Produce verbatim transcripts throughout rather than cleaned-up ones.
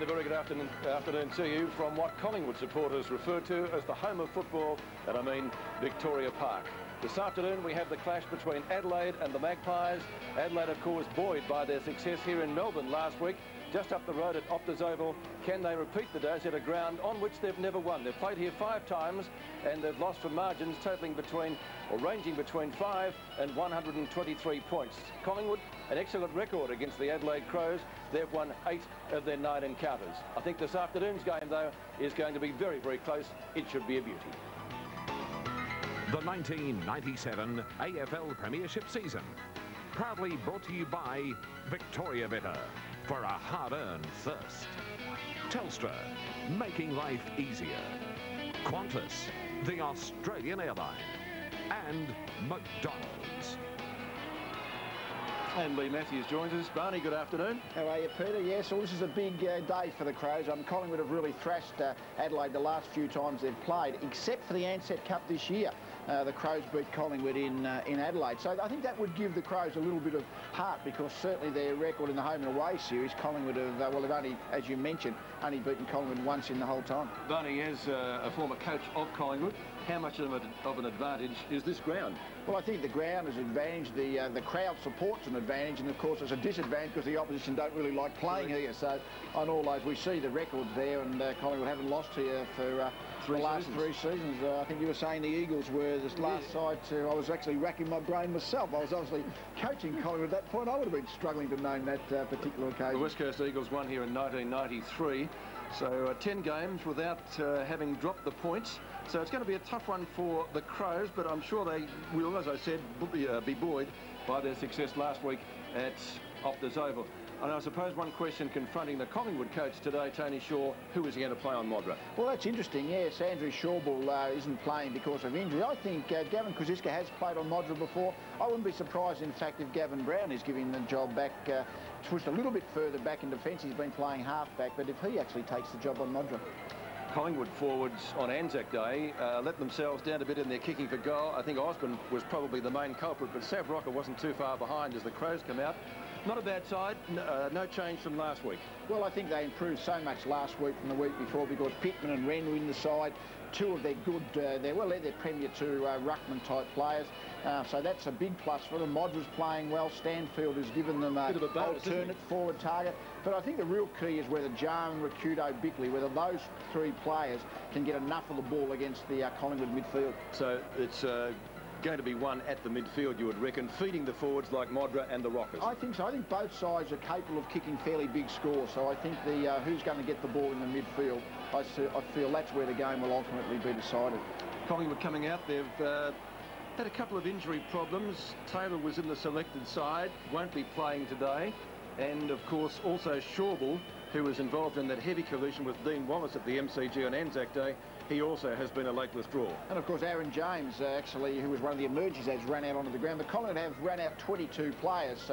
And a very good afternoon, afternoon to you from what Collingwood supporters refer to as the home of football, and I mean Victoria Park. This afternoon we have the clash between Adelaide and the Magpies. Adelaide, of course, buoyed by their success here in Melbourne last week, just up the road at Optus Oval. Can they repeat the days at a ground on which they've never won? They've played here five times and they've lost for margins totaling between, or ranging between five and one hundred twenty-three points. Collingwood, an excellent record against the Adelaide Crows. They've won eight of their nine encounters. I think this afternoon's game, though, is going to be very, very close. It should be a beauty. The nineteen ninety-seven A F L Premiership season, proudly brought to you by Victoria Better, for a hard-earned thirst. Telstra, making life easier. Qantas, the Australian airline. And McDonald's. And Lee Matthews joins us. Barney, good afternoon. How are you, Peter? Yes, well, this is a big uh, day for the Crows. Um, Collingwood have really thrashed uh, Adelaide the last few times they've played, except for the Ansett Cup this year. Uh, the Crows beat Collingwood in uh, in Adelaide. So I think that would give the Crows a little bit of heart, because certainly their record in the home and away series, Collingwood have, uh, well, they've only, as you mentioned, only beaten Collingwood once in the whole time. Barney, as uh, a former coach of Collingwood, how much of an advantage is this ground? Well, I think the ground is an advantage. The, uh, the crowd supports an advantage, and of course it's a disadvantage because the opposition don't really like playing here. So on all those, we see the record there, and uh, Collingwood haven't lost here for uh, three the last seasons. three seasons. Uh, I think you were saying the Eagles were this last yeah. side to... I was actually racking my brain myself. I was obviously coaching Collingwood at that point. I would have been struggling to name that uh, particular occasion. The West Coast Eagles won here in nineteen ninety-three. So uh, ten games without uh, having dropped the points. So it's going to be a tough one for the Crows, but I'm sure they will, as I said, be, uh, be buoyed by their success last week at Optus Oval. And I suppose one question confronting the Collingwood coach today, Tony Shaw, who is he going to play on Modra? Well, that's interesting, yes. Andrew Shawbull uh, isn't playing because of injury. I think uh, Gavin Crosisca has played on Modra before. I wouldn't be surprised, in fact, if Gavin Brown is giving the job back, uh, pushed a little bit further back in defence. He's been playing half-back, but if he actually takes the job on Modra. Collingwood forwards on Anzac Day uh, let themselves down a bit in their kicking for goal. I think Osmond was probably the main culprit, but Sav Rocca wasn't too far behind as the Crows come out. Not a bad side, no, uh, no change from last week. Well, I think they improved so much last week from the week before, because Pittman and Wren were in the side. Two of their good, uh, their, well, they're their Premier Two uh, ruckman-type players. Uh, so that's a big plus for them. Modra's playing well. Stanfield has given them an alternate forward target. But I think the real key is whether Jarman, Ricciuto, Bickley, whether those three players can get enough of the ball against the uh, Collingwood midfield. So it's... Uh going to be one at the midfield, you would reckon, feeding the forwards like Modra and the Rockers. I think so. I think both sides are capable of kicking fairly big scores, so I think the uh, who's going to get the ball in the midfield, I, I feel that's where the game will ultimately be decided. Collingwood coming out, they've uh, had a couple of injury problems. Taylor was in the selected side, won't be playing today, and of course also Shawbull, who was involved in that heavy collision with Dean Wallace at the M C G on Anzac Day. He also has been a late withdrawal. And of course, Aaron James, uh, actually, who was one of the emergers, has run out onto the ground. But Collingwood have run out twenty-two players, so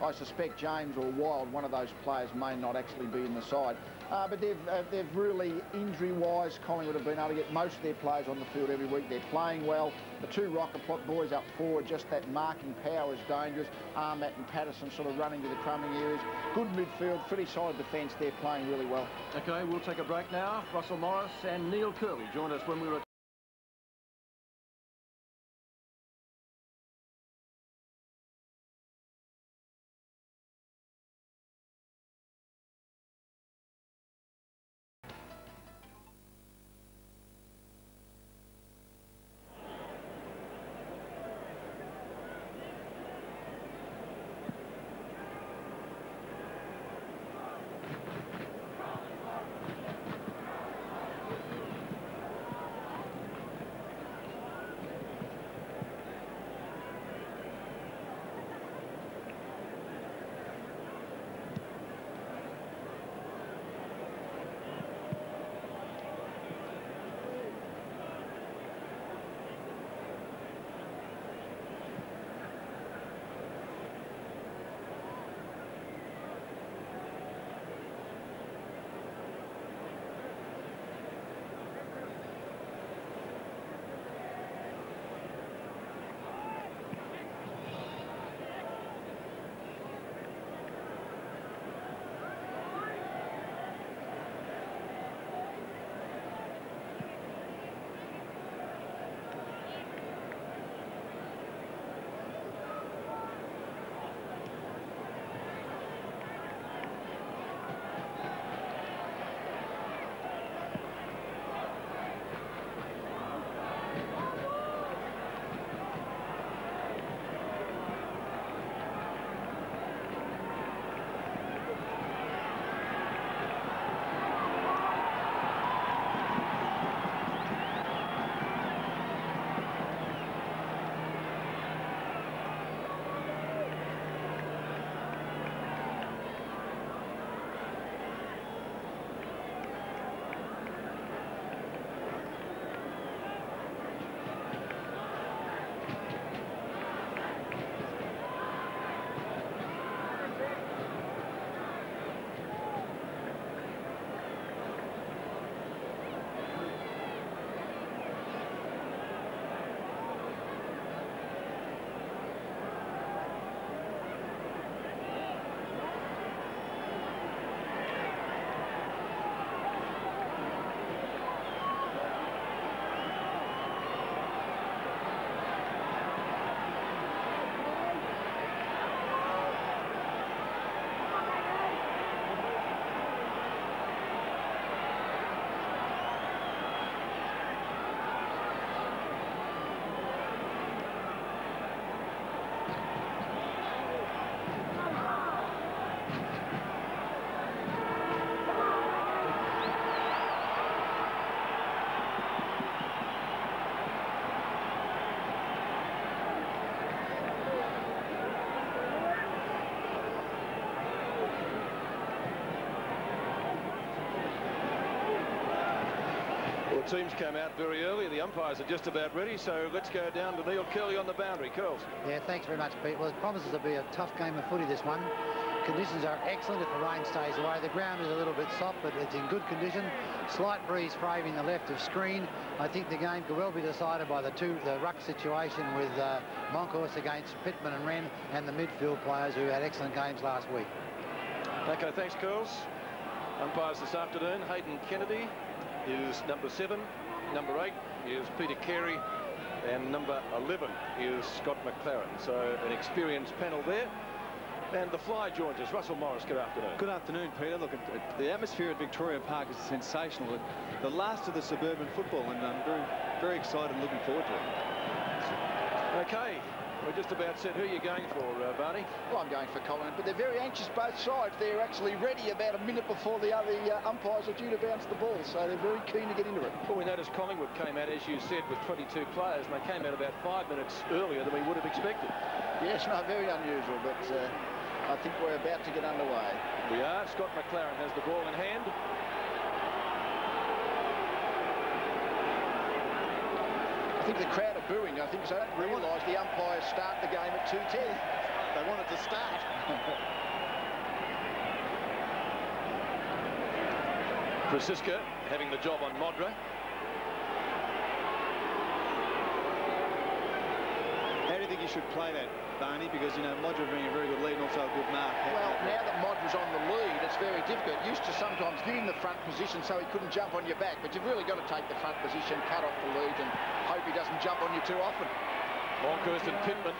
uh, I suspect James or Wilde, one of those players, may not actually be in the side. Uh, but they've, uh, they've really, injury-wise, Collingwood have been able to get most of their players on the field every week. They're playing well. The two Rocker boys up forward, just that marking power is dangerous. Ahmat and Patterson sort of running to the crumbing areas. Good midfield, pretty solid defence. They're playing really well. OK, we'll take a break now. Russell Morris and Neil Curley join us when we return. teams came out very early. The umpires are just about ready, so let's go down to Neil Curley on the boundary. Curls. Yeah, thanks very much, Pete. Well, it promises to be a tough game of footy, this one. Conditions are excellent if the rain stays away. The ground is a little bit soft, but it's in good condition. Slight breeze framing the left of screen. I think the game could well be decided by the two the ruck situation with uh, Monkhorst against Pittman and Wren, and the midfield players who had excellent games last week. Okay, thanks, Curls. Umpires this afternoon: Hayden Kennedy is number seven, number eight is Peter Carey, and number eleven is Scott McLaren. So an experienced panel there. And the fly joins us. Russell Morris, good afternoon. Good afternoon, Peter. Look, the atmosphere at Victoria Park is sensational. The last of the suburban football, and I'm very, very excited and looking forward to it. Okay, we're just about set. Who are you going for, uh, Barney? Well, I'm going for Collingwood, but they're very anxious, both sides. They're actually ready about a minute before the other uh, umpires are due to bounce the ball, so they're very keen to get into it. Well, we noticed Collingwood came out, as you said, with twenty-two players, and they came out about five minutes earlier than we would have expected. Yes, no, very unusual, but... Uh, I think we're about to get underway. We are. Scott McLaren has the ball in hand. I think the crowd are booing. I think so. They don't realise the umpires start the game at two ten. They want it to start. Crosisca having the job on Modra. He should play that, Barney, because you know Modra being a very good lead and also a good mark. Well, now that Modra's on the lead, it's very difficult. Used to sometimes getting the front position so he couldn't jump on your back, but you've really got to take the front position, cut off the lead, and hope he doesn't jump on you too often. Monkhorst and Pittman,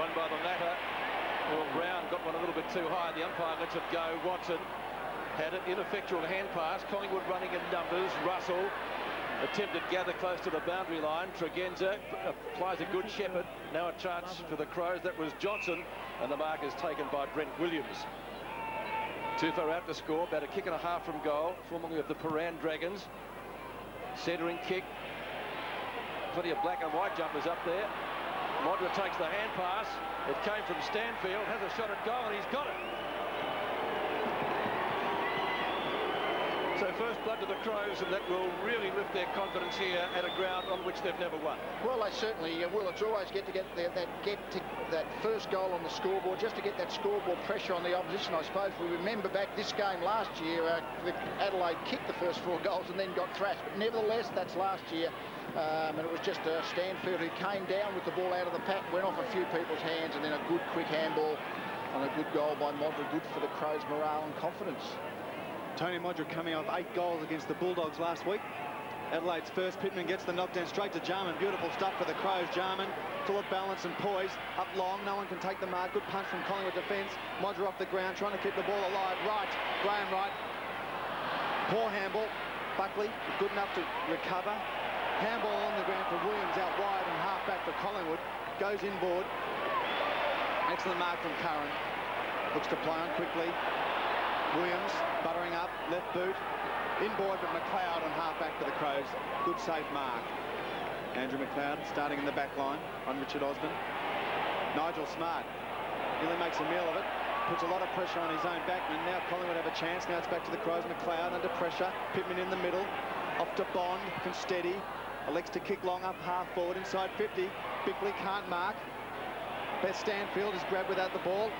one by the latter. Well, Brown got one a little bit too high. The umpire lets it go. Watson had an ineffectual hand pass. Collingwood running in numbers. Russell attempted gather close to the boundary line. Tregenza applies a good shepherd. Now a chance for the Crows. That was Johnson, and the mark is taken by Brent Williams. Too far out to score. About a kick and a half from goal, formerly of the Paran Dragons. Centering kick. Plenty of black and white jumpers up there. Modra takes the hand pass. It came from Stanfield. Has a shot at goal, and he's got it. So first blood to the Crows, and that will really lift their confidence here at a ground on which they've never won. Well, they certainly will. It's always good to get the, that get to that first goal on the scoreboard, just to get that scoreboard pressure on the opposition. I suppose we remember back this game last year, uh, Adelaide kicked the first four goals and then got thrashed. But nevertheless, that's last year, um, and it was just uh, Stanfield who came down with the ball out of the pack, went off a few people's hands, and then a good quick handball and a good goal by Modra, good for the Crows' morale and confidence. Tony Modra coming off eight goals against the Bulldogs last week. Adelaide's first. Pittman gets the knockdown straight to Jarman. Beautiful stuff for the Crows. Jarman, thought, balance and poise. Up long, no one can take the mark. Good punch from Collingwood defence. Modra off the ground, trying to keep the ball alive. Right, Graham Wright. Poor handball. Buckley, good enough to recover. Handball on the ground for Williams out wide, and half back for Collingwood. Goes inboard. Excellent mark from Curran. Looks to play on quickly. Williams buttering up, left boot, inboard, but McLeod on half-back for the Crows. Good safe mark. Andrew McLeod starting in the back line on Richard Osmond. Nigel Smart really makes a meal of it, puts a lot of pressure on his own backman. Now Collingwood have a chance. Now it's back to the Crows. McLeod under pressure. Pittman in the middle. Off to Bond, Consteady. Elects to kick long up half forward, inside fifty. Bickley can't mark. Beth Stanfield is grabbed without the ball.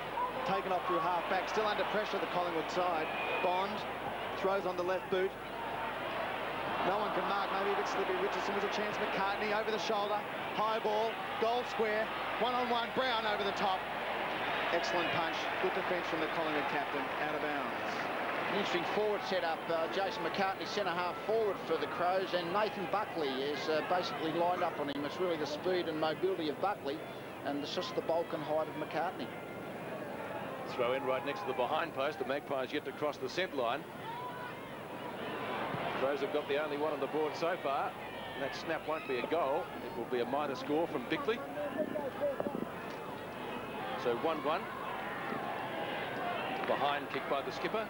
Taken off through half-back, still under pressure the Collingwood side. Bond throws on the left boot. No one can mark, maybe a bit slippery. Richardson was a chance. McCartney over the shoulder, high ball, goal square, one-on-one, Brown over the top. Excellent punch, good defence from the Collingwood captain, out of bounds. An interesting forward set-up, uh, Jason McCartney, centre-half forward for the Crows, and Nathan Buckley is uh, basically lined up on him. It's really the speed and mobility of Buckley, and it's just the bulk and height of McCartney. Throw in right next to the behind post. The Magpies yet to cross the scent line. Crows have got the only one on the board so far. And that snap won't be a goal. It will be a minor score from Bickley. So one one. Behind kick by the skipper.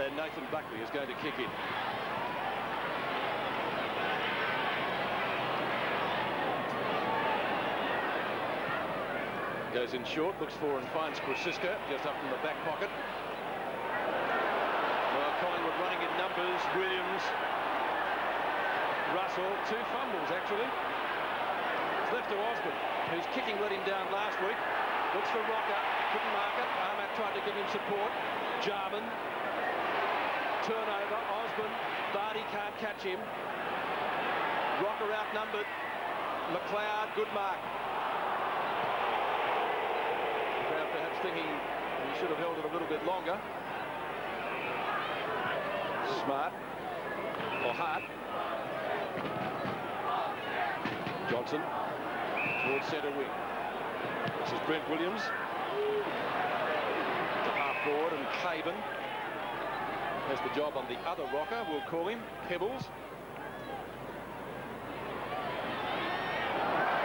And Nathan Buckley is going to kick in. Goes in short, looks for and finds Crosisca just up from the back pocket. Well, Collingwood running in numbers. Williams Russell, two fumbles actually. It's left to Osmond, whose kicking let him down last week. Looks for Rocca, couldn't mark it. Ahmat tried to give him support. Jarman, turnover. Osmond, Vardy can't catch him. Rocca outnumbered. McLeod, good mark. Crowd perhaps thinking he should have held it a little bit longer. Smart or Hart. Johnson towards centre wing. This is Brent Williams. To half forward, and Caven has the job on the other Rocca, we'll call him Pebbles.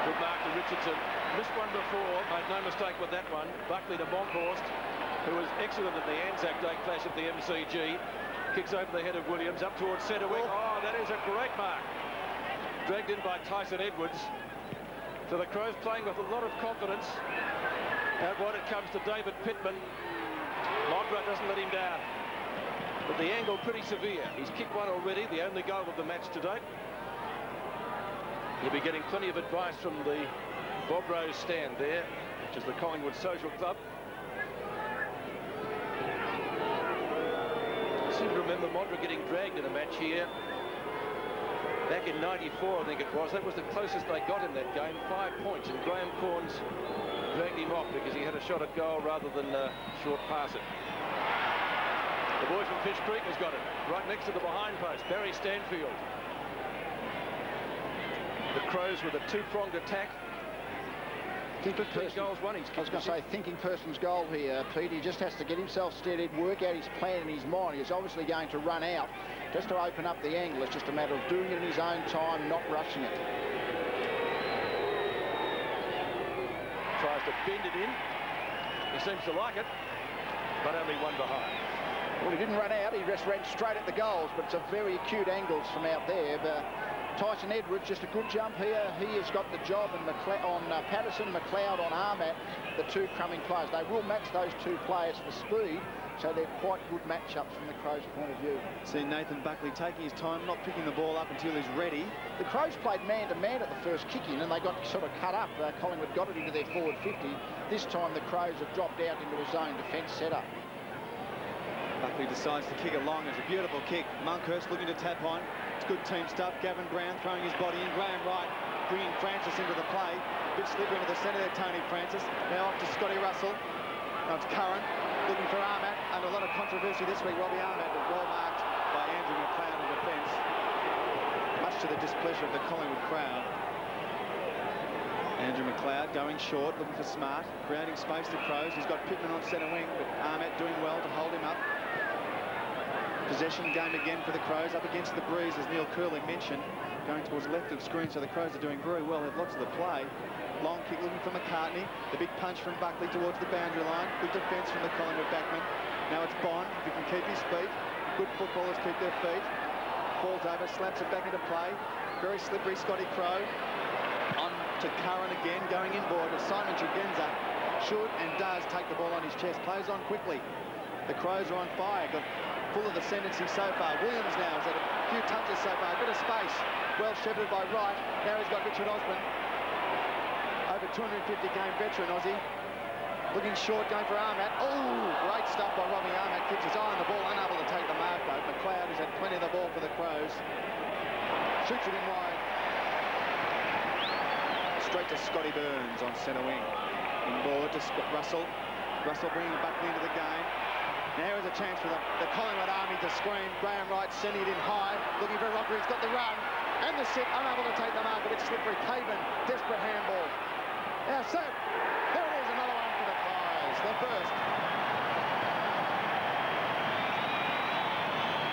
Good mark to Richardson. Missed one before, made no mistake with that one. Buckley to Bonkhorst, who was excellent at the Anzac Day clash at the M C G. Kicks over the head of Williams, up towards centre wing. Oh, that is a great mark. Dragged in by Tyson Edwards. So the Crows playing with a lot of confidence. And when it comes to David Pittman, Modra doesn't let him down. But the angle pretty severe. He's kicked one already, the only goal of the match to date. You'll be getting plenty of advice from the Bob Rose stand there, which is the Collingwood Social Club. I seem to remember Modra getting dragged in a match here. Back in ninety-four, I think it was. That was the closest they got in that game, five points. And Graham Corns dragged him off because he had a shot at goal rather than uh, short pass it. The boy from Fish Creek has got it. Right next to the behind post, Barry Stanfield. The Crows with a two-pronged attack. Thinking person, goals one, he's I was going to say, thinking person's goal here, Pete. He just has to get himself steadied, work out his plan in his mind. He's obviously going to run out just to open up the angle. It's just a matter of doing it in his own time, not rushing it. Tries to bend it in. He seems to like it, but only one behind. Well, he didn't run out. He just ran straight at the goals, but it's a very acute angles from out there. But Tyson Edwards, just a good jump here. He has got the job and McLe on uh, Patterson, McLeod on Ahmat, the two crumbing players. They will match those two players for speed, so they're quite good matchups from the Crows' point of view. See Nathan Buckley taking his time, not picking the ball up until he's ready. The Crows played man-to-man at the first kick-in, and they got sort of cut up. Uh, Collingwood got it into their forward fifty. This time the Crows have dropped out into a zone defence setup. Buckley decides to kick it long. It's a beautiful kick. Monkhurst looking to tap on. It's good team stuff. Gavin Brown throwing his body in. Graham Wright bringing Francis into the play. A bit slippery into the centre there, Tony Francis. Now off to Scotty Russell. Now it's Curran looking for Ahmat. Under a lot of controversy this week, Robbie Ahmat was well marked by Andrew McLeod in defence. Much to the displeasure of the Collingwood crowd. Andrew McLeod going short, looking for Smart, creating space to Crows. He's got Pittman on centre wing, but Ahmat doing well to hold him up. Possession game again for the Crows, up against the breeze, as Neil Curley mentioned, going towards left of screen, so the Crows are doing very well, have lots of the play. Long kick looking for McCartney, the big punch from Buckley towards the boundary line, good defence from the Collingwood backman. Now it's Bond, if he can keep his feet, good footballers keep their feet. Falls over, slaps it back into play, very slippery Scotty Crow. On to Curran again, going inboard, Simon Tregenza should and does take the ball on his chest, plays on quickly. The Crows are on fire, got full of ascendancy so far. Williams now has had a few touches so far, a bit of space, well shepherded by Wright. Now he's got Richard Osmond, over two hundred fifty game veteran Aussie, looking short, going for Ahmat. Oh, great stuff by Robbie Ahmat, keeps his eye on the ball, unable to take the mark though. McLeod has had plenty of the ball for the Crows, shoots it in wide, straight to Scotty Burns on centre wing, inboard to Scott Russell. Russell bringing Buckley into the game. There is a chance for the, the Collingwood army to scream. Graham Wright sending it in high, looking for Rocker. He's got the run and the sit, unable to take the mark, but it's slippery. Caven, desperate handball. Now, so there it is, another one for the Pies, the first.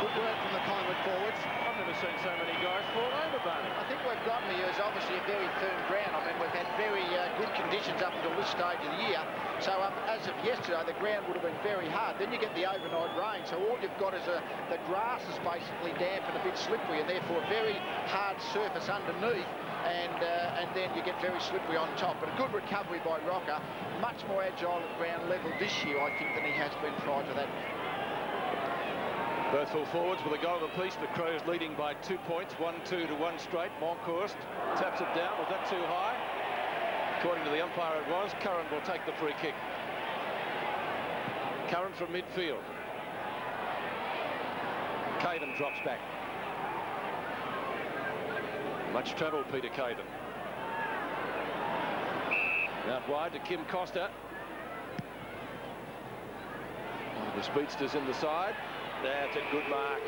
Good work from the Collingwood forwards. I've never seen so many guys fall over, Barney. I think we've got here is obviously a very firm ground. I mean, we've had very uh, good conditions up until this stage of the year. So um, as of yesterday, the ground would have been very hard. Then you get the overnight rain, so all you've got is a, the grass is basically damp and a bit slippery, and therefore a very hard surface underneath, and uh, and then you get very slippery on top. But a good recovery by Rocca, much more agile at ground level this year, I think, than he has been prior to that. Both full forwards with a goal apiece. The Crows leading by two points, one two to one straight. Monkhorst taps it down. Was that too high? According to the umpire, it was. Curran will take the free kick. Curran from midfield. Caven drops back. Much trouble, Peter Caven. Out wide to Kim Costa. The speedster's in the side. That's a good mark.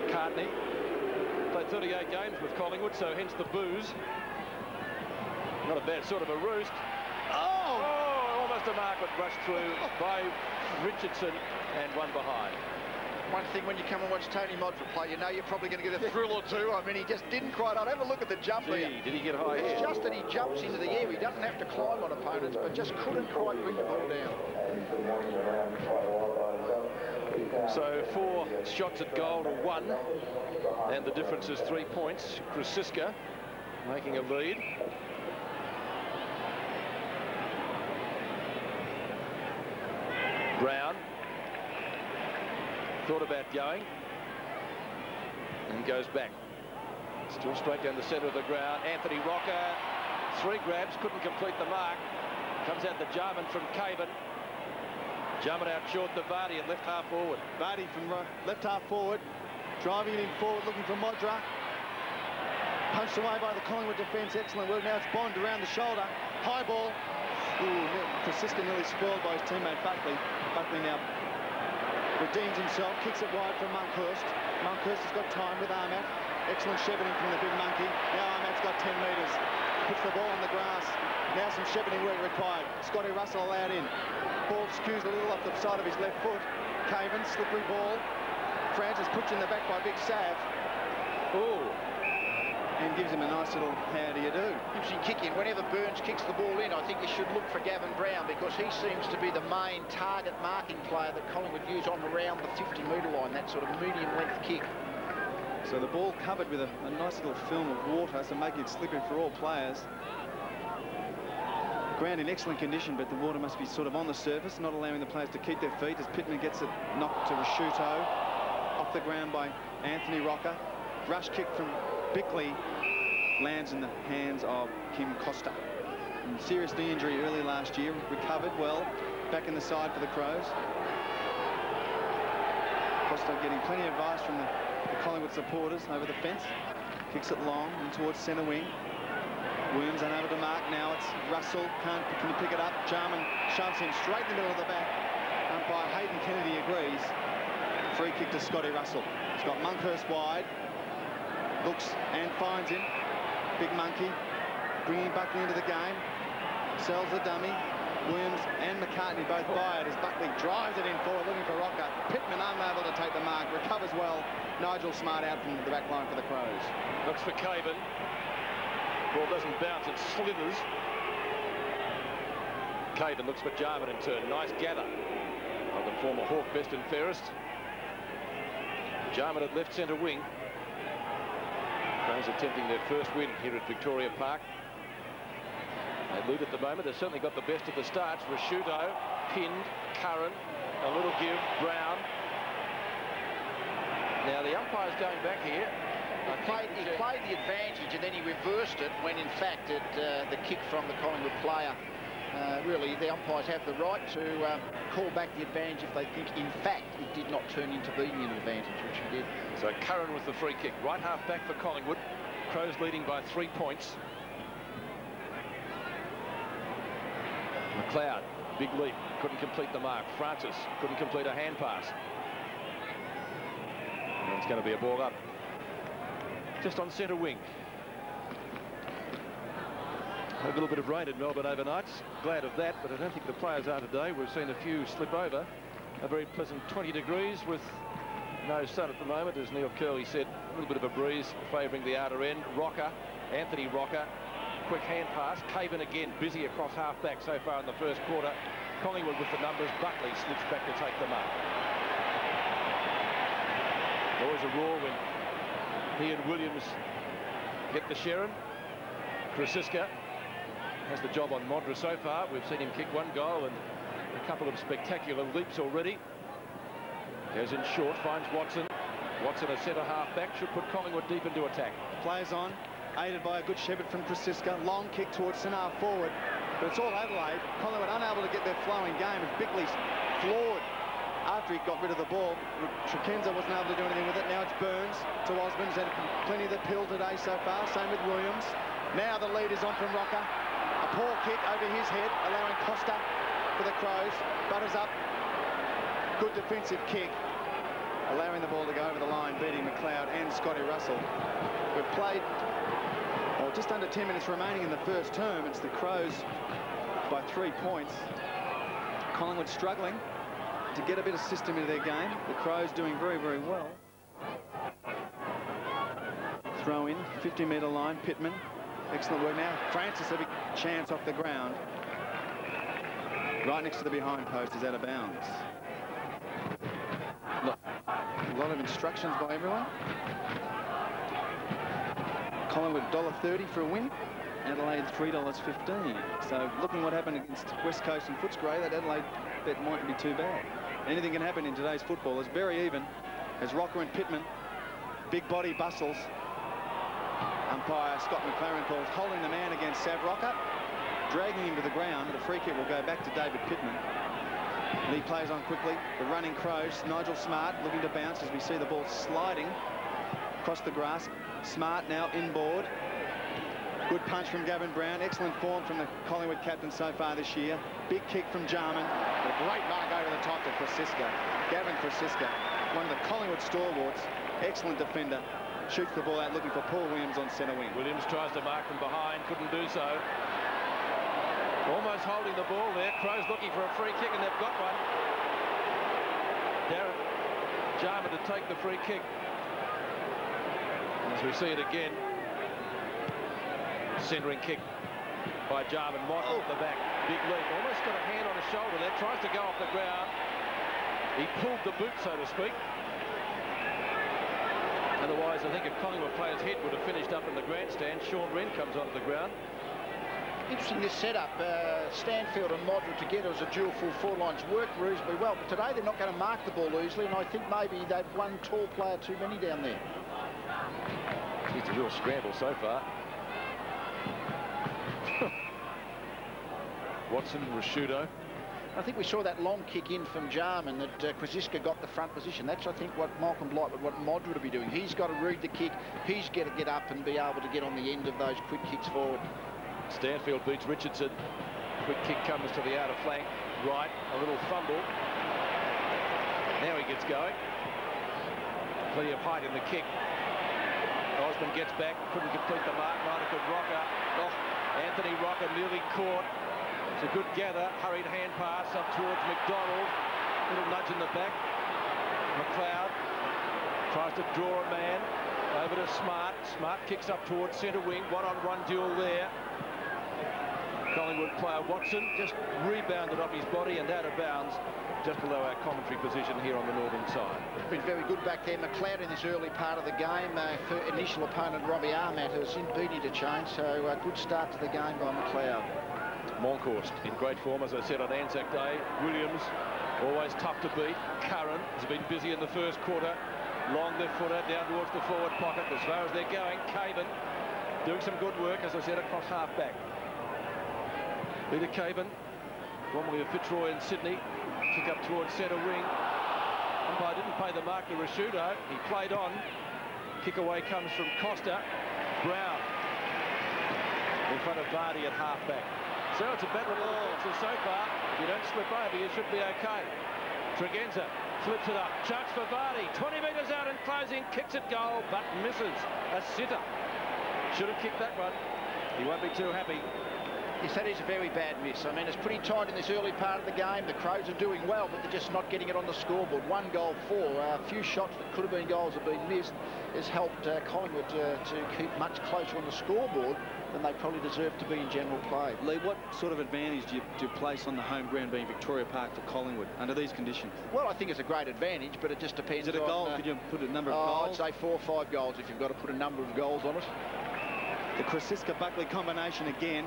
McCartney played thirty-eight games with Collingwood, so hence the boos. Not a bad sort of a roost. Oh! Oh, almost a mark, but rushed through by Richardson and one behind. One thing when you come and watch Tony Modra play, you know you're probably going to get a thrill or two. I mean, he just didn't quite. I'd have a look at the jump. Gee, here. Did he get high? It's air? Just that he jumps into the air. He doesn't have to climb on opponents, but just couldn't quite bring the ball down. So four shots at goal to one, and the difference is three points. Crosisca making a lead. Brown thought about going and goes back. Still straight down the centre of the ground. Anthony Rocker, three grabs, couldn't complete the mark. Comes out the Jarman from Caven. Jarman out short to Vardy at left half forward. Vardy from left half forward, driving him forward, looking for Modra. Punched away by the Collingwood defence. Excellent work. Now it's Bond around the shoulder. High ball. Ooh, Crosisca nearly spoiled by his teammate Buckley. Buckley now redeems himself, kicks it wide from Monkhorst. Monkhorst has got time with Ahmat. Excellent shepherding from the big monkey. Now Ahmat's got ten metres. Puts the ball on the grass. Now some shepherding work required. Scotty Russell allowed in. Ball skews a little off the side of his left foot. Caven, slippery ball. Francis puts in the back by Big Sav. Ooh. And gives him a nice little how do you do. Interesting kick in. Whenever Burns kicks the ball in, I think you should look for Gavin Brown, because he seems to be the main target marking player that Collingwood use on around the fifty metre line, that sort of medium length kick. So the ball covered with a, a nice little film of water, so making it slippery for all players. Ground in excellent condition, but the water must be sort of on the surface, not allowing the players to keep their feet, as Pittman gets it knocked to Ricciuto. Off the ground by Anthony Rocker. Rush kick from Bickley lands in the hands of Kim Costa. Serious knee injury early last year, recovered well, back in the side for the Crows. Costa getting plenty of advice from the, the Collingwood supporters over the fence. Kicks it long and towards centre wing. Worms unable to mark now. It's Russell, can't can pick it up. Jarman shoves him straight in the middle of the back. Umpire Hayden Kennedy agrees. Free kick to Scotty Russell. He's got Monkhorst wide. Looks and finds him. Big monkey bringing Buckley into the game. Sells the dummy. Williams and McCartney both by it as Buckley drives it in forward, looking for Rocker. Pittman unable to take the mark. Recovers well. Nigel Smart out from the back line for the Crows. Looks for Caven. Ball doesn't bounce, it slithers. Caven looks for Jarman in turn. Nice gather of the former Hawke, best and fairest. Jarman at left centre wing. Crows attempting their first win here at Victoria Park. They lead at the moment. They've certainly got the best of the starts. Ricciuto, pinned, Curran, a little give, Brown. Now the umpire's going back here. He played, he played the advantage and then he reversed it when in fact it, uh, the kick from the Collingwood player. Uh, really, the umpires have the right to um, call back the advantage if they think, in fact, it did not turn into being an advantage, which it did. So Curran with the free kick. Right half back for Collingwood. Crows leading by three points. McLeod, big leap, couldn't complete the mark. Francis couldn't complete a hand pass. And it's going to be a ball up. Just on centre wing. A little bit of rain at Melbourne overnight. Glad of that, but I don't think the players are today. We've seen a few slip over. A very pleasant twenty degrees with no sun at the moment, as Neil Curley said. A little bit of a breeze favouring the outer end. Rocker, Anthony Rocker, quick hand pass. Caven again, busy across half-back so far in the first quarter. Collingwood with the numbers. Buckley slips back to take the mark. Always a roar when he and Williams get the Sharon. Crosisca has the job on Modra so far. We've seen him kick one goal and a couple of spectacular leaps already. Goes in short, finds Watson. Watson, a centre half back, should put Collingwood deep into attack. Plays on, aided by a good shepherd from Crosisca. Long kick towards centre forward, but it's all Adelaide. Collingwood unable to get their flowing game, and Bickley's floored after he got rid of the ball. Tregenza wasn't able to do anything with it. Now it's Burns to Osmond, who's had plenty of the pill today so far. Same with Williams. Now the lead is on from Rocca. A poor kick over his head, allowing Costa for the Crows. Butters up. Good defensive kick, allowing the ball to go over the line, beating McLeod and Scotty Russell. We've played well, just under ten minutes remaining in the first term. It's the Crows by three points. Collingwood struggling to get a bit of system into their game. The Crows doing very, very well. Throw in, fifty metre line, Pittman. Excellent work now. Francis, a big chance off the ground. Right next to the behind post is out of bounds. A lot of instructions by everyone. Collingwood one dollar thirty for a win. Adelaide three dollars fifteen. So looking what happened against West Coast and Footscray, that Adelaide bet mightn't be too bad. Anything can happen in today's football. It's very even as Rocker and Pittman. Big body bustles. Umpire Scott McLaren calls holding the man against Sav Rocca, dragging him to the ground. The free kick will go back to David Pittman. And he plays on quickly. The running Crows, Nigel Smart looking to bounce as we see the ball sliding across the grass. Smart now inboard. Good punch from Gavin Brown. Excellent form from the Collingwood captain so far this year. Big kick from Jarman. A great mark over the top to Crosisca. Gavin Crosisca, one of the Collingwood stalwarts. Excellent defender. Shoots the ball out looking for Paul Williams on centre wing. Williams tries to mark from behind, couldn't do so. Almost holding the ball there. Crows looking for a free kick, and they've got one. Darren Jarman to take the free kick. As we see it again, centering kick by Jarman. Mott off the back. Big leap. Almost got a hand on his shoulder there. Tries to go off the ground. He pulled the boot, so to speak. Otherwise, I think if Collingwood player's head would have finished up in the grandstand. Sean Wren comes onto the ground. Interesting this setup. Uh, Stanfield and Modra together as a dual full four lines work reasonably well, but today they're not going to mark the ball easily, and I think maybe they've one tall player too many down there. It's a real scramble so far. Watson and Ricciuto. I think we saw that long kick in from Jarman that uh, Crosisca got the front position. That's, I think, what Malcolm Blight, what Modra to be doing. He's got to read the kick. He's got to get up and be able to get on the end of those quick kicks forward. Stanfield beats Richardson. Quick kick comes to the outer flank. Right, a little fumble. Now he gets going. Plenty of height in the kick. Osmond gets back. Couldn't complete the mark. Not a good Rocker. Oh, Anthony Rocker nearly caught. It's a good gather. Hurried hand pass up towards McDonald. Little nudge in the back. McLeod tries to draw a man. Over to Smart. Smart kicks up towards centre wing. One-on-one duel there. Collingwood player Watson just rebounded off his body and out of bounds just below our commentary position here on the northern side. It's been very good back there. McLeod in this early part of the game. Uh, for initial opponent Robbie Ahmat has been into change, so a good start to the game by McLeod. Moncourst in great form, as I said, on Anzac Day. Williams, always tough to beat. Curran has been busy in the first quarter. Long left footer down towards the forward pocket. As far as they're going, Caven doing some good work, as I said, across half-back. Peter Caven, formerly of Fitzroy in Sydney, kick up towards centre wing. Umpire didn't pay the mark to Ricciuto. He played on. Kick away comes from Costa. Brown in front of Vardy at half-back. So it's a battle of all. So, so far, if you don't slip over, you should be OK. Tregenza flips it up, chance for Vardy, twenty metres out and closing, kicks it goal, but misses. A sitter. Should have kicked that one. He won't be too happy. Yes, that is a very bad miss. I mean, it's pretty tight in this early part of the game. The Crows are doing well, but they're just not getting it on the scoreboard. One goal, four. Uh, a few shots that could have been goals have been missed. It's helped uh, Collingwood uh, to keep much closer on the scoreboard than they probably deserve to be in general play. Lee, what sort of advantage do you, do you place on the home ground being Victoria Park to Collingwood under these conditions? Well, I think it's a great advantage, but it just depends. Is it a goal? Uh, Could you put a number of oh, goals? I'd say four or five goals if you've got to put a number of goals on it. The Crosisca-Buckley combination again.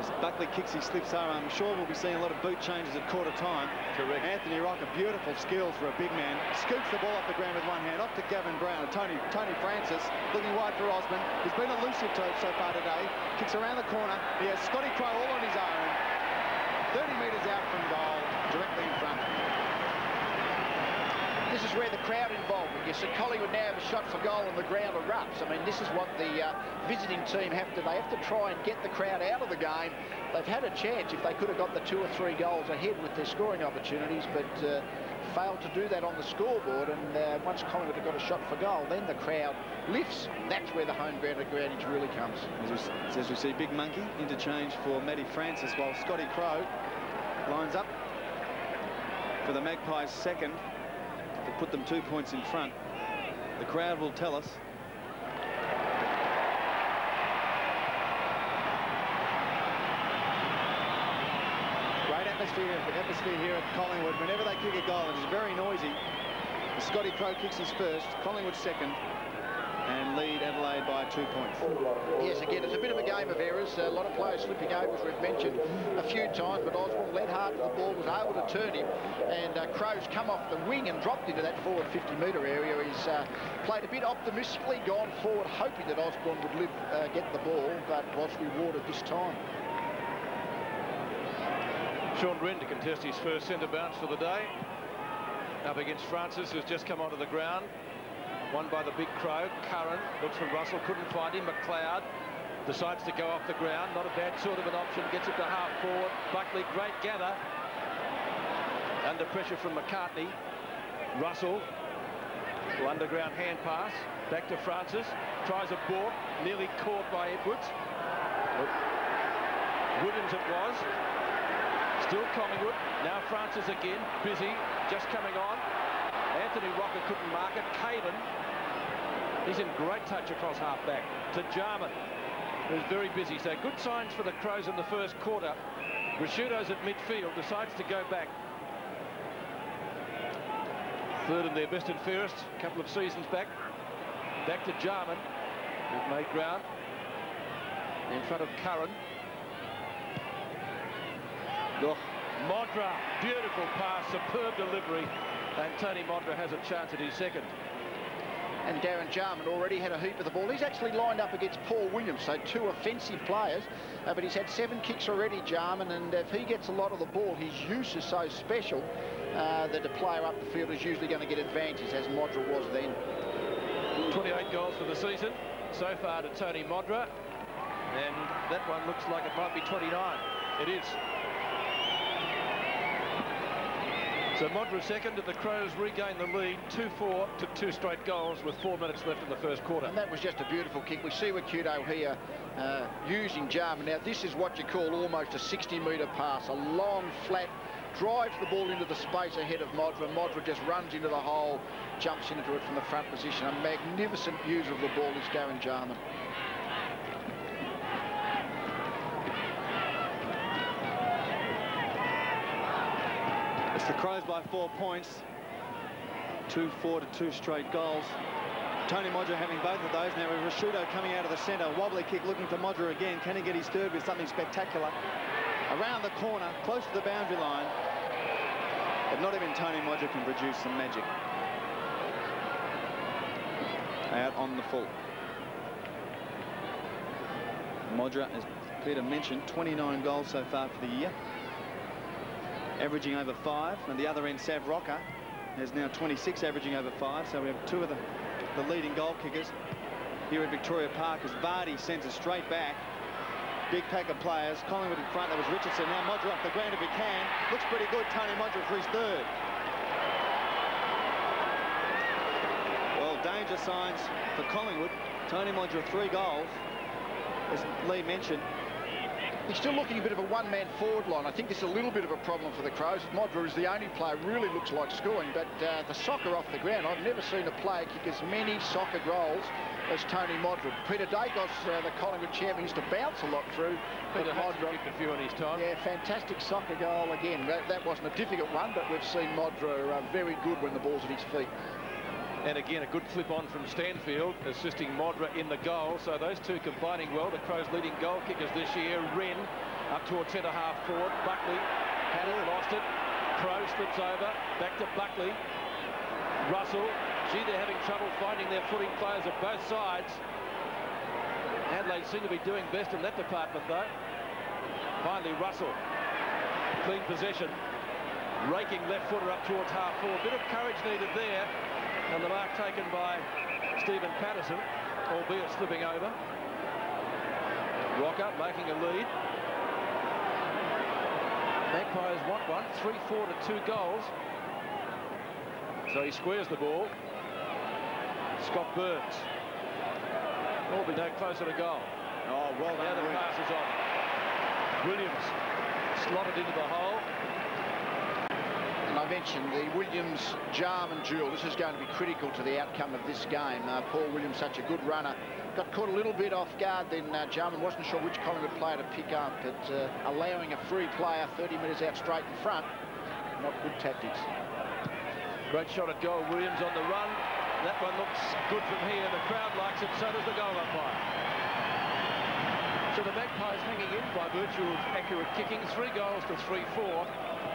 As Buckley kicks, he slips arm. I'm sure we'll be seeing a lot of boot changes at quarter time. Correct. Anthony Rocker, beautiful skills for a big man. Scoops the ball off the ground with one hand. Off to Gavin Brown. Tony Tony Francis looking wide for Osmond. He's been elusive so far today. Kicks around the corner. He has Scotty Crowe all on his own. thirty metres out from goal, directly in front. This is where the crowd involvement is. So Collingwood now have a shot for goal and the ground erupts. I mean, this is what the uh, visiting team have to. They have to try and get the crowd out of the game. They've had a chance if they could have got the two or three goals ahead with their scoring opportunities, but uh, failed to do that on the scoreboard. And uh, once Collingwood have got a shot for goal, then the crowd lifts. That's where the home ground advantage really comes. As we, as we see, Big Monkey interchange for Matty Francis while Scotty Crowe lines up for the Magpies second. To put them two points in front. The crowd will tell us. Great atmosphere, atmosphere here at Collingwood. Whenever they kick a goal, it is very noisy. Scotty Crowe kicks his first, Collingwood second, and lead Adelaide by two points. Yes, again, it's a bit of a game of errors. A lot of players slipping over, as we've mentioned a few times, but Oswald led hard to the ball, was able to turn him, and uh, Crowe's come off the wing and dropped into that forward fifty metre area. He's uh, played a bit optimistically, gone forward, hoping that Osborne would live, uh, get the ball, but was rewarded this time. Sean Wren to contest his first centre bounce for the day. Up against Francis, who's just come onto the ground. Won by the big Crowe. Curran looks for Russell, couldn't find him. McLeod decides to go off the ground. Not a bad sort of an option. Gets it to half forward. Buckley, great gather. Under pressure from McCartney. Russell, underground hand pass. Back to Francis. Tries a board. Nearly caught by Edwards. Williams it was. Still Collingwood. Now Francis again. Busy. Just coming on. Anthony Rocker couldn't mark it. Caven, he's in great touch across half-back to Jarman, who's very busy. So good signs for the Crows in the first quarter. Ricciuto's at midfield, decides to go back. Third and their best and fairest, a couple of seasons back. Back to Jarman, who's made ground. In front of Curran. Oh, Modra, beautiful pass, superb delivery. And Tony Modra has a chance at his second. And Darren Jarman already had a heap of the ball. He's actually lined up against Paul Williams, so two offensive players, uh, but he's had seven kicks already, Jarman, and if he gets a lot of the ball, his use is so special uh, that a player up the field is usually going to get advantage, as Modra was then. twenty-eight goals for the season, so far to Tony Modra, and that one looks like it might be twenty-nine. It is. So Modra second, and the Crows regain the lead two four to two straight goals with four minutes left in the first quarter. And that was just a beautiful kick. We see Ricciuto here uh, using Jarman. Now, this is what you call almost a sixty metre pass, a long, flat, drives the ball into the space ahead of Modra. Modra just runs into the hole, jumps into it from the front position. A magnificent use of the ball is Darren Jarman. It's the Crows by four points, two four to two straight goals. Tony Modra having both of those. Now with Ricciuto coming out of the centre, wobbly kick looking for Modra again. Can he get his third with something spectacular? Around the corner, close to the boundary line, but not even Tony Modra can produce some magic. Out on the full. Modra, as Peter mentioned, twenty-nine goals so far for the year. Averaging over five, and the other end, Sav Rocca has now twenty-six, averaging over five. So we have two of the, the leading goal kickers here at Victoria Park as Vardy sends it straight back. Big pack of players. Collingwood in front. That was Richardson. Now Modra off the ground if he can. Looks pretty good. Tony Modra for his third. Well, danger signs for Collingwood. Tony Modra three goals, as Lee mentioned. He's still looking a bit of a one-man forward line. I think this is a little bit of a problem for the Crows. Modra is the only player who really looks like scoring, but uh, the soccer off the ground, I've never seen a player kick as many soccer goals as Tony Modra. Peter Dacos, uh, the Collingwood champion, used to bounce a lot through. Peter Modra kicked a few in his time. Yeah, fantastic soccer goal again. That, that wasn't a difficult one, but we've seen Modra uh, very good when the ball's at his feet. And again, a good flip-on from Stanfield, assisting Modra in the goal. So those two combining well. The Crows' leading goal kickers this year, Wren up toward centre half forward. Buckley had it, lost it. Crowe slips over, back to Buckley. Russell, gee, they're having trouble finding their footing, players of both sides. Adelaide seem to be doing best in that department though. Finally Russell, clean possession, raking left footer up towards half forward. Bit of courage needed there, and the mark taken by Stephen Patterson, albeit slipping over. Rocker making a lead. Magpies want one, three four to two goals. So he squares the ball. Scott Burns. Will be no closer to goal. Oh, well done. The other pass is on. Williams slotted into the hole. And I mentioned the Williams-Jarman duel. This is going to be critical to the outcome of this game. Uh, Paul Williams, such a good runner. Got caught a little bit off guard then. uh, Jarman wasn't sure which Collingwood player to pick up, but uh, allowing a free player thirty metres out straight in front. Not good tactics. Great shot at goal, Williams on the run. That one looks good from here. The crowd likes it, so does the goal umpire. So the Magpies hanging in by virtue of accurate kicking. Three goals to three four.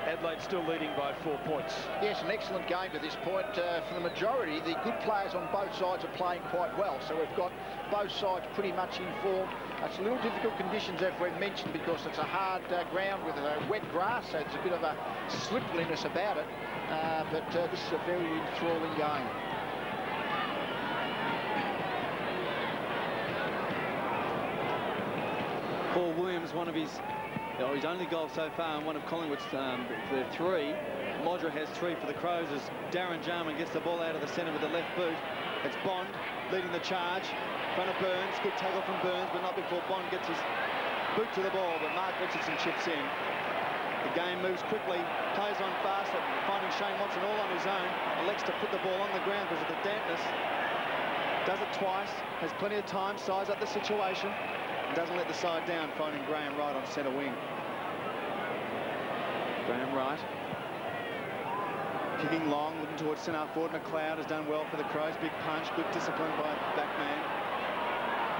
Adelaide still leading by four points. Yes, an excellent game to this point. Uh, for the majority, the good players on both sides are playing quite well. So we've got both sides pretty much informed. It's a little difficult conditions, as we've mentioned, because it's a hard uh, ground with a wet grass, so it's a bit of a slipperiness about it. Uh, but uh, this is a very enthralling game. Paul Williams, one of his... Oh, his only goal so far, and one of Collingwood's um, the three. Modra has three for the Crows as Darren Jarman gets the ball out of the centre with the left boot. It's Bond leading the charge. In front of Burns, good tackle from Burns, but not before Bond gets his boot to the ball, but Mark Richardson chips in. The game moves quickly, plays on fast, finding Shane Watson all on his own. Elects to put the ball on the ground because of the dampness. Does it twice, has plenty of time, size up the situation. Doesn't let the side down, finding Graham Wright on centre wing. Graham Wright kicking long, looking towards centre forward. McLeod has done well for the Crows. Big punch, good discipline by the back man.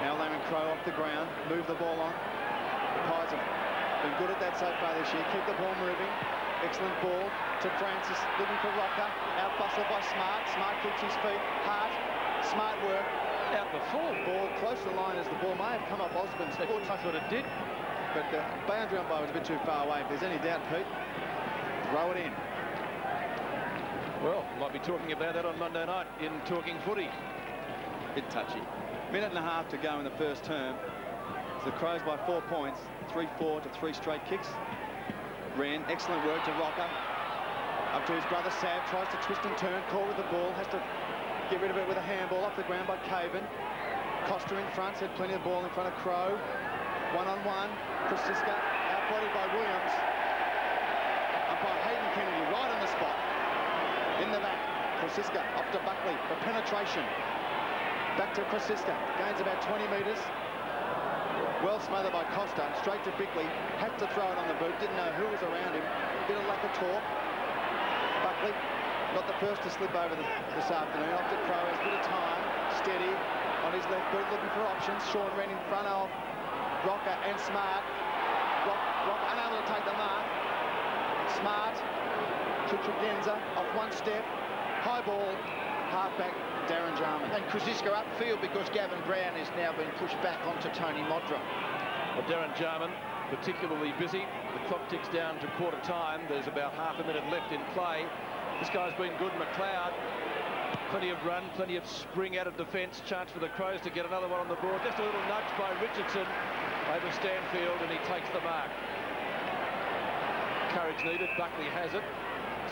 Now Layman Crowe off the ground, move the ball on. The Pies have been good at that so far this year. Keep the ball moving. Excellent ball to Francis, looking for Rocker. Out bustled by Smart. Smart keeps his feet. Hart, smart work. Out before ball, close to the line as the ball may have come up Osmond's foot. I thought it did, but the boundary umpire was a bit too far away. If there's any doubt, Pete, throw it in. Well, might be talking about that on Monday night in Talking Footy. A bit touchy. Minute and a half to go in the first term. The Crows by four points, three four to three straight kicks. Wren, excellent work to Rocker. Up to his brother Sav, tries to twist and turn, call with the ball, has to get rid of it with a handball off the ground by Caven. Costa in front, had plenty of ball in front of Crowe. One-on-one, Crosisca outbodied by Williams. Up by Hayden Kennedy, right on the spot. In the back, Crosisca up to Buckley for penetration. Back to Crosisca, gains about twenty metres. Well smothered by Costa, straight to Bickley. Had to throw it on the boot, didn't know who was around him. Bit of lack of talk. Buckley. Not the first to slip over the, this afternoon. Off to Crowe, has a bit of time, steady, on his left boot, looking for options. Sean Wren in front of Rocker and Smart. Rock, Rock unable to take the mark. Smart to Tregenza, off one step, high ball, halfback Darren Jarman. And Crosisca upfield because Gavin Brown has now been pushed back onto Tony Modra. Well, Darren Jarman particularly busy. The clock ticks down to quarter time. There's about half a minute left in play. This guy's been good. McLeod, plenty of run, plenty of spring out of defence. Chance for the Crows to get another one on the board. Just a little nudge by Richardson over Stanfield, and he takes the mark. Courage needed. Buckley has it.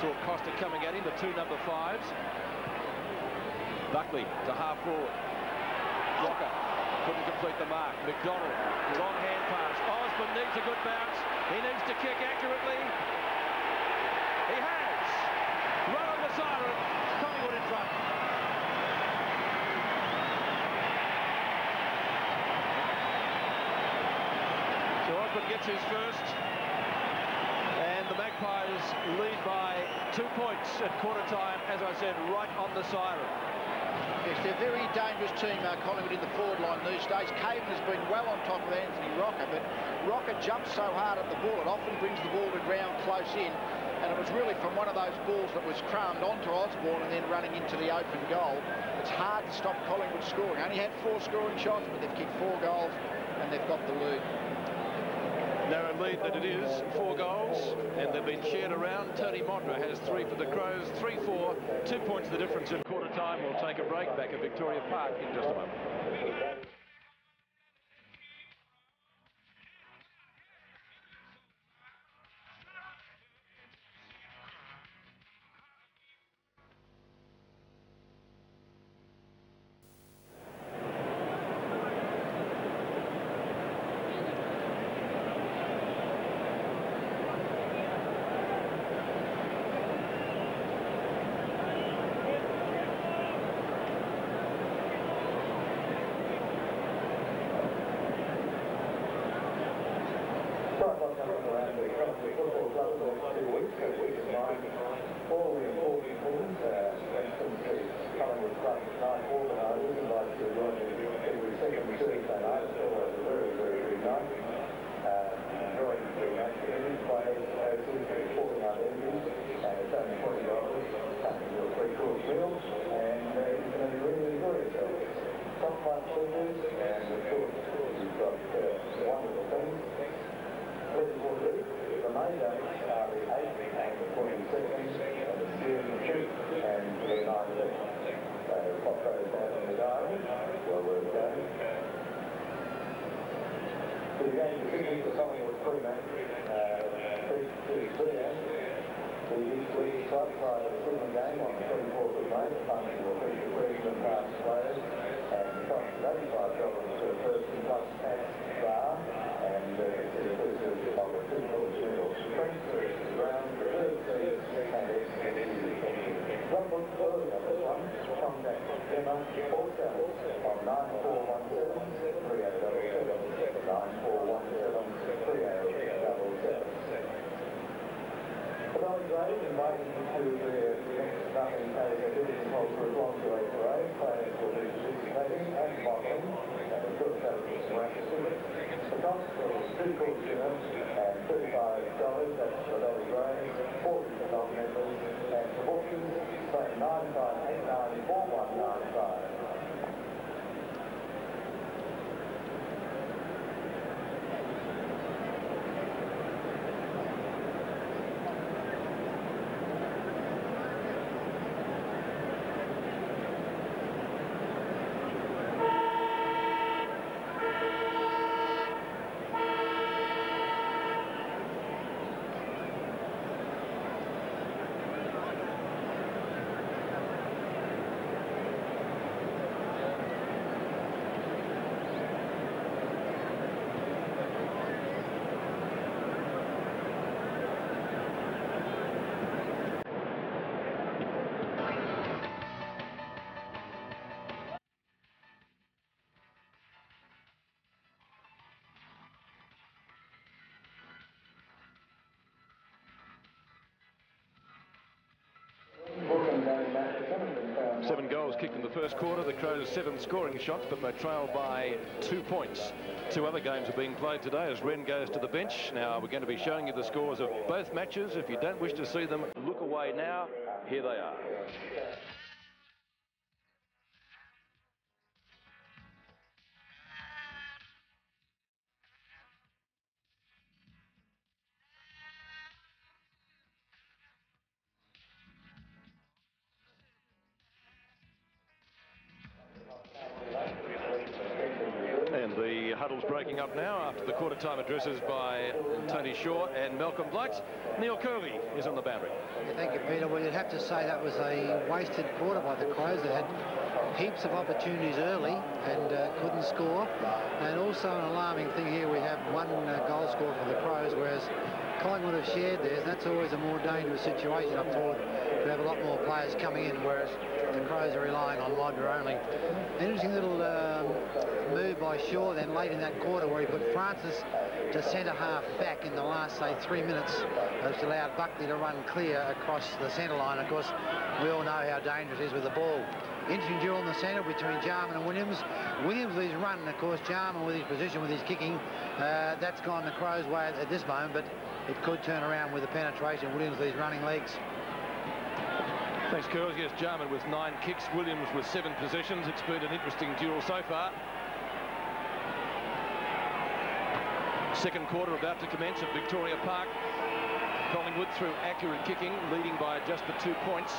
Saw Costa coming at him, the two number fives. Buckley to half forward. Rocker couldn't complete the mark. McDonald, long hand pass. Osmond needs a good bounce. He needs to kick accurately. He has. Siren, Collingwood in front. So Osmond gets his first, and the Magpies lead by two points at quarter time, as I said, right on the siren. Yes, they're a very dangerous team, uh, Collingwood, in the forward line these days. Caven has been well on top of Anthony Rocker, but Rocker jumps so hard at the ball, it often brings the ball to ground close in, and it was really from one of those balls that was crammed onto Osborne and then running into the open goal. It's hard to stop Collingwood scoring. Only had four scoring shots, but they've kicked four goals, and they've got the lead. Narrow lead that it is, four goals, and they've been shared around. Tony Modra has three for the Crows, three four, two points the difference at quarter time. We'll take a break back at Victoria Park in just a moment. Seven goals kicked in the first quarter. The Crows seven scoring shots, but they trail by two points. Two other games are being played today as Wren goes to the bench. Now we're going to be showing you the scores of both matches. If you don't wish to see them, look away now. Here they are. Breaking up now after the quarter-time addresses by Tony Shaw and Malcolm Blight. Neil Curley is on the boundary. Yeah, thank you, Peter. Well, you'd have to say that was a wasted quarter by the Crows. They had heaps of opportunities early and uh, couldn't score. And also an alarming thing here, we have one uh, goal score for the Crows, whereas Collingwood have shared theirs. That's always a more dangerous situation up forward We have a lot more players coming in, whereas the Crows are relying on Modra only. Interesting little um, move by Shaw then late in that quarter, where he put Francis to centre half back in the last, say, three minutes, which allowed Buckley to run clear across the centre line. Of course, we all know how dangerous it is with the ball. Interesting duel in the centre between Jarman and Williams. Williams with his run, and of course Jarman with his position, with his kicking. Uh, that's gone the Crows' way at this moment, but it could turn around with the penetration. Williams with his running legs. Thanks, Curls. Yes, Jarman with nine kicks, Williams with seven possessions. It's been an interesting duel so far. Second quarter about to commence at Victoria Park. Collingwood, through accurate kicking, leading by just the two points.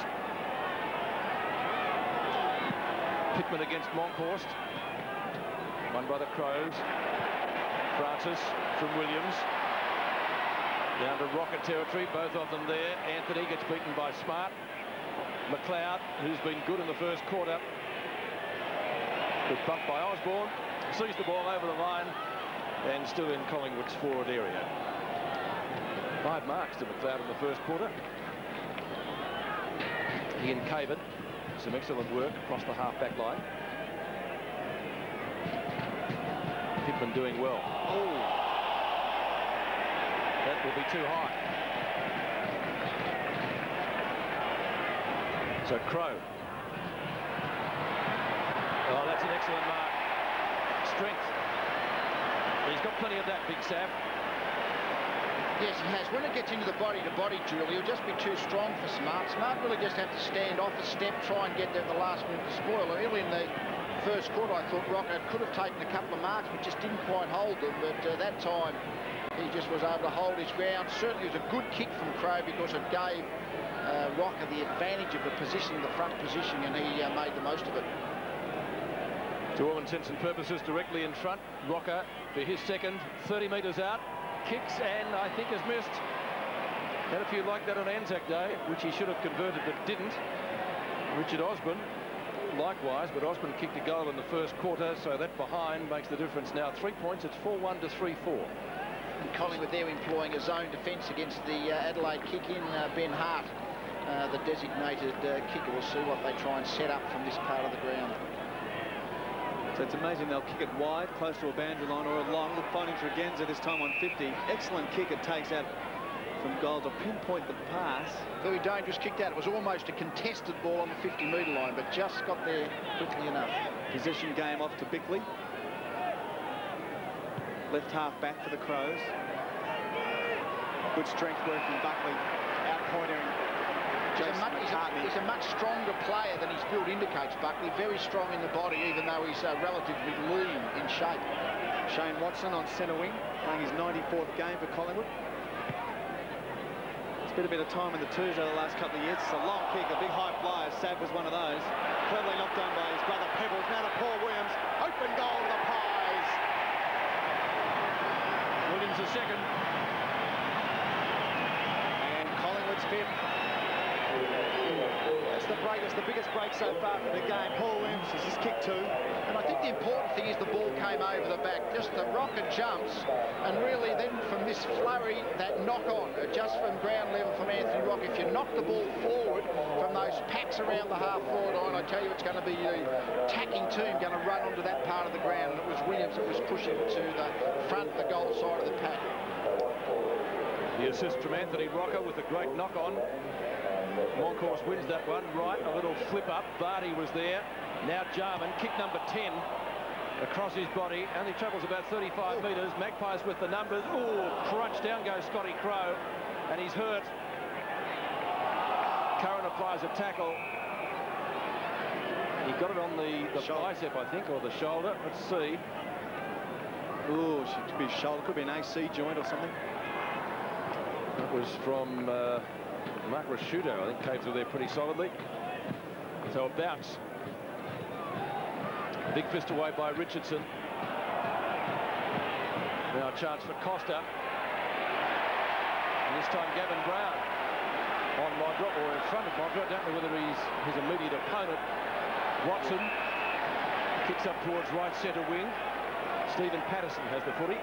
Pittman against Monkhorst, won by the Crows. Francis from Williams, down to Rocker territory, both of them there. Anthony gets beaten by Smart. McLeod, who's been good in the first quarter, was bumped by Osborne, sees the ball over the line, and still in Collingwood's forward area. Five marks to McLeod in the first quarter. He and Caven. Some excellent work across the half-back line. Pittman doing well. Oh, that will be too high. So Crow. Oh, that's an excellent mark. Strength. He's got plenty of that, Big Sav. Yes, he has. When it gets into the body-to-body duel, he'll just be too strong for Smart. Smart really just have to stand off a step, try and get there at the last minute to spoil. And early in the first quarter, I thought Rocker could have taken a couple of marks, but just didn't quite hold them. But uh, that time, he just was able to hold his ground. Certainly, it was a good kick from Crow, because it gave uh, Rocker the advantage of the position, the front position, and he uh, made the most of it. To all intents and purposes, directly in front. Rocker, for his second, thirty metres out. Kicks, and I think has missed. Had a few like that on Anzac Day, which he should have converted but didn't. Richard Osmond likewise, but Osmond kicked a goal in the first quarter, so that behind makes the difference now. Three points. It's four one to three four. Collingwood there employing a zone defence against the uh, Adelaide kick-in. uh, Ben Hart, uh, the designated uh, kicker. We'll see what they try and set up from this part of the ground. So it's amazing, they'll kick it wide, close to a boundary line or a long. Look, finding Tregenza this time on fifty. Excellent kick. It takes out from goal to pinpoint the pass. Very dangerous kicked out. It was almost a contested ball on the fifty metre line, but just got there quickly enough. Position game off to Bickley. Left half back for the Crows. Good strength work from Buckley. Out-pointering. He's a, much, he's, a, he's a much stronger player than his build indicates, Buckley. Very strong in the body, even though he's uh, relatively lean in shape. Shane Watson on centre wing, playing his ninety-fourth game for Collingwood. It's been a bit of time in the twos over the last couple of years. It's a long kick, a big high flyer. Sav was one of those. Cleverly knocked down by his brother Pebbles. Now to Paul Williams. Open goal to the Pies. Williams the second. And Collingwood's fifth. That's the break, that's the biggest break so far for the game. Paul Williams is his kick two. And I think the important thing is the ball came over the back. Just the Rocker jumps, and really then from this flurry, that knock-on, just from ground level from Anthony Rocker. If you knock the ball forward from those packs around the half-forward line, I tell you it's going to be the attacking team going to run onto that part of the ground. And it was Williams that was pushing to the front, the goal side of the pack. The assist from Anthony Rocker with a great knock-on. Monkhorst wins that one. Right, a little flip up. Vardy was there. Now Jarman, kick number ten across his body. Only travels about thirty-five metres. Magpies with the numbers. Oh, crunch. Down goes Scotty Crow, and he's hurt. Curran applies a tackle. He got it on the, the bicep, I think, or the shoulder. Let's see. Oh, it could be his shoulder. Could be an A C joint or something. That was from... Uh, Mark Ricciuto, I think, came through there pretty solidly. So a bounce. Big fist away by Richardson. Now a chance for Costa. And this time Gavin Brown on Modra, or in front of Modra. I don't know whether he's his immediate opponent. Watson kicks up towards right centre wing. Stephen Patterson has the footy.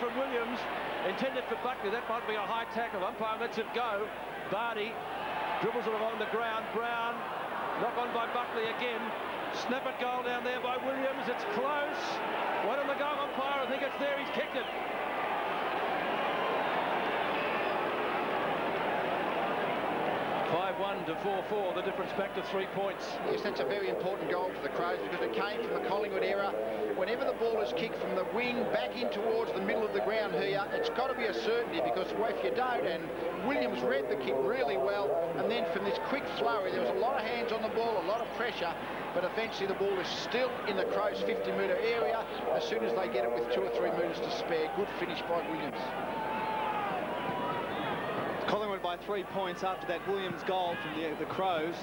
goes from Williams, intended for Buckley. That might be a high tackle. Umpire lets it go. Bardi dribbles it along the ground. Brown, knock on by Buckley again. Snap at goal down there by Williams. It's close. One on the goal, umpire. I think it's there. He's kicked it. five one to four four, the difference back to three points. Yes, that's a very important goal for the Crows because it came from the Collingwood era. Whenever the ball is kicked from the wing back in towards the middle of the ground here, it's got to be a certainty, because if you don't, and Williams read the kick really well, and then from this quick flurry, there was a lot of hands on the ball, a lot of pressure, but eventually the ball is still in the Crows' fifty metre area. As soon as they get it with two or three metres to spare, good finish by Williams. Collingwood by three points after that Williams goal from the, the Crows.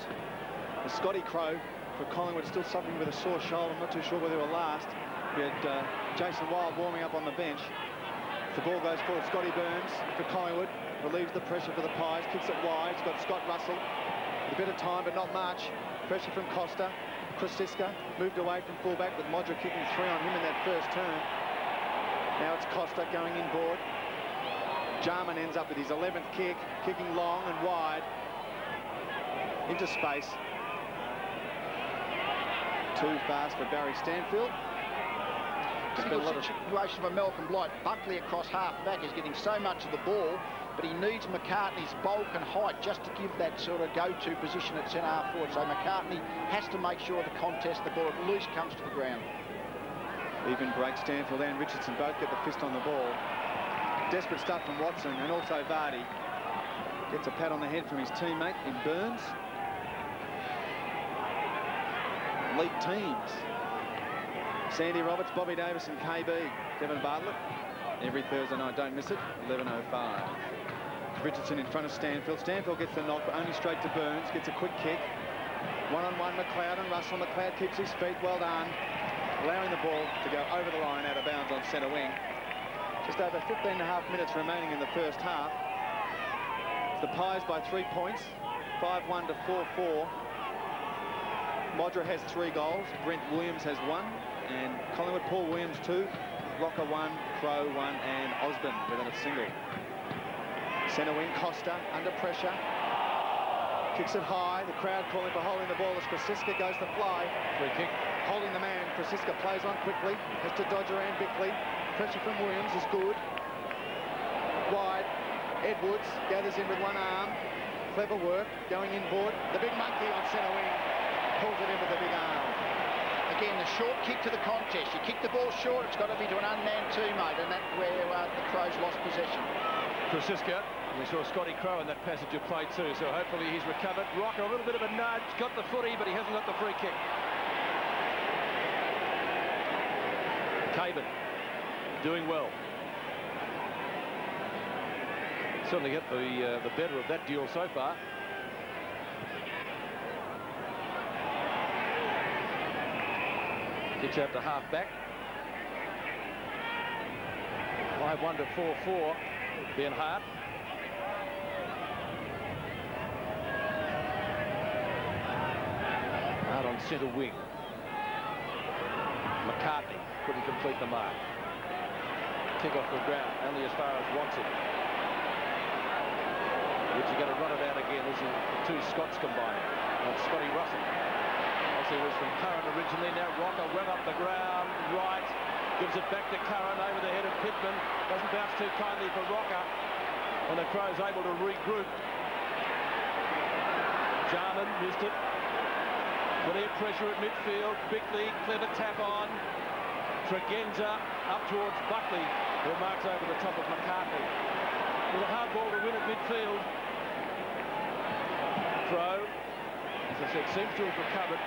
The Scotty Crow for Collingwood still suffering with a sore shoulder. I'm not too sure whether they were last. We had uh, Jason Wild warming up on the bench. The ball goes forward. Scotty Burns for Collingwood relieves the pressure for the Pies. Kicks it wide. It's got Scott Russell. A bit of time, but not much. Pressure from Costa. Crosisca moved away from fullback with Modra kicking three on him in that first turn. Now it's Costa going inboard. Jarman ends up with his eleventh kick, kicking long and wide into space. Too fast for Barry Stanfield. It's been a lot of situation for Malcolm Blight. Buckley across half-back is getting so much of the ball, but he needs McCartney's bulk and height just to give that sort of go-to position at centre-half forward. So McCartney has to make sure the contest, the ball at least comes to the ground. Even break, Stanfield and Richardson both get the fist on the ball. Desperate stuff from Watson, and also Vardy gets a pat on the head from his teammate in Burns. Elite teams. Sandy Roberts, Bobby Davis and K B. Devin Bartlett. Every Thursday night, don't miss it, eleven oh five. Richardson in front of Stanfield. Stanfield gets the knock, but only straight to Burns. Gets a quick kick. One-on-one, McLeod and Russell. McLeod keeps his feet, well done. Allowing the ball to go over the line, out of bounds on centre wing. Just over fifteen and a half minutes remaining in the first half. The Pies by three points, five one to four four. Modra has three goals, Brent Williams has one, and Collingwood, Paul Williams two, Rocca one, Crow one, and Osborne within a single. Centre wing, Costa under pressure. Kicks it high, the crowd calling for holding the ball as Crosisca goes to fly. Free kick. Holding the man, Crosisca plays on quickly, has to Dodger and Bickley. Pressure from Williams is good. Wide, Edwards gathers in with one arm. Clever work, going inboard. The big monkey on centre wing pulls it in with the big arm. Again, the short kick to the contest. You kick the ball short, it's got to be to an unmanned teammate, and that's where uh, the Crows lost possession. Crosisca, we saw Scotty Crow in that passage of play too, so hopefully he's recovered. Rocker, a little bit of a nudge, got the footy, but he hasn't got the free kick. Caven. Doing well. Certainly get the, uh, the better of that duel so far. Kicks out to half back. five one to four four. Ben Hart. Out on centre wing. McCartney couldn't complete the mark. Kick off the ground, only as far as Watson. Which you're going to run it out again. This is two Scots combining. And Scotty Russell. Obviously was from Curran originally. Now Rocker went up the ground. Right. Gives it back to Curran over the head of Pittman. Doesn't bounce too kindly for Rocker. And the Crows able to regroup. Jarman missed it. Plenty of pressure at midfield. Bickley, clever tap on. Tregenza up towards Buckley, who marks over the top of McCartney. With a hard ball to win at midfield. Crow, as I said, seems to have recovered.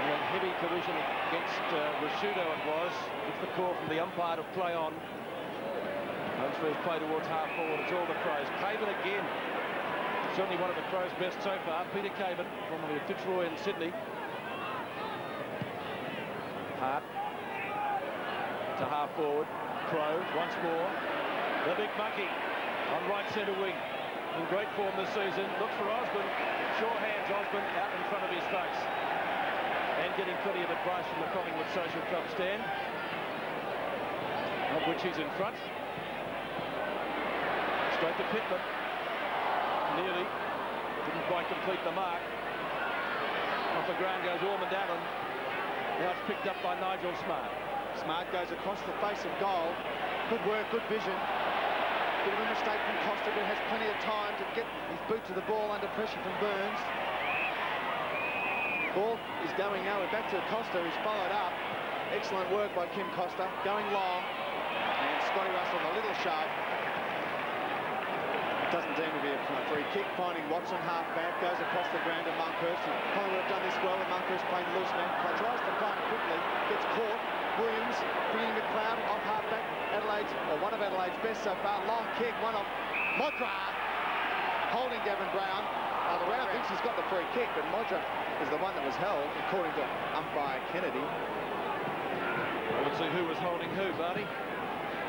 And then heavy collision against uh, Ricciuto it was. It's the call from the umpire to play on. Once first play towards half forward, it's all the Crows. Caven again. Certainly one of the Crows' best so far. Peter Caven, formerly of Fitzroy in Sydney. Hart to half forward. Crow once more. The big monkey on right centre wing. In great form this season. Looks for Osmond. Sure hands Osmond out in front of his face. And getting plenty of advice from the Collingwood Social Club stand. of which he's in front. Straight to Pittman. Nearly. Didn't quite complete the mark. Off the ground goes Ormond-Allen. Now it's picked up by Nigel Smart. Smart goes across the face of goal. Good work, good vision. Bit of a mistake from Costa, but has plenty of time to get his boot to the ball under pressure from Burns. Ball is going now. We're back to Costa, who's followed up. Excellent work by Kim Costa, going long. And Scotty Russell, a little sharp. Doesn't seem to be a free kick. Finding Watson half back, goes across the ground to Monkhurst. Collingwood have done this well, and Monkhurst playing loose man. Tries to find quickly, gets caught. Williams bringing McLeod off half back. Adelaide's, or one of Adelaide's best so far. Long kick, one off Modra, holding Gavin Brown. Uh, the round thinks he's got the free kick, but Modra is the one that was held, according to umpire Kennedy. Let's see who was holding who, Barney.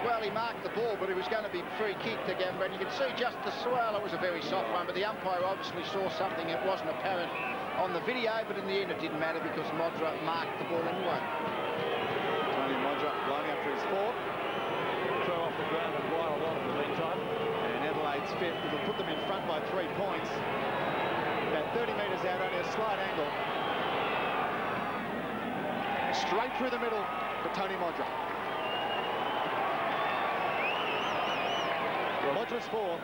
Well, he marked the ball, but it was going to be free kick to Gavin Brown. You can see just the swirl. It was a very soft one, but the umpire obviously saw something that wasn't apparent on the video, but in the end it didn't matter because Modra marked the ball anyway. Tony Modra blowing up for his fourth. Throw off the ground and wild on in the meantime. And Adelaide's fifth, it will put them in front by three points. About thirty metres out, only a slight angle. Straight through the middle for Tony Modra. Modra's fourth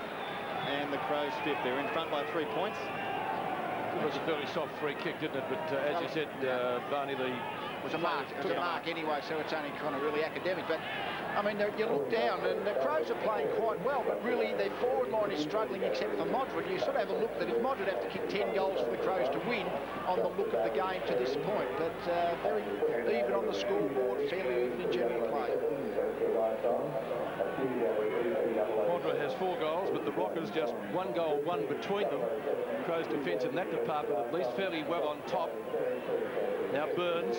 and the Crows fifth. They're in front by three points. It was a fairly soft free kick, didn't it? But uh, as you said, uh, Barney, the... It was a mark. It was a mark anyway, so it's only kind of really academic. But, I mean, you look down and the Crows are playing quite well, but really their forward line is struggling except for Modra. You sort of have a look that if Modra would have to kick ten goals for the Crows to win on the look of the game to this point. But uh, very even on the scoreboard, fairly even in general play. Modra has four goals, but the Rockers just one goal, one between them. The Crows defence in that department at least fairly well on top. Now Burns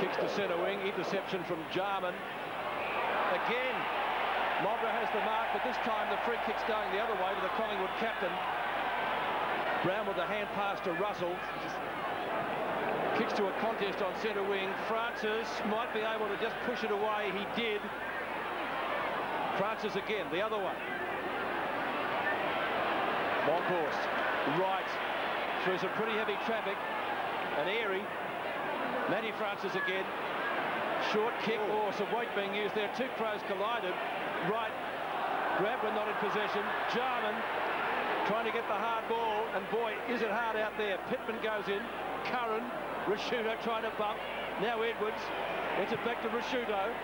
kicks to centre wing, interception from Jarman. Again, Modra has the mark, but this time the free kick's going the other way to the Collingwood captain. Brown with the hand pass to Russell. Kicks to a contest on centre wing. Francis might be able to just push it away. He did. Francis again, the other one. Monkhurst, right, through some pretty heavy traffic, and airy. Matty Francis again, short kick, or oh, some weight being used there. Two Crows collided, right, Grabber not in possession, Jarman trying to get the hard ball, and boy, is it hard out there. Pittman goes in, Curran, Ricciuto trying to bump, now Edwards, it's it back to Ricciuto.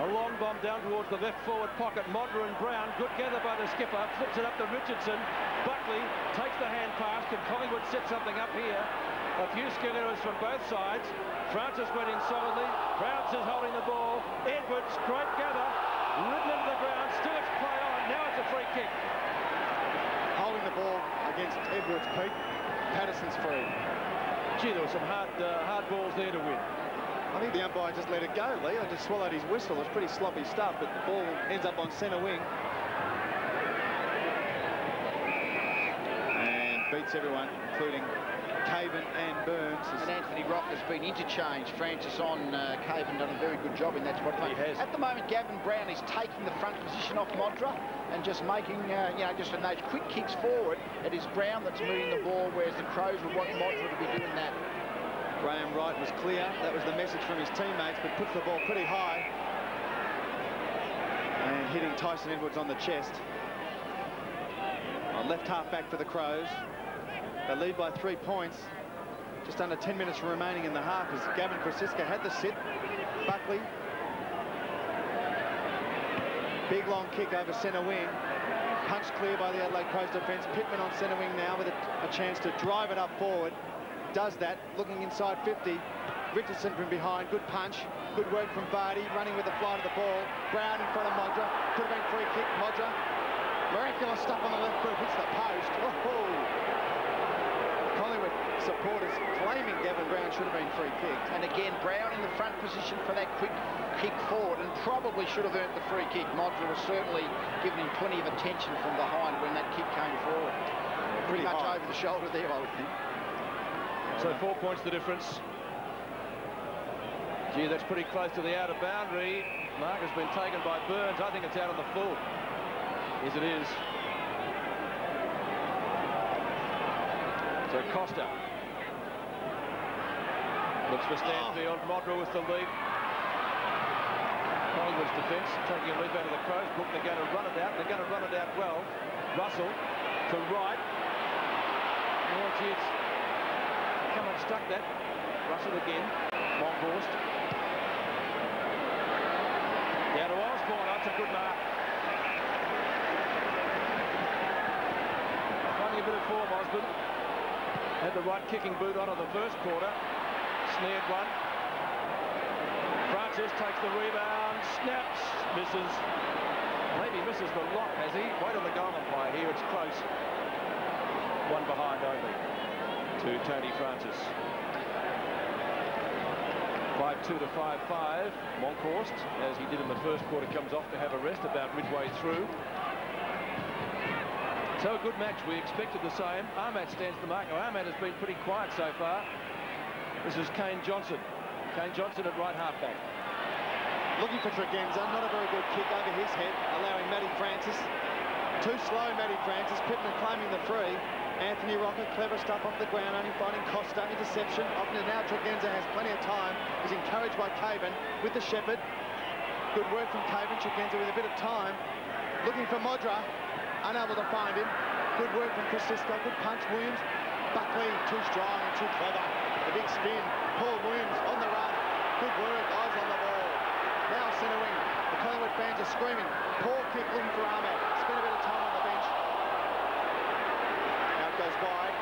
A long bomb down towards the left forward pocket. Modra and Brown, good gather by the skipper, flips it up to Richardson. Buckley takes the hand pass, and Collingwood sets something up here. A few skill errors from both sides. Francis went in solidly. Brown is holding the ball. Edwards, great gather, ridden into the ground. Still it's play on. Now it's a free kick. Holding the ball against Edwards, Pete. Patterson's free. Gee, there were some hard, uh, hard balls there to win. I think the umpire just let it go, Lee. I just swallowed his whistle. It's pretty sloppy stuff, but the ball ends up on centre wing. And beats everyone, including Caven and Burns. And Anthony Rocker has been interchanged. Francis on uh, Caven done a very good job in that spot. He has. At the moment, Gavin Brown is taking the front position off Modra and just making, uh, you know, just from those quick kicks forward, it is Brown that's moving the ball, whereas the Crows would want Modra to be doing that. Graham Wright was clear. That was the message from his teammates, but puts the ball pretty high. And hitting Tyson Edwards on the chest. On left half-back for the Crows. They lead by three points. Just under ten minutes remaining in the half as Gavin Crosisca had the sit. Buckley. Big long kick over centre wing. Punch clear by the Adelaide Crows defence. Pittman on centre wing now with a, a chance to drive it up forward. Does that, looking inside fifty. Richardson from behind, good punch, good work from Barty, running with the fly to the ball. Brown in front of Modra, could have been free kick, Modra. Miraculous stuff on the left foot, hits the post. Oh-ho. Collingwood supporters claiming Gavin Brown should have been free kicked. And again, Brown in the front position for that quick kick forward, and probably should have earned the free kick. Modra was certainly giving him plenty of attention from behind when that kick came forward. Pretty, Pretty much high. Over the shoulder there, I would think. So four points the difference. Gee, that's pretty close to the outer boundary. Mark has been taken by Burns. I think it's out on the full. Yes, it is. So Costa looks for Stanfield. Oh. Modra with the leap. Collingwood's defence taking a leap out of the Crows. Brook, they're going to run it out. They're going to run it out well. Russell to Wright. Oh, gee, it's come and stuck that. Russell again. Longhorst. Down to Osborne. That's a good mark. Funny a bit of form, Osborne. Had the right kicking boot on in the first quarter. Snared one. Francis takes the rebound. Snaps. Misses. Maybe misses the lock, has he? Wait on the Garland play here. It's close. One behind only to Tony Francis. five two to five five. Monkhorst, as he did in the first quarter, comes off to have a rest about midway through. So a good match. We expected the same. Ahmat stands the mark. Now, Ahmat has been pretty quiet so far. This is Kane Johnson. Kane Johnson at right halfback. Looking for Tregenza. Not a very good kick over his head, allowing Matty Francis. Too slow, Matty Francis. Pittman claiming the free. Anthony Rocker, clever stuff off the ground, only finding Costa, interception. Now Tregenza has plenty of time, is encouraged by Caven with the Shepherd. Good work from Caven, Tregenza with a bit of time. Looking for Modra, unable to find him. Good work from Crosisca, good punch, Williams. Buckley, too strong and too clever. A big spin, Paul Williams on the run. Good work, eyes on the ball. Now centre wing, the Collingwood fans are screaming. Poor kick looking for Ahmat, spent a bit of time on the bench. Goes wide.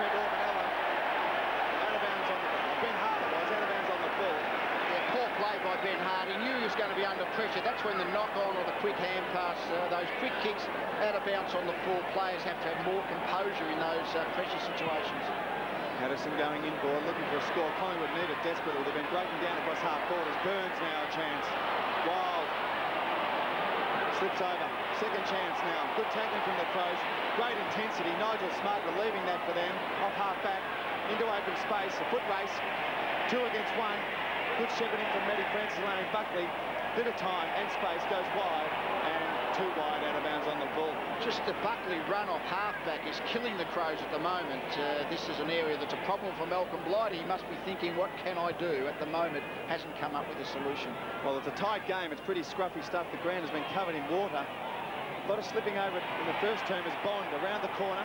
Trent Ormond-Allen. Out of bounds on the Ben Hart was out of bounds on the full. Yeah, poor play by Ben Hart. He knew he was going to be under pressure. That's when the knock-on or the quick hand pass, uh, those quick kicks out of bounds on the full. Players have to have more composure in those uh, pressure situations. Patterson going inboard, looking for a score. Collingwood need it desperately. They've been breaking down across half quarters. Burns now a chance. Wild. Slips over. Second chance now. Good tackling from the Crows. Great intensity. Nigel Smart relieving that for them. Off half-back. Into open space. A foot race. Two against one. Good shepherding from Matty Francis, allowing Buckley. Bit of time and space. Goes wide. And too wide. Out of bounds on the ball. Just the Buckley run off half-back is killing the Crows at the moment. Uh, this is an area that's a problem for Malcolm Blighty. He must be thinking, what can I do? At the moment, hasn't come up with a solution. Well, it's a tight game. It's pretty scruffy stuff. The ground has been covered in water. A lot of slipping over in the first term is Bond around the corner,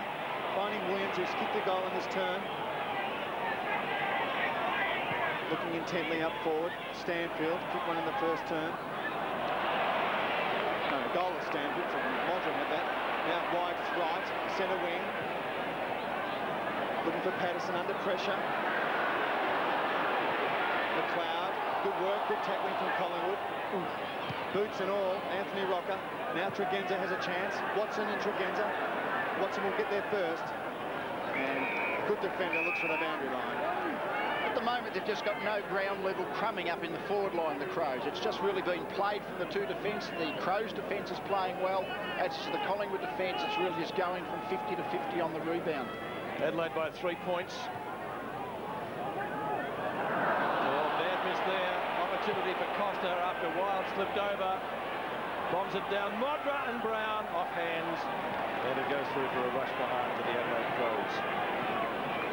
finding Williams, who's kicked the goal in this term. Looking intently up forward, Stanfield, kicked one in the first term. No, the goal of Stanfield, so Modra had that. Now wide to right, centre wing. Looking for Patterson under pressure. McLeod, good work, good tackling from Collingwood. Ooh. Boots and all, Anthony Rocker. Now Tregenza has a chance. Watson and Tregenza. Watson will get there first. And good defender looks for the boundary line. At the moment, they've just got no ground level crumbing up in the forward line, the Crows. It's just really been played from the two defence. The Crows defence is playing well. As the Collingwood defence, it's really just going from fifty to fifty on the rebound. Adelaide by three points. For Costa after Wild slipped over, bombs it down. Modra and Brown off hands, and it goes through for a rush behind to the Adelaide Crows.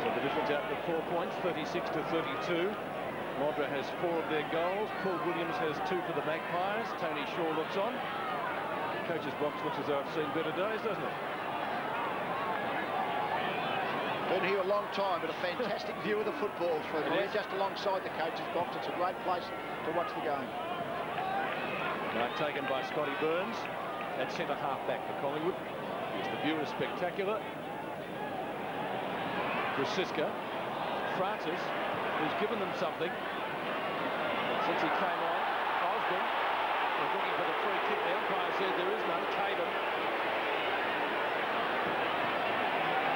So the difference out to four points, thirty-six to thirty-two. Modra has four of their goals. Paul Williams has two for the Magpies. Tony Shaw looks on. Coach's box looks as though it's seen better days, doesn't it? Been here a long time, but a fantastic view of the football through there, just alongside the coach's box. It's a great place to watch the game. Now taken by Scotty Burns at centre half-back for Collingwood. The view is spectacular. Crosisca, Francis, who's given them something. And since he came on, Osborne was looking for the free kick. The umpire said there is none. Caven.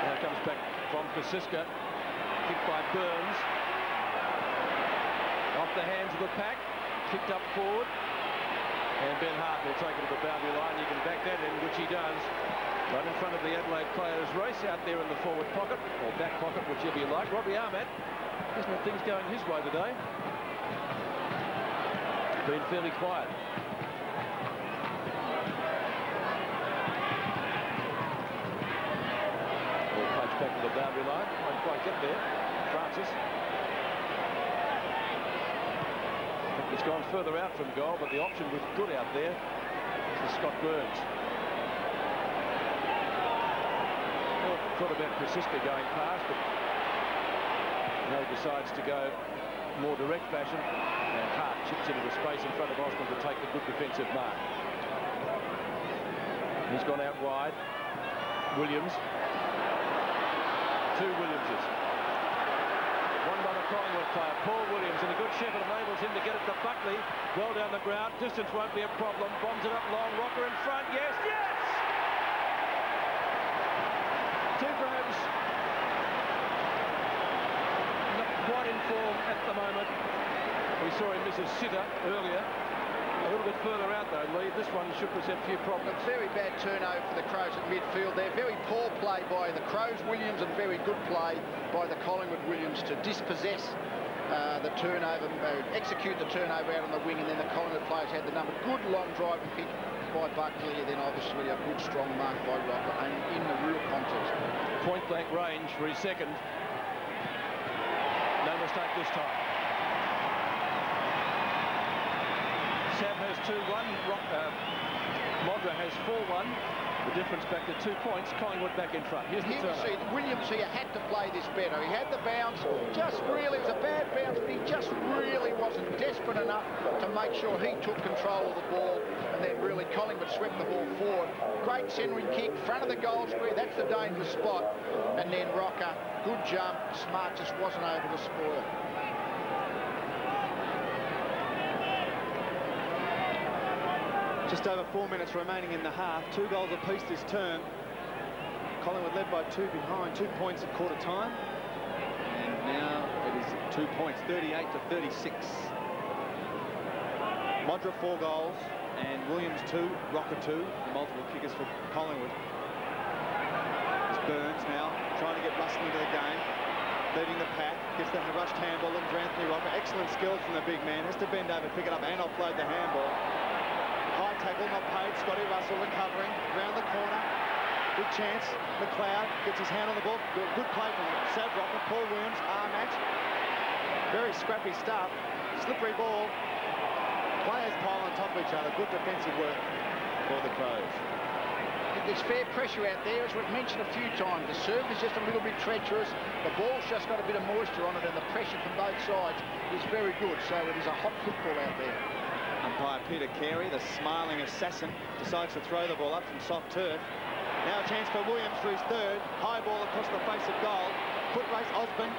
Now comes back from Crosisca, kicked by Burns, off the hands of the pack, kicked up forward, and Ben Hart will take it to the boundary line. You can back that in, which he does, right in front of the Adelaide players. Race out there in the forward pocket, or back pocket, whichever you like. Robbie Ahmat, isn't it, things going his way today? been fairly quiet. Ball punched back to the boundary line. Won't quite get there. Francis. He's gone further out from goal, but the option was good out there for Scott Burns. Well, thought about Crosisca going past, but no, decides to go more direct fashion, and Hart chips into the space in front of Osmond to take the good defensive mark. He's gone out wide. Williams. Two Williamses. One by the Collingwood player, Paul Williams, and a good shepherd enables him to get it to Buckley. Well down the ground, distance won't be a problem. Bombs it up long, Rocker in front, yes, yes! Two grabs. Not quite in form at the moment. We saw him miss a sitter earlier. A little bit further out though, Lee. This one should present a few problems. A very bad turnover for the Crows at midfield there. Very poor play by the Crows Williams and very good play by the Collingwood Williams to dispossess uh, the turnover, uh, execute the turnover out on the wing, and then the Collingwood players had the number. Good long drive and pick by Buckley, and then obviously a good strong mark by Rocker, and in the real contest. Point blank range for his second. No mistake this time. Sav has two one, uh, Modra has four one, the difference back to two points, Collingwood back in front. Here's the turnover. Here you see, Williams here had to play this better. He had the bounce, just really, it was a bad bounce, but he just really wasn't desperate enough to make sure he took control of the ball, and then really Collingwood swept the ball forward. Great centering kick, front of the goal square, that's the dangerous spot, and then Rocker, good jump, Smart just wasn't able to spoil. Just over four minutes remaining in the half. Two goals apiece this term. Collingwood led by two behind, two points at quarter time. And now it is two points, thirty-eight to thirty-six. Modra four goals and Williams two, Rocker two, the multiple kickers for Collingwood. It's Burns now trying to get Russell into the game, leading the pack, gets the rushed handball in for Anthony Rocker. Excellent skills from the big man, has to bend over, pick it up and offload the handball. High tackle, not paid. Scotty Russell recovering. Round the corner. Good chance. McLeod gets his hand on the ball. Good, good play from Sav Rocca. Paul Williams, Ahmat. Very scrappy stuff. Slippery ball. Players pile on top of each other. Good defensive work for the Crows. There's fair pressure out there, as we've mentioned a few times. The surface is just a little bit treacherous. The ball's just got a bit of moisture on it, and the pressure from both sides is very good. So it is a hot football out there. Umpire Peter Carey, the smiling assassin, decides to throw the ball up from soft turf. Now a chance for Williams for his third. High ball across the face of goal. Foot race, Osborne.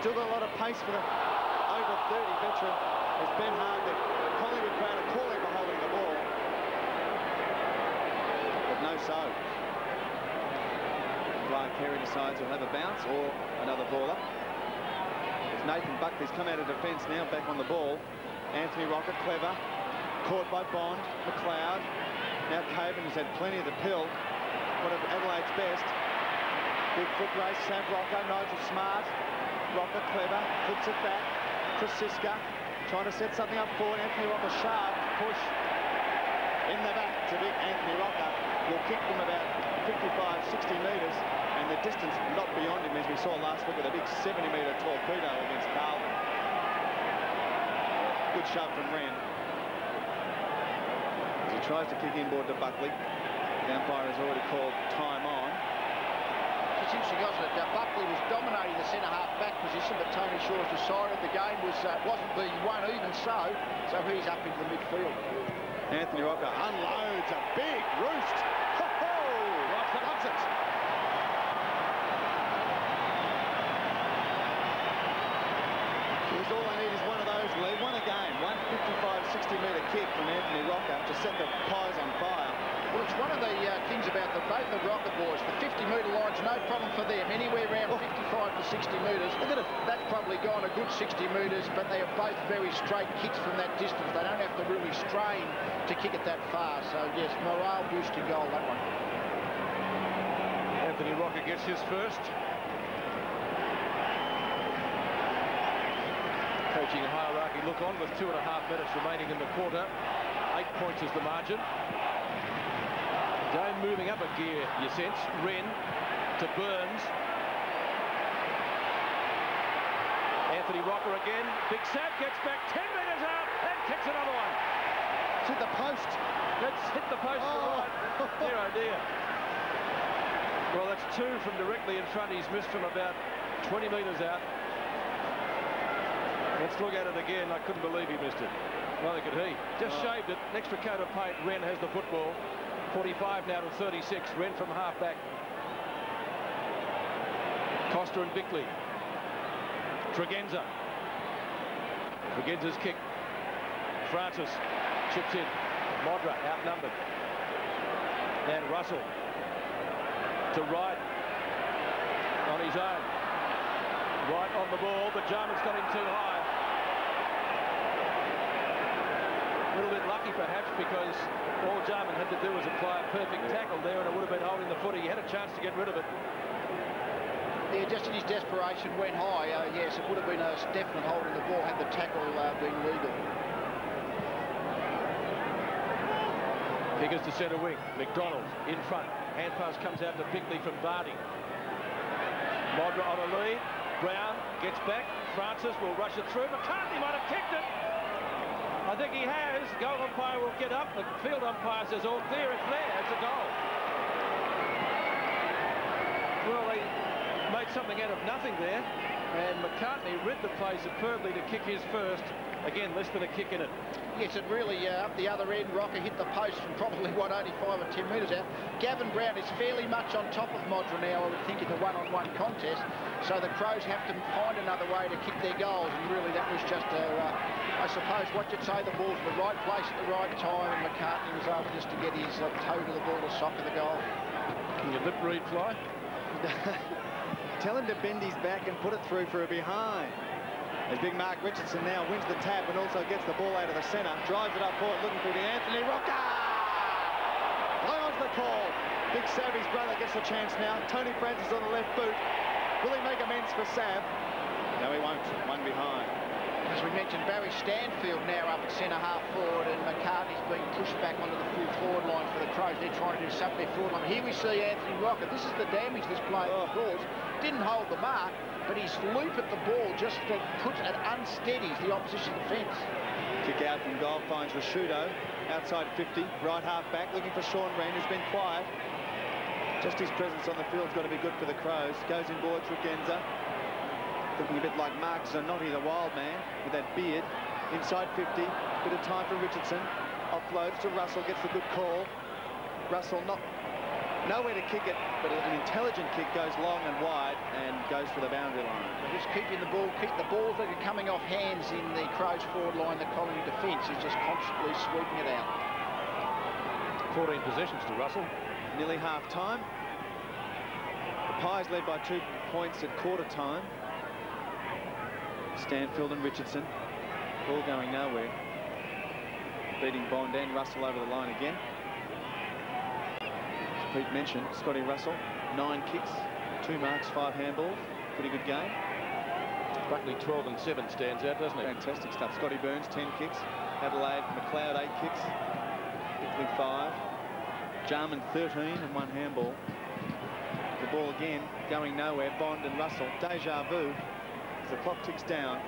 Still got a lot of pace for the over thirty veteran. As Ben Hart, the Collingwood crowd are calling for holding the ball. But no so. Umpire Carey decides he'll have a bounce or another ball up. As Nathan Buckley's come out of defence now, back on the ball. Anthony Rocker, clever, caught by Bond, McLeod. Now Caven has had plenty of the pill. One of Adelaide's best. Big foot race, Sav Rocca, Nigel Smart. Rocker, clever, puts it back. Crosisca trying to set something up forward. Anthony Rocker, sharp, push in the back to big Anthony Rocker. Will kick from about fifty-five, sixty metres, and the distance not beyond him, as we saw last week with a big seventy metre torpedo against Carlton. Good shove from Wren. As he tries to kick inboard to Buckley. The umpire has already called time on. It's interesting, wasn't it? Now, Buckley was dominating the centre-half back position, but Tony Shaw's decided the game was, uh, wasn't being won even so, so he's up into the midfield. Anthony Rocker unloads a big roost. Ho-ho! Rocker loves it. All they need is one of those, Lee. One a game. One fifty-five, sixty metre kick from Anthony Rocker to set the Pies on fire. Well, it's one of the uh, things about the, both the Rocker boys. The fifty metre line's no problem for them. Anywhere around fifty-five to sixty metres. That's probably gone a good sixty metres, but they are both very straight kicks from that distance. They don't have to really strain to kick it that far. So, yes, morale-boosting goal, that one. Anthony Rocker gets his first. coaching hierarchy look on with two and a half minutes remaining in the quarter. Eight points is the margin. Game moving up a gear, you sense. Wren to Burns. Anthony Rocker again. Big Sav gets back ten metres out and kicks another one. It's hit the post. It's hit the post. Oh, right. Dear, oh dear. Well, that's two from directly in front. He's missed from about twenty metres out. Let's look at it again. I couldn't believe he missed it. Neither could he. Just oh. shaved it. An extra coat of paint. Wren has the football. forty-five now to thirty-six. Wren from half back. Costa and Buckley. Tregenza. Tregenza's kick. Francis chips in. Modra outnumbered. And Russell to Wright on his own. Wright on the ball, but Jarman's got him too high. A little bit lucky perhaps, because all Jarman had to do was apply a perfect tackle there and it would have been holding the footy. He had a chance to get rid of it. Yeah, just in his desperation went high. Uh, yes, it would have been a definite holding the ball had the tackle uh, been legal. Figures to centre wing. McDonald in front. Hand pass comes out to Buckley from Vardy. Modra on a lead. Brown gets back. Francis will rush it through. McCartney might have kicked it. I think he has. Goal umpire will get up. The field umpire says all clear. It's there. It's a goal. Well, they made something out of nothing there, and McCartney read the play superbly to kick his first. Again, less than a kick in it. Yes, it really, uh, up the other end, Rocker hit the post from probably, what, only five or ten metres out. Gavin Brown is fairly much on top of Modra now, I would think, in the one-on-one contest. So the Crows have to find another way to kick their goals, and really that was just a, uh, I suppose, what you'd say, the ball's in the right place at the right time, and McCartney was able just to get his uh, toe to the ball to sock of the goal. Can you lip read fly? Tell him to bend his back and put it through for a behind. As big Mark Richardson now wins the tap and also gets the ball out of the centre, drives it up forward, looking for the Anthony Rocker. Lyons the call. Big Savvy's brother gets the chance now. Tony Francis on the left boot. Will he make amends for Sav? No, he won't. One behind. As we mentioned, Barry Stanfield now up at centre half forward, and McCartney's being pushed back onto the full forward line for the Crows. They're trying to do something forward line. Here we see Anthony Rocker. This is the damage this player oh. caused. Didn't hold the mark, but his loop at the ball just puts it unsteadies the opposition defence. Kick out from goal finds Ricciuto, outside fifty, right half back, looking for Sean Wren, who's been quiet. Just his presence on the field's got to be good for the Crows. Goes inboard Tregenza, looking a bit like Mark Zanotti, the wild man, with that beard. Inside fifty, bit of time for Richardson. Offloads to Russell, gets the good call. Russell not... nowhere to kick it, but an intelligent kick goes long and wide and goes for the boundary line. They're just keeping the ball, keep the balls that are coming off hands in the Crows forward line. The Colony defence is just constantly sweeping it out. fourteen possessions to Russell. Nearly half time. The Pies led by two points at quarter time. Stanfield and Richardson all going nowhere. Beating Bond and Russell over the line again. Pete mentioned Scotty Russell, nine kicks, two marks, five handballs. Pretty good game. Buckley twelve and seven stands out, doesn't it? Fantastic stuff. Scotty Burns, ten kicks. Adelaide, McLeod, eight kicks. Buckley, five. Jarman, thirteen and one handball. The ball again, going nowhere. Bond and Russell, deja vu. As the clock ticks down.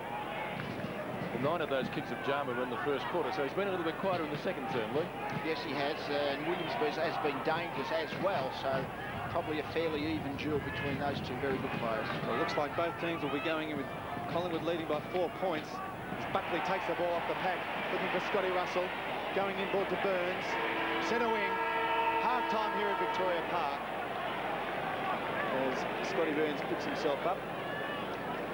Nine of those kicks of Jarman were in the first quarter, so he's been a little bit quieter in the second term, Lee. Yes, he has, uh, and Williams has been dangerous as well, so probably a fairly even duel between those two very good players. Well, it looks like both teams will be going in with Collingwood leading by four points. Buckley takes the ball off the pack, looking for Scotty Russell, going inboard to Burns. Centre wing, half-time here at Victoria Park. As Scotty Burns picks himself up.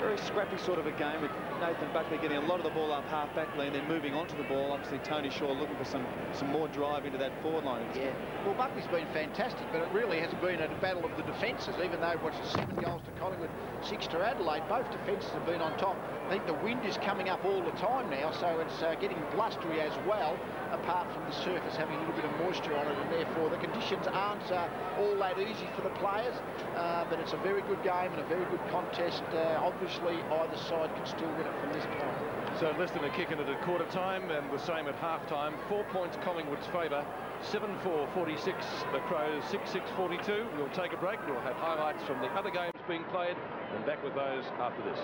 Very scrappy sort of a game with Nathan Buckley getting a lot of the ball up half back lane, then moving onto the ball. Obviously Tony Shaw looking for some some more drive into that forward line. Yeah. Well, Buckley's been fantastic, but it really has been a battle of the defences. Even though what's seven goals to Collingwood, six to Adelaide, both defences have been on top. I think the wind is coming up all the time now, so it's uh, getting blustery as well. Apart from the surface having a little bit of moisture on it, and therefore the conditions aren't uh, all that easy for the players. Uh, but it's a very good game and a very good contest. Uh, obviously, either side can still win it from this point. So less than a kick in it at quarter time and the same at half time. Four points Collingwood's favour. seven four forty-six, the Crows six six forty-two. We'll take a break. We'll have highlights from the other games being played and back with those after this.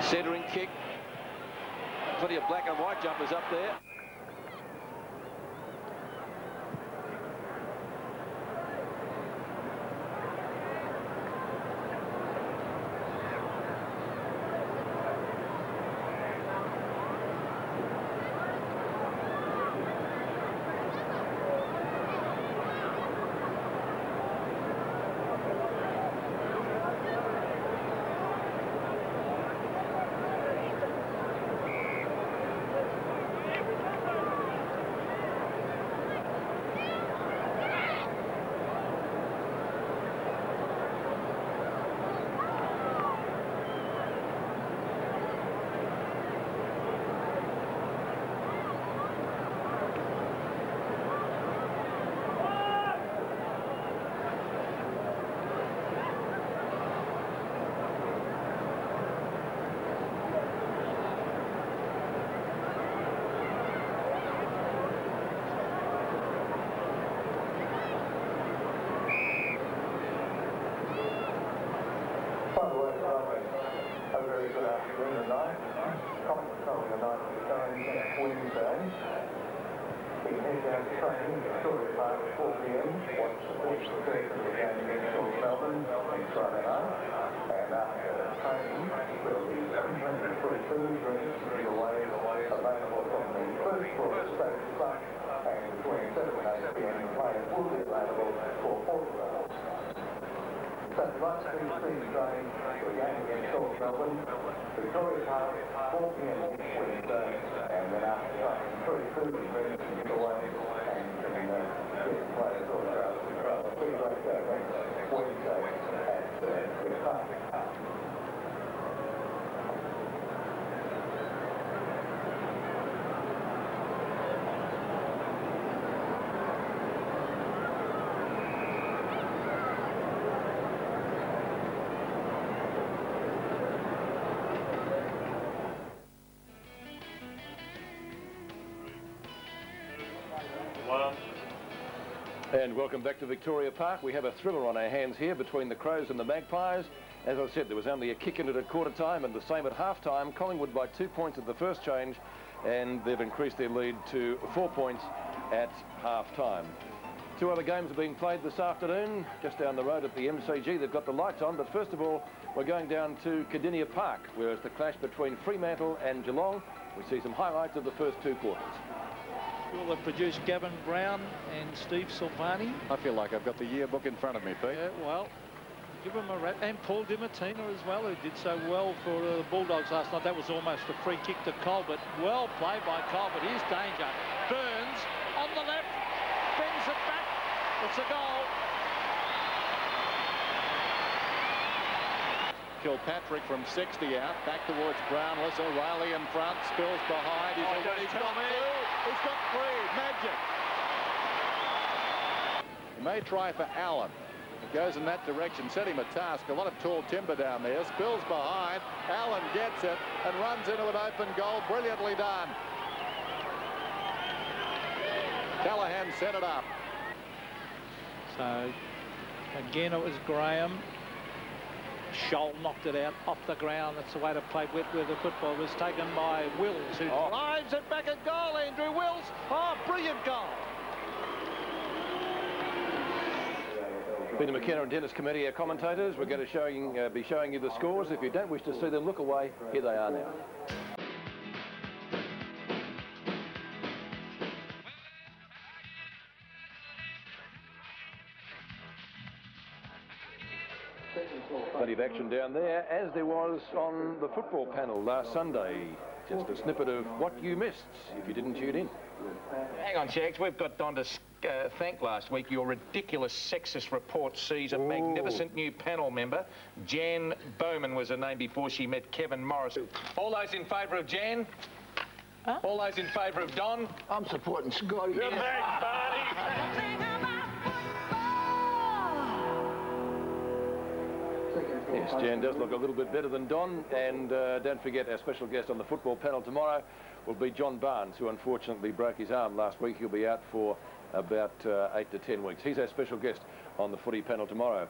Centering kick. Plenty of black and white jumpers up there. And welcome back to Victoria Park. We have a thriller on our hands here between the Crows and the Magpies. As I said, there was only a kick in it at quarter time and the same at half time. Collingwood by two points at the first change, and they've increased their lead to four points at half time. Two other games are being played this afternoon. Just down the road at the M C G, they've got the lights on. But first of all, we're going down to Cardinia Park, where it's the clash between Fremantle and Geelong. We see some highlights of the first two quarters. Well, they've produced Gavin Brown and Steve Silvani. I feel like I've got the yearbook in front of me, Pete. Yeah, well, give him a rat. And Paul Dimartina as well, who did so well for the uh, Bulldogs last night. That was almost a free kick to Colbert. Well played by Colbert. Here's danger. Burns on the left. Bends it back. It's a goal. Kilpatrick from sixty out. Back towards Brownless. O'Reilly in front. Spills behind. He's oh, already come in. He's got three. Magic. He may try for Allen. It goes in that direction, set him a task. A lot of tall timber down there. Spills behind. Allen gets it and runs into an open goal. Brilliantly done. Callaghan set it up. So, again, it was Graham. Scholl knocked it out off the ground. That's the way to play with where the football was taken by Wills, who oh. drives it back at goal. Andrew Wills. Oh, brilliant goal. Peter McKenna and Dennis Committee are commentators. We're going to showing, uh, be showing you the scores. If you don't wish to see them, look away. Here they are now. Plenty of action down there, as there was on the football panel last Sunday. Just a snippet of what you missed if you didn't tune in. Hang on, Shags. We've got Don to uh, thank last week. Your ridiculous sexist report sees a Ooh. magnificent new panel member. Jan Bowman was her name before she met Kevin Morris. All those in favour of Jan? Huh? All those in favour of Don? I'm supporting Scotty. Good yeah. Party. Yes, Jan does look a little bit better than Don, and uh, don't forget our special guest on the football panel tomorrow will be John Barnes, who unfortunately broke his arm last week. He'll be out for about uh, eight to ten weeks. He's our special guest on the footy panel tomorrow.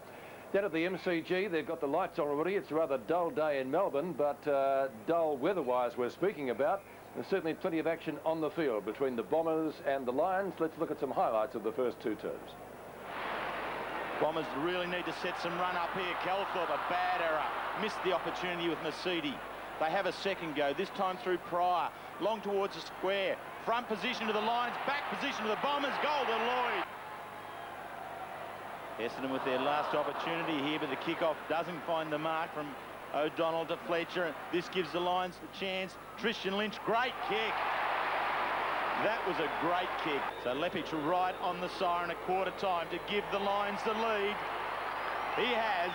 Down at the M C G, they've got the lights on already. It's a rather dull day in Melbourne, but uh, dull weather-wise we're speaking about. There's certainly plenty of action on the field between the Bombers and the Lions. Let's look at some highlights of the first two terms. Bombers really need to set some run up here. Calthorpe, a bad error. Missed the opportunity with Mercedes. They have a second go, this time through Pryor. Long towards the square. Front position to the Lions, back position to the Bombers. Goal to Lloyd. Essendon with their last opportunity here, but the kickoff doesn't find the mark from O'Donnell to Fletcher. This gives the Lions a chance. Tristan Lynch, great kick. That was a great kick. So Lepich right on the siren at quarter time to give the Lions the lead. He has.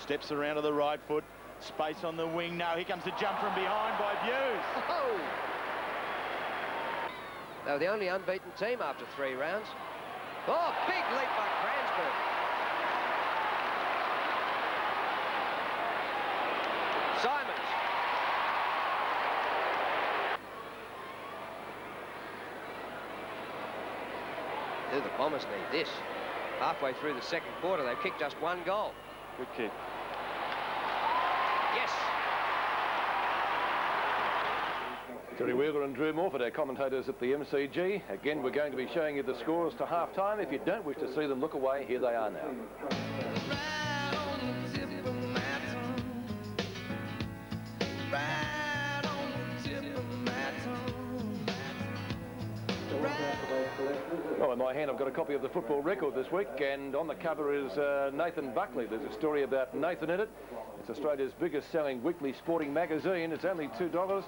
Steps around to the right foot. Space on the wing. Now here comes the jump from behind by Views. Oh. They were the only unbeaten team after three rounds. Oh, big leap by Cransford. Simons. The Bombers need this. Halfway through the second quarter, they've kicked just one goal. Good kick. Yes. Terry Wheeler and Drew Morford, our commentators at the M C G. Again, we're going to be showing you the scores to half-time. If you don't wish to see them, look away. Here they are now. Oh, in my hand I've got a copy of the football record this week, and on the cover is uh, Nathan Buckley. There's a story about Nathan in it. It's Australia's biggest selling weekly sporting magazine. It's only two dollars,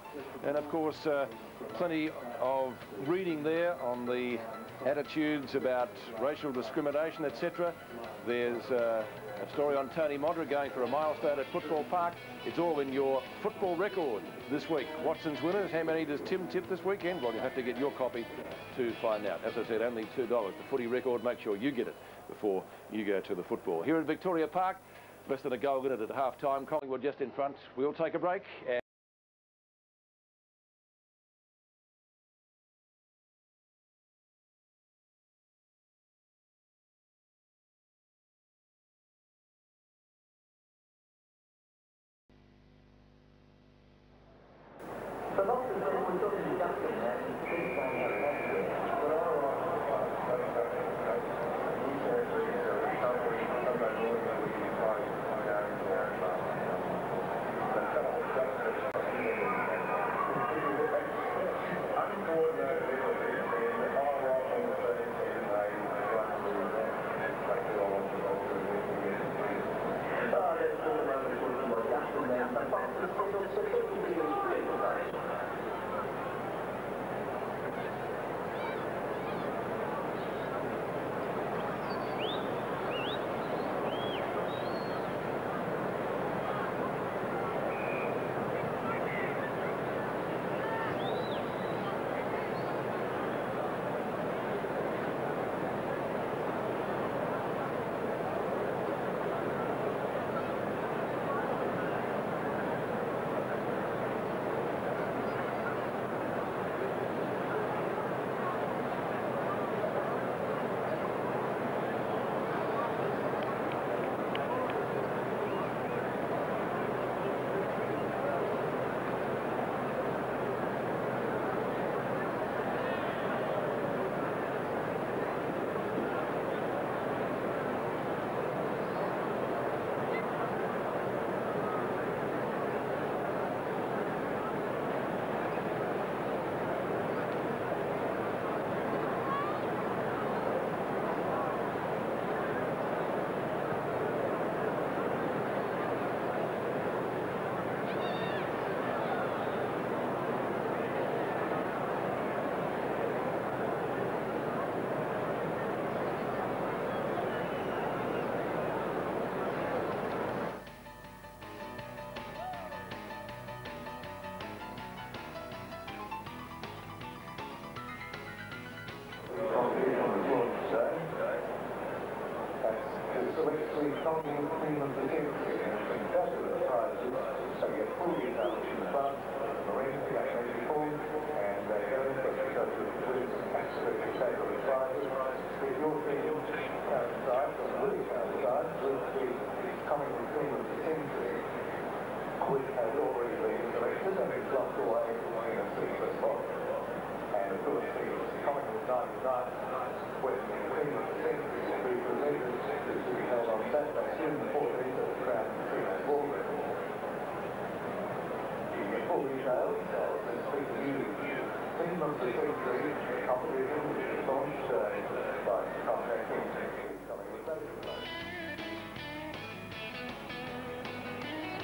and of course uh, plenty of reading there on the attitudes about racial discrimination, et cetera. There's uh, a story on Tony Modra going for a milestone at Football Park. It's all in your football record this week. Watson's winners, how many does Tim tip this weekend? Well, you'll have to get your copy to find out. As I said, only two dollars. The footy record, make sure you get it before you go to the football. Here at Victoria Park, less than a goal in it at half-time. Collingwood just in front. We'll take a break. And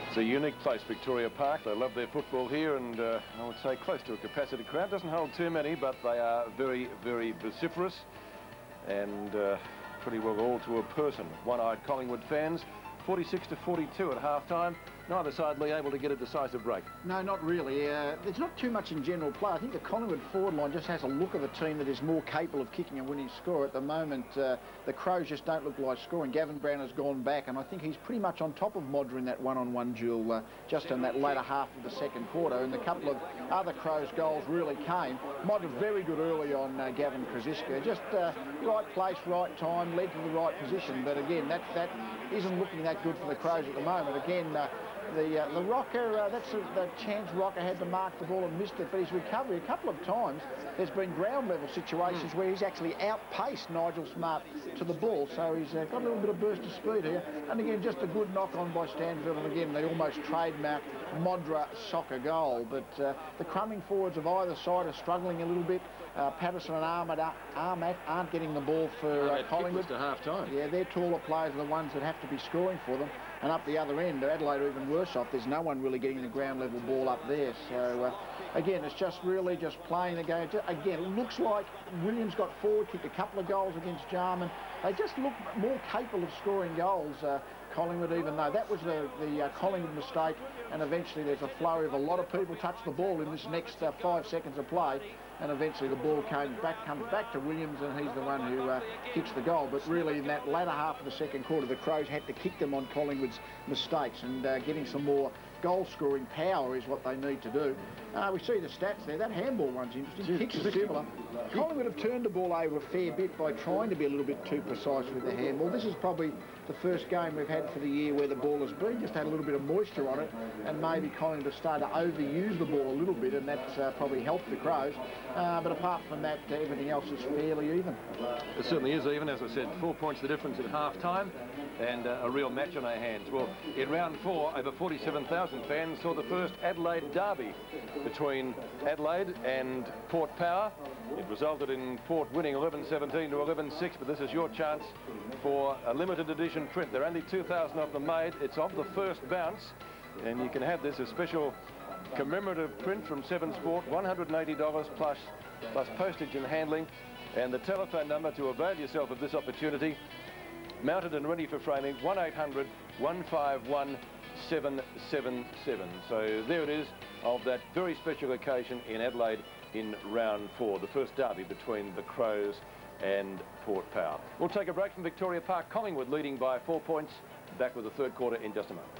It's a unique place, Victoria Park. They love their football here, and uh, I would say close to a capacity crowd. Doesn't hold too many, but they are very, very vociferous, and uh, pretty well all to a person. One-eyed Collingwood fans, forty-six to forty-two at half-time. Neither side Lee able to get a decisive break. No, not really. Uh, there's not too much in general play. I think the Collingwood forward line just has a look of a team that is more capable of kicking a winning score at the moment. Uh, the Crows just don't look like scoring. Gavin Brown has gone back, and I think he's pretty much on top of Modra in that one-on-one duel uh, just in that later half of the second quarter, and a couple of other Crows goals really came. Modra very good early on uh, Gavin Crosisca. Just uh, right place, right time, led to the right position, but again, that, that isn't looking that good for the Crows at the moment. Again, uh, The, uh, the Rocker, uh, that's a, the chance Rocker had to mark the ball and missed it, but his recovery a couple of times, there's been ground-level situations mm. where he's actually outpaced Nigel Smart to the ball, so he's uh, got a little bit of burst of speed here. And again, just a good knock-on by Stanfield, and again, the almost trademark Modra soccer goal. But uh, the crumbing forwards of either side are struggling a little bit. Uh, Patterson and Ahmat, Ahmat aren't getting the ball for uh, Collingwood. To half time. Yeah, their taller players are the ones that have to be scoring for them. And up the other end, Adelaide are even worse off. There's no one really getting the ground level ball up there. So, uh, again, it's just really just playing the game. Again, it looks like Williams got forward, kicked a couple of goals against Jarman. They just look more capable of scoring goals, uh, Collingwood, even though that was the, the uh, Collingwood mistake. And eventually there's a flurry of a lot of people touch the ball in this next uh, five seconds of play. And eventually the ball came back, comes back to Williams, and he's the one who uh, kicks the goal. But really, in that latter half of the second quarter, the Crows had to kick them on Collingwood's mistakes, and uh, getting some more goal-scoring power is what they need to do. Uh, we see the stats there. That handball one's interesting. Kicks are similar. Collingwood have turned the ball over a fair bit by trying to be a little bit too precise with the handball. This is probably the first game we've had for the year where the ball has been just had a little bit of moisture on it, and maybe Collingwood have started to overuse the ball a little bit, and that's uh, probably helped the Crows. Uh, but apart from that, uh, everything else is fairly even. It certainly is even, as I said, four points the difference at half-time, and uh, a real match on our hands. Well, in round four, over forty-seven thousand fans saw the first Adelaide derby between Adelaide and Port Power. It resulted in Port winning eleven seventeen to eleven six, but this is your chance for a limited edition print. There are only two thousand of them made. It's of the first bounce, and you can have this, a special commemorative print from Seven Sport, one hundred and eighty dollars plus, plus postage and handling. And the telephone number to avail yourself of this opportunity, mounted and ready for framing, one eight hundred, one five one, seven seven seven. So there it is, of that very special occasion in Adelaide in round four, the first derby between the Crows and Port Power. We'll take a break from Victoria Park. Collingwood leading by four points. Back with the third quarter in just a moment.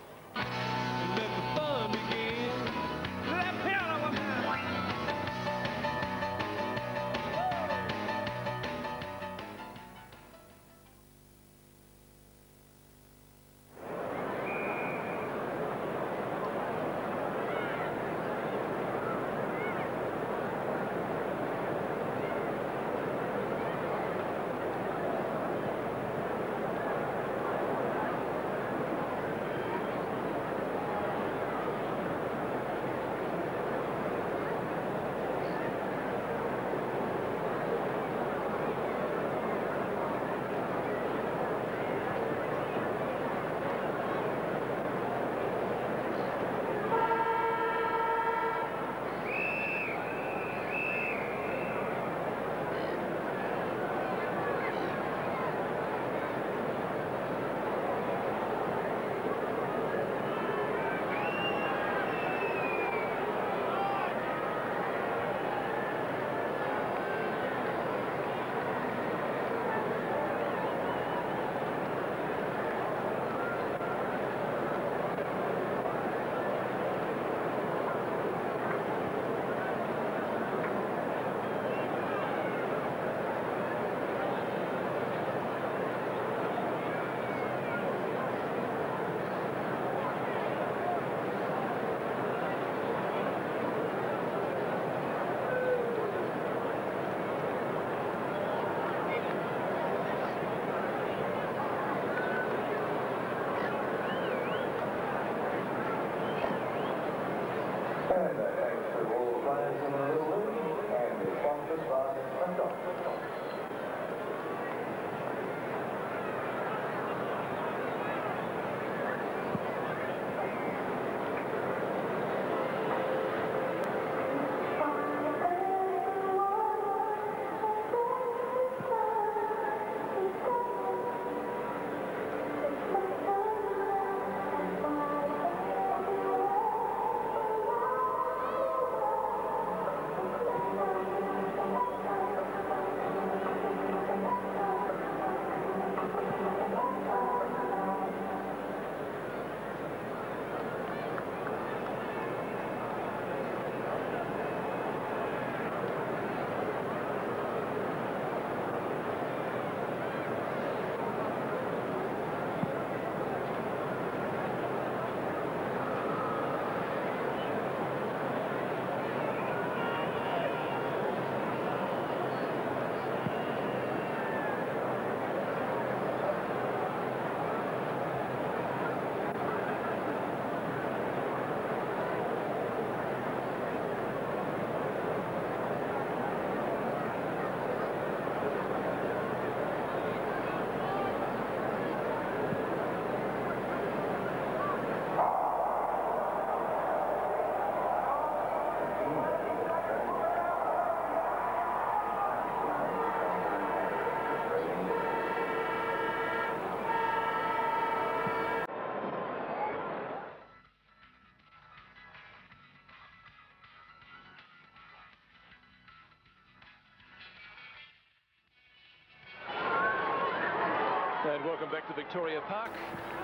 And welcome back to Victoria Park.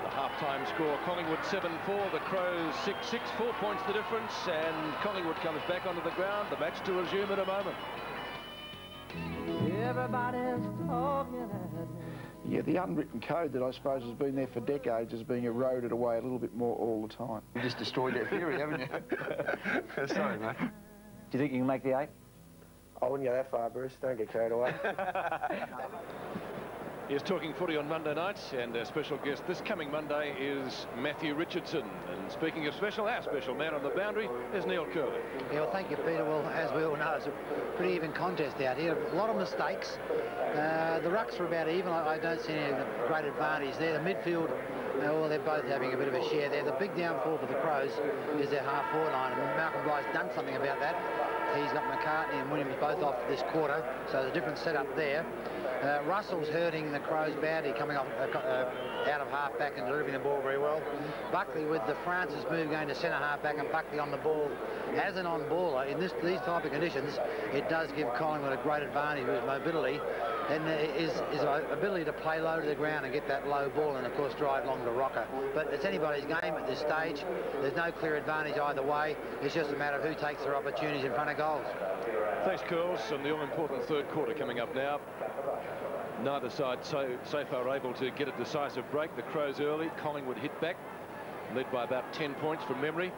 The half-time score, Collingwood seven four, the Crows six six, four points the difference, and Collingwood comes back onto the ground. The match to resume in a moment. Everybody's talking at me. Yeah, the unwritten code that I suppose has been there for decades is being eroded away a little bit more all the time. You've just destroyed their theory, haven't you? Sorry, mate. Do you think you can make the eight? I wouldn't go that far, Bruce. Don't get carried away. He's Talking Footy on Monday nights, and our special guest this coming Monday is Matthew Richardson. And speaking of special, our special man on the boundary is Neil Curley. Yeah, well, thank you, Peter. Well, as we all know, it's a pretty even contest out here. A lot of mistakes. Uh, the rucks are about even. I, I don't see any great advantage there. The midfield, uh, well, they're both having a bit of a share there. The big downfall for the Crows is their half-forward line, and Malcolm Blythe's done something about that. He's got McCartney and Williams both off this quarter, so there's a different setup there. Uh, Russell's hurting the Crows badly, coming off, uh, uh, out of half-back and delivering the ball very well. Buckley with the Francis move going to centre half-back, and Buckley on the ball. As an on-baller, in this, these type of conditions, it does give Collingwood a great advantage with mobility and his, his ability to play low to the ground and get that low ball and, of course, drive long to Rocca. But it's anybody's game at this stage. There's no clear advantage either way. It's just a matter of who takes their opportunities in front of goals. Thanks, Curls. And the all-important third quarter coming up now. Neither side so, so far able to get a decisive break. The Crows early, Collingwood hit back, led by about ten points from memory.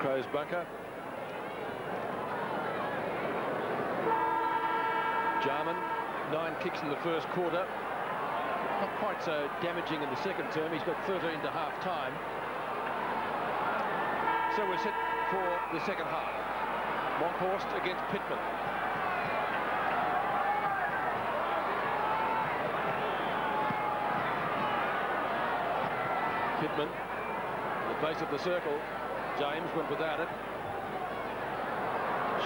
Crows bunker. Jarman, nine kicks in the first quarter. Not quite so damaging in the second term. He's got thirteen to half time. So we're set for the second half. Monkhorst against Pittman. Pittman, the base of the circle. James went without it.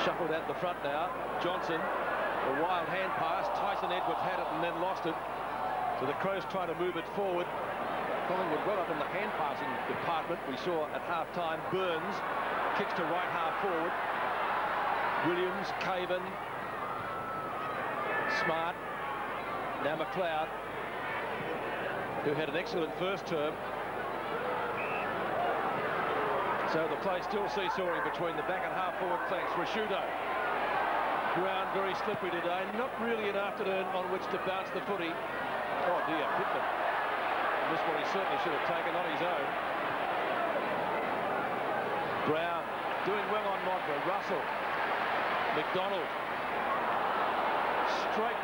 Shuffled out the front now. Johnson, a wild hand pass. Tyson Edwards had it and then lost it. So the Crows try to move it forward. Collingwood well up in the hand passing department. We saw at half time Burns kicks to right half forward. Williams, Caven, Smart, now McLeod, who had an excellent first term. So the play still seesawing between the back and half-forward flanks. Ricciuto, ground very slippery today. Not really an afternoon on which to bounce the footy. Oh dear, Pittman. And this one he certainly should have taken on his own. Brown doing well on Modra. Russell. McDonald, straight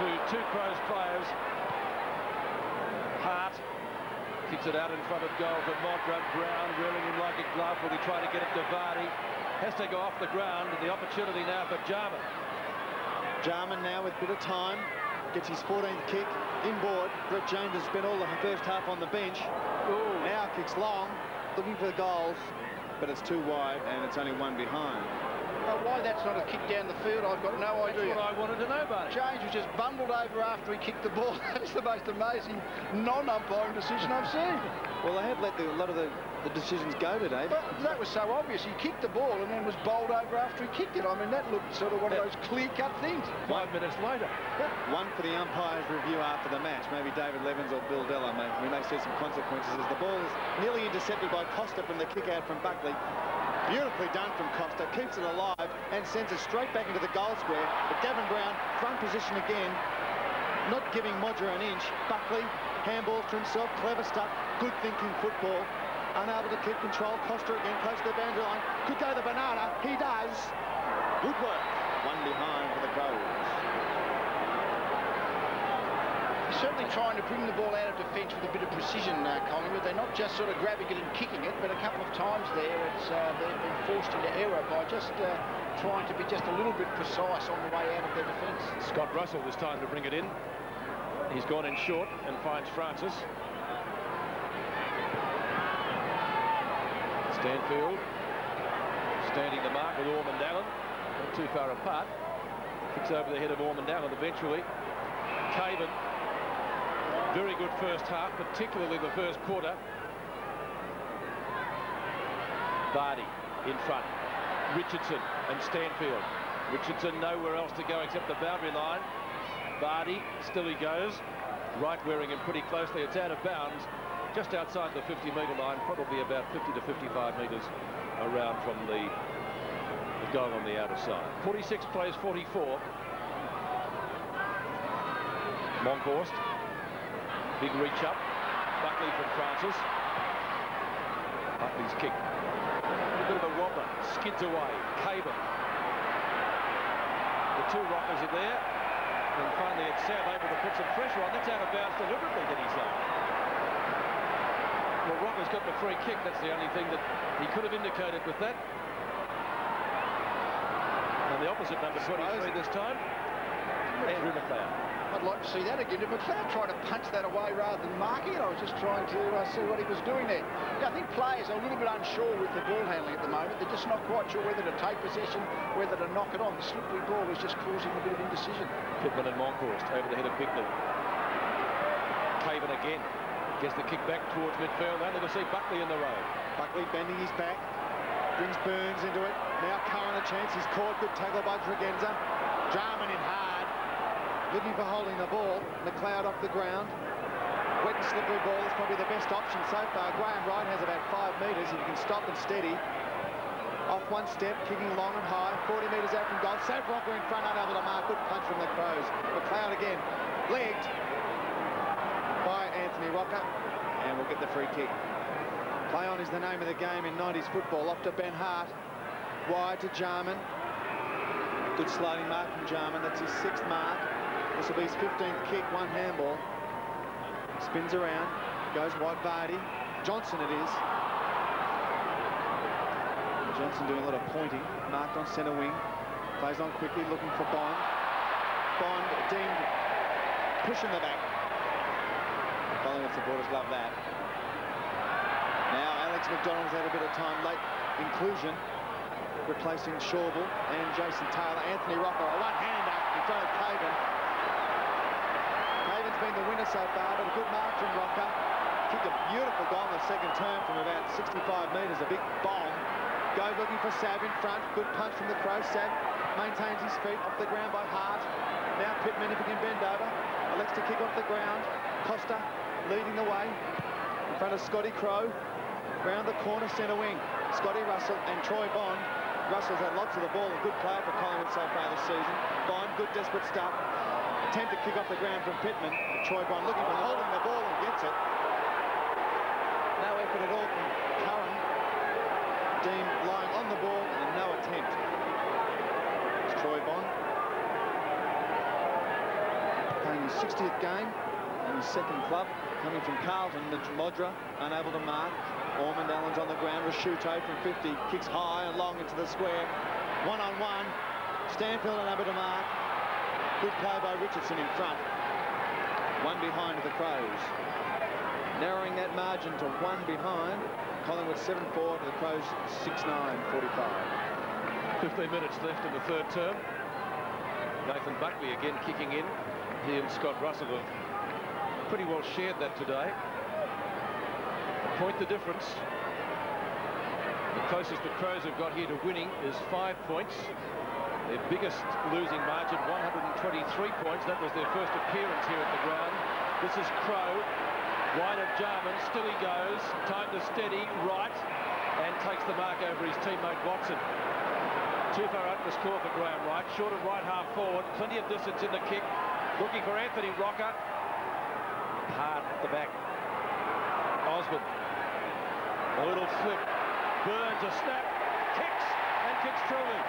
to two Crows players. Hart kicks it out in front of goal for Modra. Brown reeling him like a glove. Will he try to get it to Vardy? Has to go off the ground. The opportunity now for Jarman. Jarman now with a bit of time. Gets his fourteenth kick inboard. Brett James has spent all the first half on the bench. Ooh. Now kicks long, looking for the goals. But it's too wide and it's only one behind. Why that's not a kick down the field, I've got no idea. That's what I wanted to know about it. James was just bundled over after he kicked the ball. That's the most amazing non-umpiring decision I've seen. Well, they have let the, a lot of the, the decisions go today. Well, that was so obvious. He kicked the ball and then was bowled over after he kicked it. I mean, that looked sort of one of those clear-cut things. Five minutes later. One for the umpire's review after the match. Maybe David Levins or Bill Deller. We may see some consequences as the ball is nearly intercepted by Costa from the kick-out from Buckley. Beautifully done from Costa, keeps it alive and sends it straight back into the goal square. But Gavin Brown, front position again, not giving Modra an inch. Buckley, handball to himself, clever stuff, good thinking football. Unable to keep control, Costa again close to the boundary line. Could go the banana, he does. Good work, one behind for the Crows. Certainly trying to bring the ball out of defence with a bit of precision, uh, Collingwood. They're not just sort of grabbing it and kicking it, but a couple of times there it's, uh, they've been forced into error by just uh, trying to be just a little bit precise on the way out of their defence. Scott Russell this time to bring it in. He's gone in short and finds Francis. Stanfield standing the mark with Ormond-Allen. Not too far apart. Kicks over the head of Ormond-Allen eventually. Caven. Very good first half, particularly the first quarter. Vardy in front. Richardson and Stanfield. Richardson nowhere else to go except the boundary line. Vardy, still he goes. Wright wearing him pretty closely. It's out of bounds, just outside the fifty metre line, probably about fifty to fifty-five metres around from the, the goal on the outer side. forty-six plays forty-four. Monkhorst, big reach up. Buckley from Francis. Buckley's kick. A bit of a whopper, skids away. Caven. The two rockers are there. And finally it's Sav able to put some pressure on. That's out of bounds deliberately, did he say? Well, Rocker's got the free kick. That's the only thing that he could have indicated with that. And the opposite number twenty-three this time, Andrew McLeod. I'd like to see that again. If McLeod tried to punch that away rather than marking it, I was just trying to uh, see what he was doing there. Yeah, I think players are a little bit unsure with the ball handling at the moment. They're just not quite sure whether to take possession, whether to knock it on. The slippery ball was just causing a bit of indecision. Pittman and Monkhorst over the head of Bickley. Caven again. Gets the kick back towards midfield. Only to see Buckley in the road. Buckley bending his back. Brings Burns into it. Now Cohen a chance. He's caught. Good tackle by Tregenza. Jarman in hard. Looking for holding the ball, McLeod off the ground. Wet and slippery ball is probably the best option so far. Graham Wright has about five metres, if you can stop and steady. Off one step, kicking long and high, forty metres out from goal. Sav Rocca in front, unable to mark, good punch from the Crows. McLeod again, legged by Anthony Rocker, and we'll get the free kick. Play on is the name of the game in nineties football. Off to Ben Hart, wide to Jarman. Good sliding mark from Jarman, that's his sixth mark. This will be his fifteenth kick, one handball. Spins around, goes wide, Vardy. Johnson it is. Johnson doing a lot of pointing, marked on centre wing. Plays on quickly, looking for Bond. Bond deemed pushing the back. Collingwood supporters love that. Now Alex McDonald's had a bit of time, late inclusion. Replacing Shawble and Jason Taylor. Anthony Rocker, a one-hander in front of Caven. Been the winner so far, but a good mark from Rocker. Kicked a beautiful goal in the second term from about sixty-five metres, a big bomb. Go looking for Sav in front, good punch from the Crow. Sav maintains his feet, off the ground by Hart. Now Pittman, if he can bend over, elects to kick off the ground. Costa leading the way in front of Scotty Crow. Round the corner, centre wing, Scotty Russell and Troy Bond. Russell's had lots of the ball, a good player for Collingwood so far this season. Bond, good desperate stuff. Attempt to kick off the ground from Pittman. Troy Bond looking for holding the ball and gets it. No effort at all from Curran. Dean lying on the ball and no attempt. It's Troy Bond. Playing his sixtieth game and his second club. Coming from Carlton, the Modra, unable to mark. Ormond-Allen's on the ground. Ricciuto from fifty. Kicks high and long into the square. One-on-one. Stanfield unable to mark. Good play by Richardson in front. One behind the Crows. Narrowing that margin to one behind. Collingwood seven four to the Crows six nine forty-five. fifteen minutes left in the third term. Nathan Buckley again kicking in. He and Scott Russell have pretty well shared that today. Point the difference. The closest the Crows have got here to winning is five points. Their biggest losing margin, one hundred twenty-three points. That was their first appearance here at the ground. This is Crow, wide of Jarman, still he goes. Time to steady, Right, and takes the mark over his teammate Watson. Too far out the score for Graham Wright, short of right half forward, plenty of distance in the kick. Looking for Anthony Rocker. Hard at the back. Osmond. A little flip. Burns a snap, kicks, and kicks truly.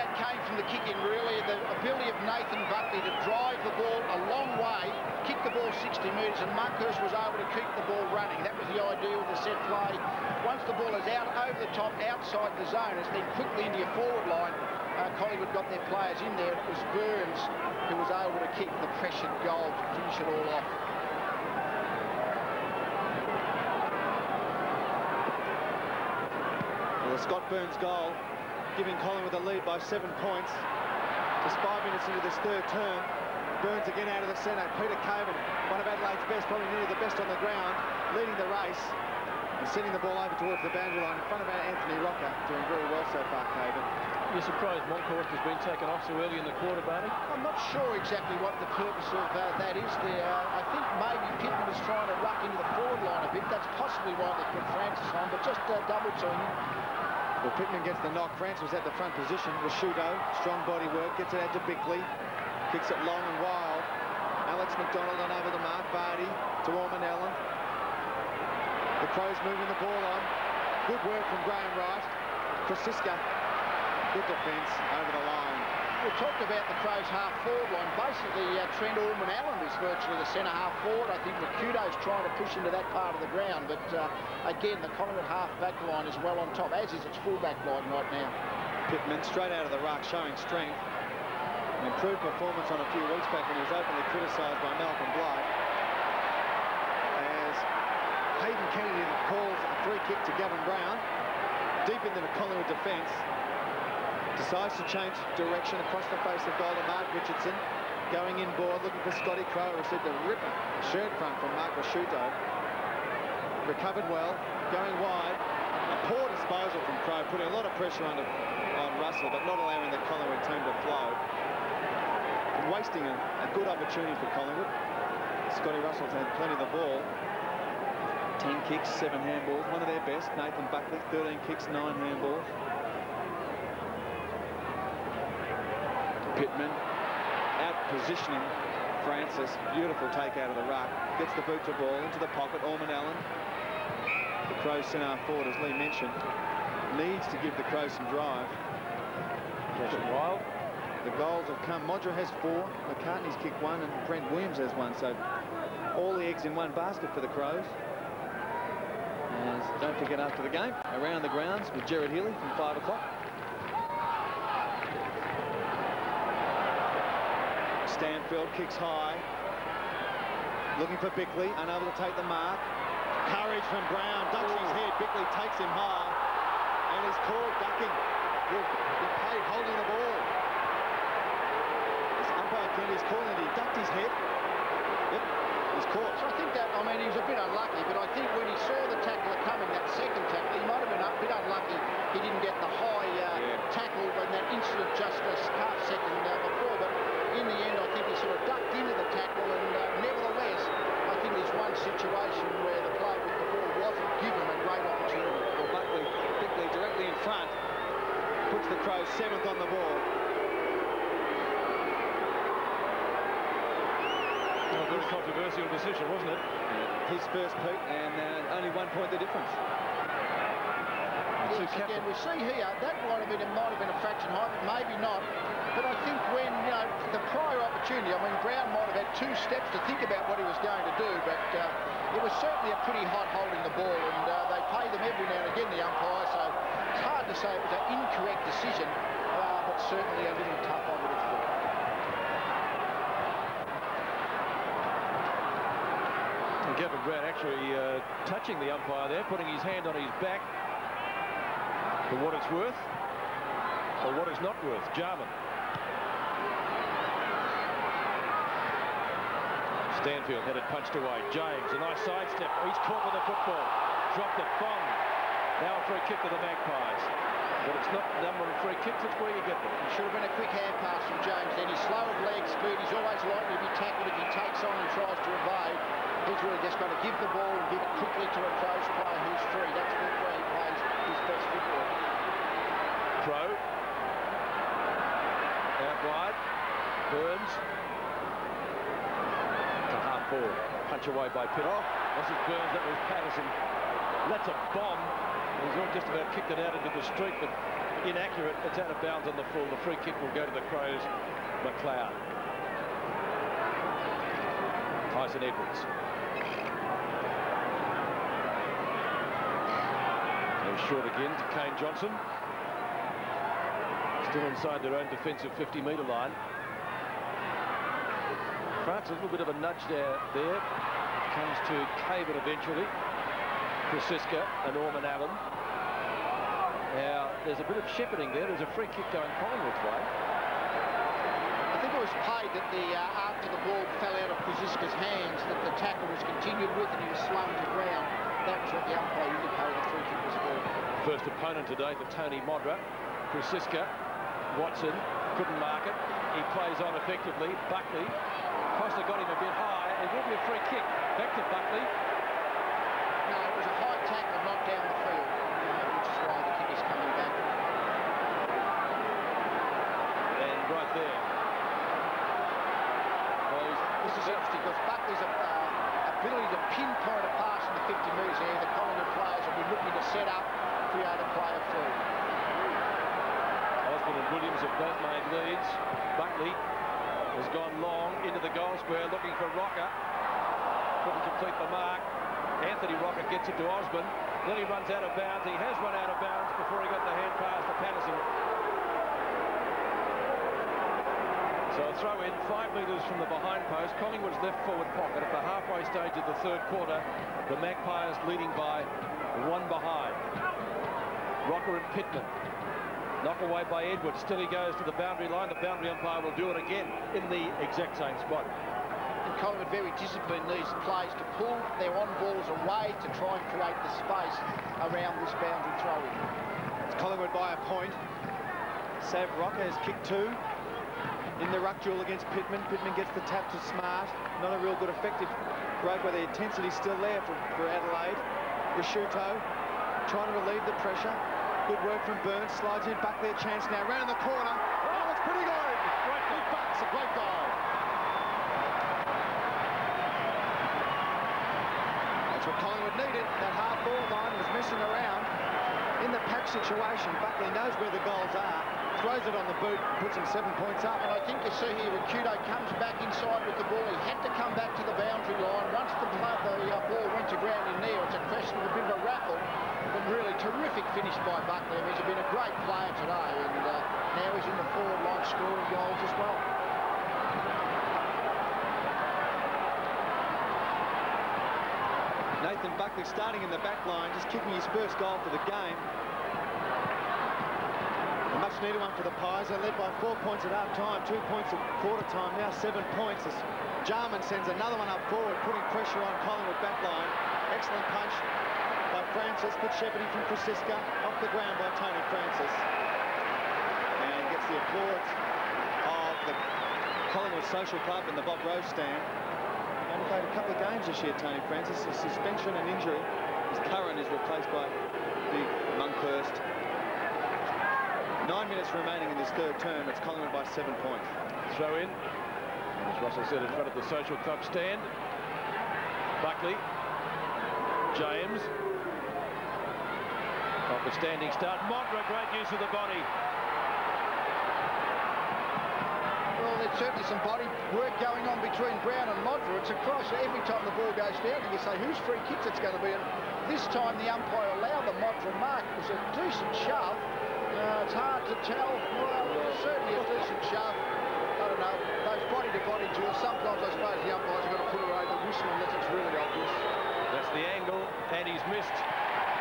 That came from the kick in, really. The ability of Nathan Buckley to drive the ball a long way, kick the ball sixty metres, and Monkhorst was able to keep the ball running. That was the idea of the set play. Once the ball is out over the top, outside the zone, it's then quickly into your forward line. Uh, Collingwood got their players in there. It was Burns who was able to kick the pressured goal to finish it all off. Well, the Scott Burns goal giving Collingwood a lead by seven points. Just five minutes into this third term. Burns again out of the centre. Peter Caven, one of Adelaide's best, probably nearly the best on the ground, leading the race. and sending the ball over towards the boundary line in front of Anthony Rocker, doing very well so far, Caven. You're surprised Moncourt has been taken off so early in the quarter, Barney? I'm not sure exactly what the purpose of uh, that is there. I think maybe Pittman was trying to ruck into the forward line a bit. That's possibly why they put Francis on, but just uh, double team. Well, Pittman gets the knock. Francis was at the front position. Ricciuto, strong body work, gets it out to Bickley. Kicks it long and wild. Alex McDonald on over the mark. Barty to Ormond-Allen. The Crows moving the ball on. Good work from Graham Wright. Crosisca, good defence over the line. We talked about the Crows half-forward line. Basically, uh, Trent Ormond-Allen is virtually the centre half-forward. I think Ricciuto's trying to push into that part of the ground. But, uh, again, the Collingwood half-back line is well on top, as is its full-back line right now. Pittman straight out of the ruck, showing strength. An improved performance on a few weeks back when he was openly criticised by Malcolm Blight. As Hayden Kennedy calls a free kick to Gavin Brown, deep into the Collingwood defence, decides to change direction across the face of goal to Mark Richardson, going inboard, looking for Scotty Crowe, received a ripper shirt front from Mark Ricciuto. Recovered well, going wide. A poor disposal from Crowe, putting a lot of pressure on, on Russell, but not allowing the Collingwood team to flow. Wasting a, a good opportunity for Collingwood. Scotty Russell's had plenty of the ball. Ten kicks, seven handballs, one of their best. Nathan Buckley, thirteen kicks, nine handballs. Pittman out positioning Francis. Beautiful take out of the ruck. Gets the boot to ball into the pocket. Ormond-Allen. The Crows centre forward, as Lee mentioned, needs to give the Crows some drive. Josh Wild. The goals have come. Modra has four, McCartney's kicked one, and Brent Williams has one. So all the eggs in one basket for the Crows. And don't forget, after the game, around the grounds with Gerard Healy from five o'clock. Stanfield kicks high, looking for Bickley, unable to take the mark. Courage from Brown, ducks Ooh. his head. Bickley takes him high, and is called ducking. He'll be paid holding the ball. He's calling, he ducked his head. Yep, he's caught. So I think that, I mean, he was a bit unlucky, but I think when he saw the tackler coming, that second tackle, he might have been a bit unlucky. He didn't get the high uh, yeah. tackle in that incident just a half second uh, before, but in the end, I think he sort of ducked into the tackle, and uh, nevertheless, I think there's one situation where the player with the ball wasn't given a great opportunity. Well, Buckley, Buckley directly in front, puts the Crows seventh on the board. Very controversial decision, wasn't it? Yeah. His first poke, and uh, only one point the difference. Yes, again, we see here that might have been a, might have been a fraction high, but maybe not. But I think when you know the prior opportunity, I mean, Brown might have had two steps to think about what he was going to do, but uh, it was certainly a pretty hot holding the ball, and uh, they pay them every now and again, the umpire. So it's hard to say it was an incorrect decision, uh, but certainly a little tough, I would have thought. Gavin Brown actually uh, touching the umpire there, putting his hand on his back. For what it's worth, or what it's not worth, Jarman. Stanfield had it punched away. James, a nice sidestep. He's caught with the football. Dropped it. Bond. Now a free kick to the Magpies. But it's not the number of free kicks, it's where you get them. It should have been a quick hand pass from James. Then he's slow of leg speed. He's always likely to be tackled if he takes on and tries to evade. He's really just got to give the ball and give it quickly to a Crows player who's free. That's where he plays his best football. Crowe. Out wide. Burns. It's a hard ball. Punch away by Pittman. This is Burns. That was Patterson. That's a bomb. He's not just about kicked it out into the street, but inaccurate. It's out of bounds on the full. The free kick will go to the Crows. McLeod. Tyson Edwards. Short again to Kane Johnson. Still inside their own defensive fifty metre line. France, a little bit of a nudge there. there. Comes to Caven eventually. Crosisca and Ormond-Allen. Now, there's a bit of shepherding there. There's a free kick going Collingwood's way. I think it was played that the, uh, after the ball fell out of Crosisca's hands, that the tackle was continued with and he was slung to ground. That was what the umpire indicated. First opponent today for Tony Modra. Crosisca, Watson, couldn't mark it. He plays on effectively. Buckley. Costa got him a bit high. It will be a free kick. Back to Buckley. No, it was a high tackle, not down the field, which is why the kick is coming back. And right there. Well, this is interesting because Buckley's a, uh, ability to pinpoint a pass in the fifty metres here. The Collingwood players will be looking to set up to be able to play a through. Osmond and Williams have both made leads. Buckley has gone long into the goal square looking for Rocca. Couldn't complete the mark. Anthony Rocca gets it to Osmond. Then he runs out of bounds. He has run out of bounds before he got the hand pass to Patterson. So a throw in five metres from the behind post. Collingwood's left forward pocket at the halfway stage of the third quarter. The Magpies leading by one behind. Rocker and Pittman. Knock away by Edwards. Still he goes to the boundary line. The boundary umpire will do it again in the exact same spot. And Collingwood very disciplined these plays to pull their on balls away to try and create the space around this boundary throw-in. It's Collingwood by a point. Sav Rocca has kicked two in the ruck duel against Pittman. Pittman gets the tap to Smart. Not a real good effective break where the intensity's still there for, for Adelaide. Ricciuto trying to relieve the pressure. Good work from Burns, slides in, Buckley a chance now, round the corner, oh, it's pretty good! Great big bucks, a great goal! That's what Collingwood needed, that hard ball line was messing around in the pack situation. Buckley knows where the goals are, throws it on the boot, puts him seven points up. And I think you see here, Ricciuto comes back inside with the ball, he had to come back to the boundary line. Once the, the uh, ball went to ground in there, it's a question of a bit of a raffle. Really terrific finish by Buckley. He's been a great player today, and uh, now he's in the forward line scoring goals as well. Nathan Buckley starting in the back line, just kicking his first goal for the game. A much needed one for the Pies. They're led by four points at half time, two points at quarter time, now seven points. As Jarman sends another one up forward, putting pressure on Collingwood back line. Excellent punch. Francis, good shepherding from Crosisca, off the ground by Tony Francis. And gets the applause of the Collingwood Social Club and the Bob Roche stand. Only played a couple of games this year, Tony Francis. A suspension and injury. His current is replaced by the Monkhurst. Nine minutes remaining in this third term. It's Collingwood by seven points. Throw in. As Russell said, in front of the Social Club stand. Buckley. James. Off a standing start. Modra, great use of the body. Well, there's certainly some body work going on between Brown and Modra. It's a cross. Every time the ball goes down, you say, whose free kick it's going to be? And this time the umpire allowed the Modra mark. It was a decent shove. Uh, it's hard to tell. Well, certainly a decent shove. I don't know. Those body-to-body duels, sometimes I suppose the umpires have got to put away the whistle unless it's really obvious. That's the angle, and he's missed.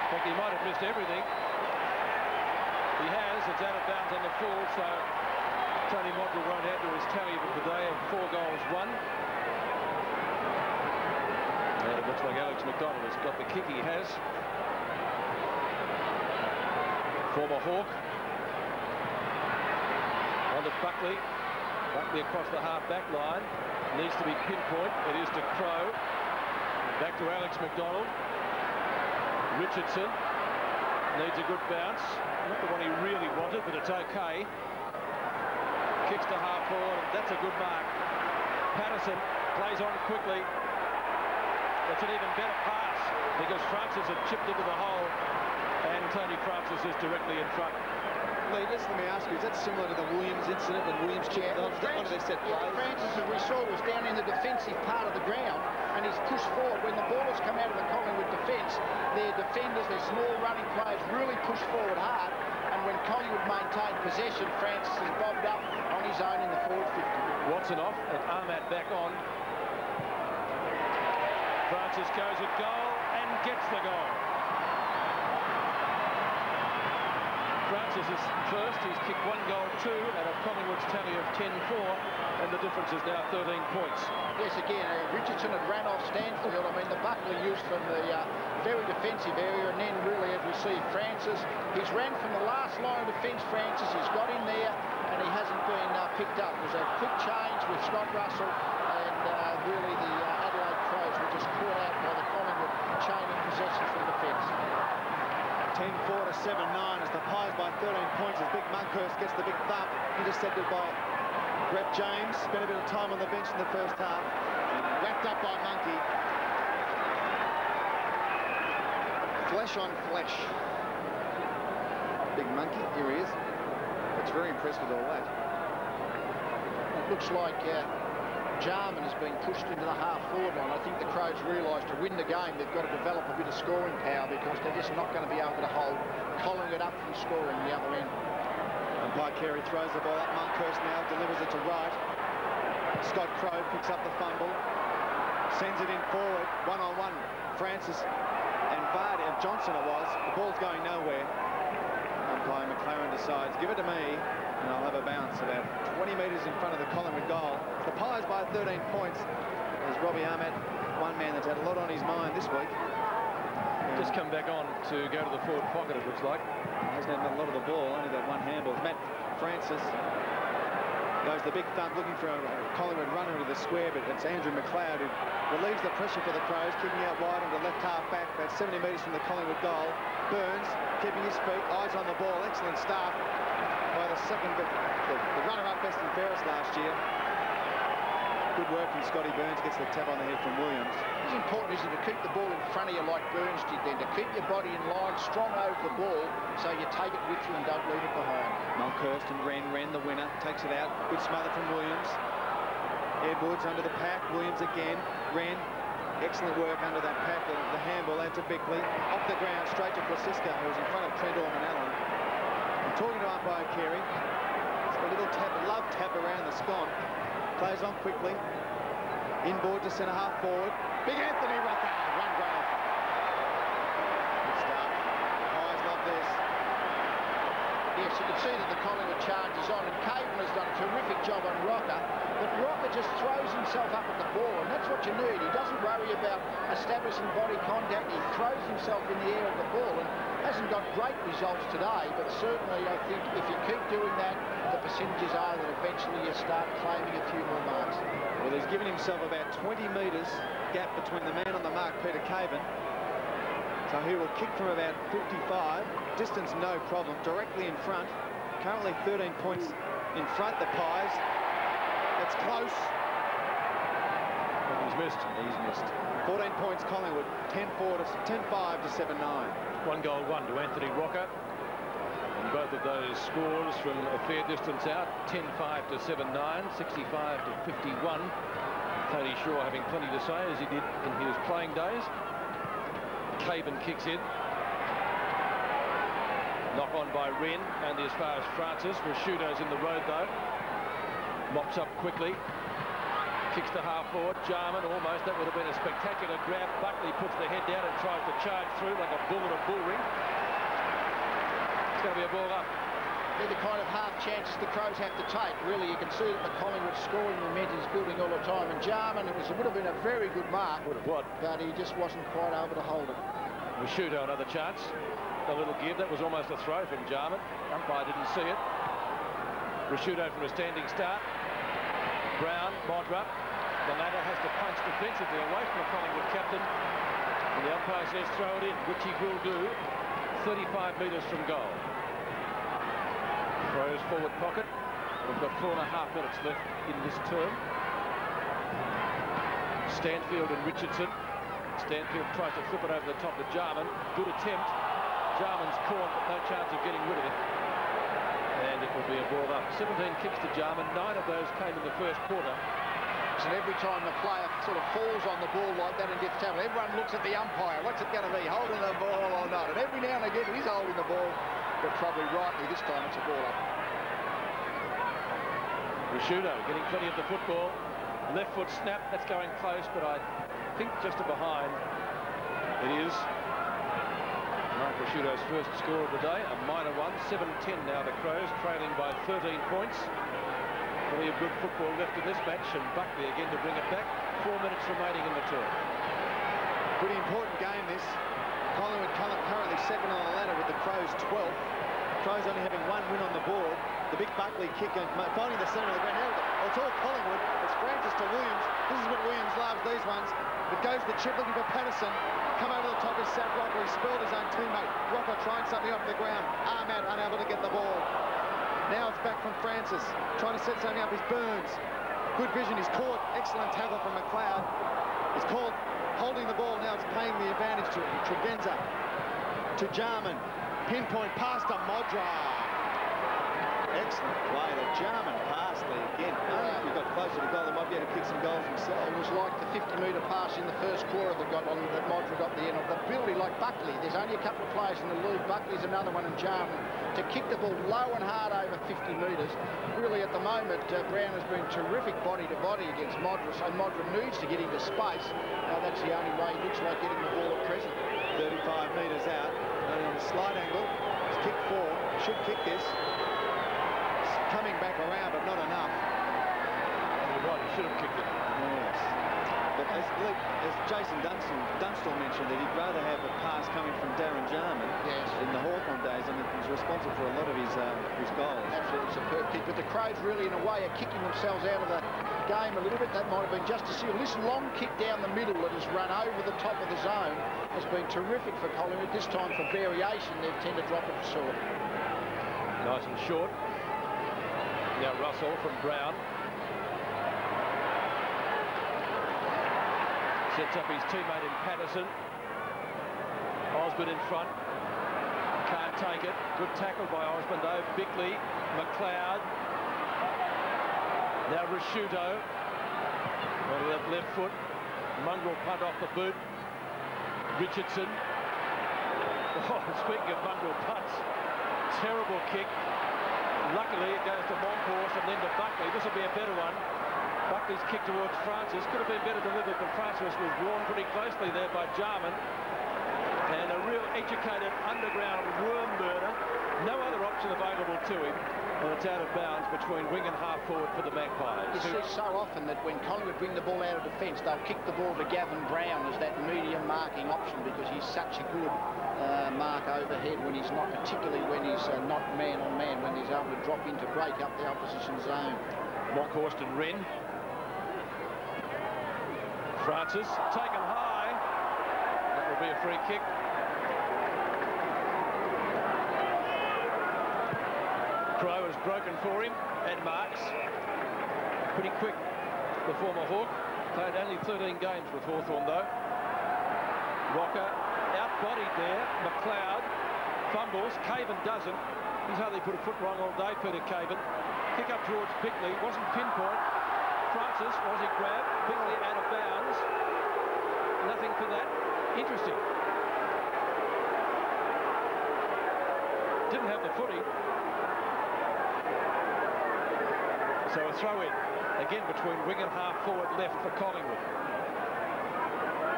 In fact, he might have missed everything. He has. It's out of bounds on the full, so Tony Modra won't add to his tally for today. Four goals, one. And it looks like Alex McDonald has got the kick. He has. Former Hawk. On to Buckley. Buckley across the half-back line. Needs to be pinpoint. It is to Crow. Back to Alex McDonald. Richardson needs a good bounce, not the one he really wanted, but it's okay. Kicks to half forward, and that's a good mark. Patterson plays on quickly. That's an even better pass because Francis had chipped into the hole, and Tony Francis is directly in front. Lee, let me ask you, is that similar to the Williams incident when Williams chipped onto their set play? Yeah, Francis, as we saw, was down in the defensive part of the ground, and he's pushed forward. When the ball has come out of the Collingwood defence, their defenders, their small running players really push forward hard, and when Collingwood maintained possession, Francis has bobbed up on his own in the forward fifty. Watson off and Ahmat back on. Francis goes at goal and gets the goal. Francis is first. He's kicked one goal, two, and a Collingwood's tally of ten four, and the difference is now thirteen points. Yes, again, uh, Richardson had ran off Stanfield. I mean, the Buckley used from the uh, very defensive area, and then really had received Francis. He's ran from the last line of defence, Francis. He's got in there, and he hasn't been uh, picked up. It was a quick change with Scott Russell, and uh, really the uh, Adelaide Crows were just caught out by the Collingwood chaining possession from defence. ten four to seven nine as the Pies by thirteen points as Big Monkhurst gets the big thump, intercepted by Brett James. Spent a bit of time on the bench in the first half, wrapped up by Monkey. Flesh on flesh. Big Monkey, here he is. It's very impressed with all that. It looks like uh, Jarman has been pushed into the half-forward line. I think the Crows realised to win the game they've got to develop a bit of scoring power because they're just not going to be able to hold Collingwood up from scoring the other end. Umpire Carey throws the ball up. Monkhurst now delivers it to Wright. Scott Crowe picks up the fumble, sends it in forward, one-on-one. Francis and Vardy, and Johnson it was. The ball's going nowhere. Umpire McLaren decides, give it to me, and I'll have a bounce about twenty metres in front of the Collingwood goal. The Pies by thirteen points. There's Robbie Ahmat, one man that's had a lot on his mind this week. Um, Just come back on to go to the forward pocket, it looks like. Hasn't had a lot of the ball, only that one handball. Matt Francis goes the big thump, looking for a Collingwood runner into the square, but it's Andrew McLeod who relieves the pressure for the Crows, kicking out wide into left half-back, about seventy metres from the Collingwood goal. Burns keeping his feet, eyes on the ball, excellent start. By the second, the, the runner-up Western Ferris last year. Good work from Scotty Burns, gets the tap on the head from Williams. It's important, isn't it, to keep the ball in front of you like Burns did then, to keep your body in line, strong over the ball, so you take it with you and don't leave it behind. Monkhurst and Wren, Wren the winner, takes it out. Good smother from Williams. Edwards under the pack, Williams again, Wren. Excellent work under that pack, the, the handball out to Bickley. Off the ground, straight to Crosisca, who's in front of Trent Ormond-Allen. Talking to umpire Carey, it's a little tap, love tap around the scone. Plays on quickly, inboard to centre half forward. Big Anthony Rocker, one goal. Good start. Pies love this. Yes, you can see that the Collingwood charge is on, and Caven has done a terrific job on Rocker. But Rocker just throws himself up at the ball, and that's what you need. He doesn't worry about establishing body contact. He throws himself in the air at the ball. And hasn't got great results today, but certainly I think if you keep doing that, the percentages are that eventually you start claiming a few more marks. Well, he's given himself about twenty metres gap between the man on the mark, Peter Caven. So he will kick from about fifty-five. Distance, no problem. Directly in front. Currently thirteen points in front, the Pies. It's close. He's missed. He's missed. fourteen points, Collingwood. ten four to ten five to seven nine. One goal, one to Anthony Rocker. And both of those scores from a fair distance out. ten five to seven nine. sixty-five to fifty-one. Tony Shaw having plenty to say as he did in his playing days. Caven kicks in. Knock on by Wren. And as far as Francis, Ricciuto's in the road though. Mops up quickly. Kicks the half forward, Jarman almost, that would have been a spectacular grab. Buckley puts the head down and tries to charge through like a bull in a bullring. It's going to be a ball up. They're the kind of half chances the Crows have to take. Really, you can see that the Collingwood scoring momentum is building all the time. And Jarman, it was, would have been a very good mark, would have what? But he just wasn't quite able to hold it. We shoot out another chance. A little give, that was almost a throw from Jarman. Umpire didn't see it. Ricciuto from a standing start. Brown, Modra, the latter has to punch defensively away from the Collingwood captain, and the umpire says throw it in, which he will do, thirty-five metres from goal. Throws forward pocket, we've got four and a half minutes left in this term. Stanfield and Richardson, Stanfield tries to flip it over the top to Jarman, good attempt, Jarman's caught, but no chance of getting rid of it. And it will be a ball up. seventeen kicks to Jarman. Nine of those came in the first quarter. So every time the player sort of falls on the ball like that and gets tackled, everyone looks at the umpire. What's it going to be? Holding the ball or not? And every now and again, he's holding the ball, but probably rightly this time it's a ball up. Ricciuto getting plenty of the football. Left foot snap. That's going close, but I think just behind. It is. Mark Ricciuto's first score of the day, a minor one. seven ten now the Crows, trailing by thirteen points. Plenty of good football left in this match, and Buckley again to bring it back. Four minutes remaining in the tour. Pretty important game, this. Collingwood come up currently second on the ladder with the Crows twelfth. The Crows only having one win on the board. The big Buckley kick and finding the centre of the ground. Well, it's all Collingwood. It's Francis to Williams. This is what Williams loves, these ones. It goes to the chip looking for Patterson. Come over the top of Sav Rocca. He spilled his own teammate. Rocca trying something off the ground. Ahmat unable to get the ball. Now it's back from Francis. Trying to set something up is Burns. Good vision. He's caught. Excellent tackle from McLeod. He's called holding the ball. Now it's paying the advantage to Tregenza. To Jarman. Pinpoint pass to Modra. Excellent play to Jarman. Pass there again. Oh, we got closer to goal. They might be able to kick some goals himself. It was like the fifty metre pass in the first quarter that got on that Modra got the end of. The ability, like Buckley. There's only a couple of players in the league. Buckley's another one, and Jarman to kick the ball low and hard over fifty metres. Really, at the moment, uh, Brown has been terrific body to body against Modra. So Modra needs to get into space. Now that's the only way he looks like getting the ball at present. thirty-five metres out, and on a slight angle, it's kicked forward. Should kick this. Coming back around, but not enough. You're right, he should have kicked it. Yes. But as, as Jason Dunstall, Dunstall mentioned, that he'd rather have a pass coming from Darren Jarman. Yes. In the Hawthorn days, I mean, he's responsible for a lot of his um, his goals. Absolutely superb kick. But the Crows really, in a way, are kicking themselves out of the game a little bit. That might have been just to see. This long kick down the middle that has run over the top of the zone has been terrific for Collingwood. This time, for variation, they've tended to drop it short. Nice and short. Now Russell from Brown. Sets up his teammate in Patterson. Osmond in front. Can't take it. Good tackle by Osmond though. Bickley, McLeod. Now Ricciuto. On the left, left foot. Mungrel punt off the boot. Richardson. Oh, speaking of Mungrel punts. Terrible kick. Luckily, it goes to Moncourse and then to Buckley. This will be a better one. Buckley's kick towards Francis. Could have been better delivered, but Francis was drawn pretty closely there by Jarman. And a real educated underground worm burner. No other option available to him. And it's out of bounds between wing and half forward for the Magpies. You see so often that when Collingwood bring the ball out of defence, they'll kick the ball to Gavin Brown as that medium marking option because he's such a good uh, mark overhead when he's not, particularly when he's uh, not man on man, when he's able to drop in to break up the opposition zone. Monkhorst and Wren. Francis taken high. That will be a free kick. Crow has broken for him, and Marks. Pretty quick, the former Hawk. Played only thirteen games with Hawthorn though. Rocca, out-bodied there. McLeod fumbles. Caven doesn't. He's hardly put a foot wrong all day, Peter Caven. Kick up towards Bickley. Wasn't pinpoint. Francis, was he grabbed? Bickley out of bounds. Nothing for that. Interesting. Didn't have the footy. So a throw-in, again between wing and half-forward left for Collingwood.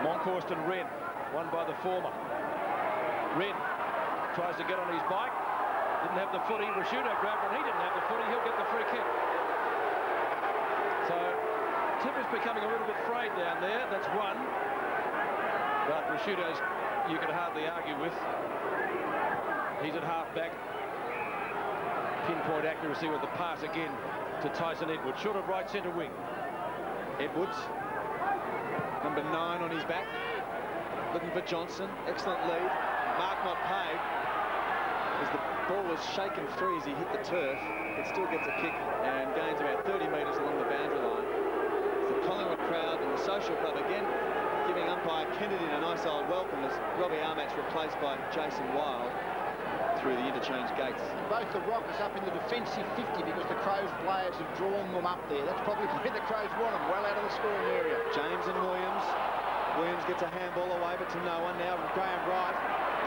Monkhorst and Wren, won by the former. Wren tries to get on his bike, didn't have the footy. Ricciuto grabbed and he didn't have the footy, he'll get the free kick. So Tipper's becoming a little bit frayed down there, that's one. But Ricciuto's, you can hardly argue with. He's at half-back. Pinpoint accuracy with the pass again to Tyson Edwards, short of right centre wing. Edwards, number nine on his back, looking for Johnson. Excellent lead. Mark not paid as the ball was shaken free as he hit the turf. It still gets a kick and gains about thirty metres along the boundary line. It's the Collingwood crowd and the social club again giving umpire Kennedy a nice old welcome as Robbie Ahmat's replaced by Jason Wilde through the interchange gates. Both the Rockers up in the defensive fifty because the Crows players have drawn them up there. That's probably where the Crows want them, well out of the scoring area. James and Williams. Williams gets a handball away, but to no one now. Graham Wright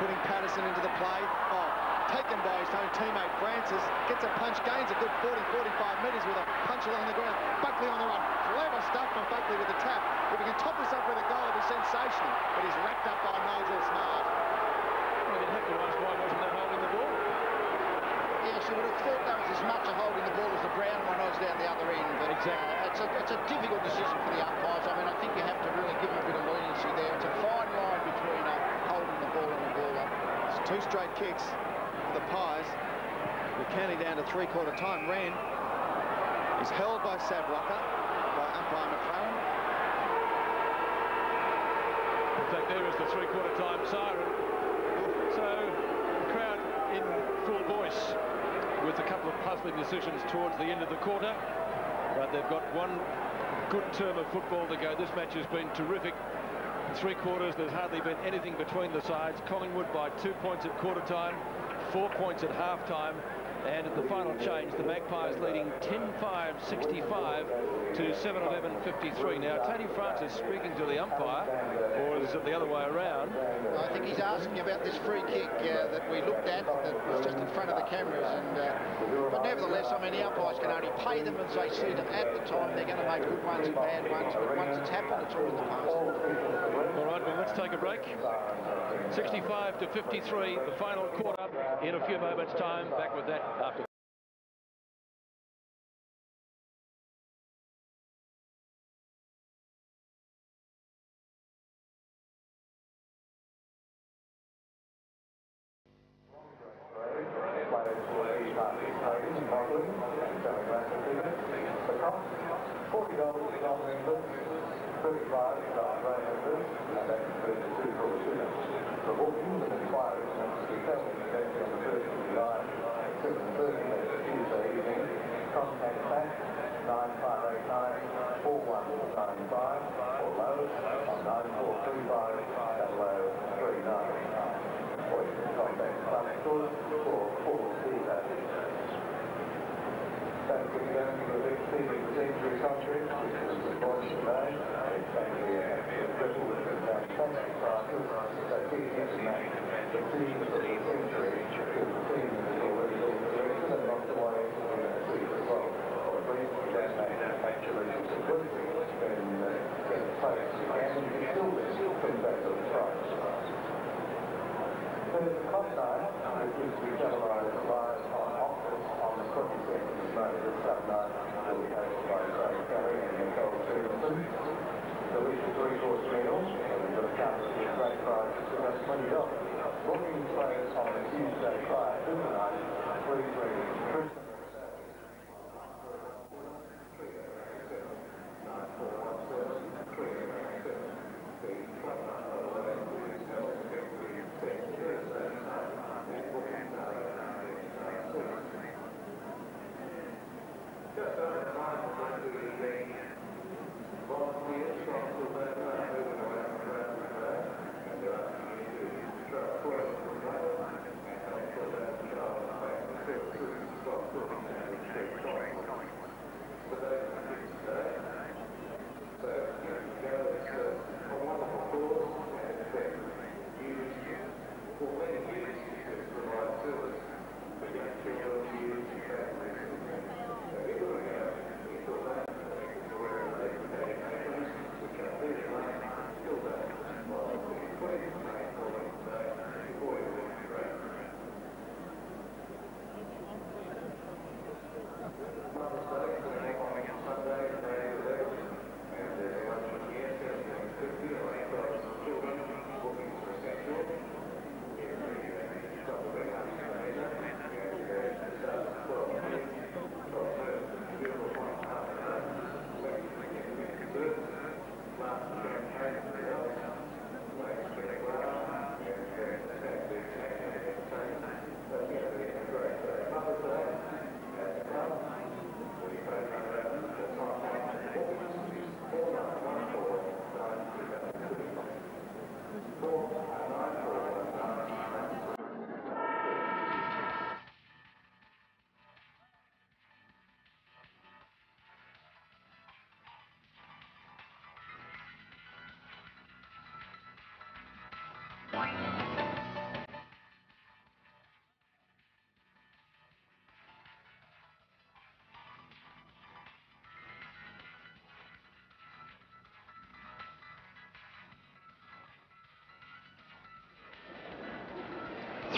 putting Patterson into the play. Oh, taken by his own teammate Francis. Gets a punch, gains a good forty, forty-five metres with a punch along the ground. Buckley on the run. Clever stuff from Buckley with the tap. If he can top this up with a goal, it'll be sensational. But he's racked up by Nigel Smart. He was wide open and holding the ball. Yes, you would have thought that was as much a holding the ball as the Brown one was down the other end. But exactly. Uh, it's, a, it's a difficult decision for the umpires. I mean, I think you have to really give them a bit of leniency there. It's a fine line between uh, holding the ball and the ball up. It's two straight kicks for the Pies. We're counting down to three-quarter time. Wren is held by Sav Rocca, by umpire McLaren. In fact, there was the three-quarter time siren. So, the crowd in full voice with a couple of puzzling decisions towards the end of the quarter. But they've got one good term of football to go. This match has been terrific. Three quarters, there's hardly been anything between the sides. Collingwood by two points at quarter time, four points at half time, and at the final change, the Magpies leading ten five sixty-five to seven eleven fifty-three. Now, Tony Francis speaking to the umpire, or is it the other way around? I think he's asking about this free kick uh, that we looked at, that was just in front of the cameras. And, uh, but nevertheless, I mean, the umpires can only pay them as they see them at the time. They're going to make good ones and bad ones, but once it's happened, it's all in the past. All right, well, let's take a break. sixty-five to fifty-three, the final quarter in a few moments' time. Back with that after. Thank you.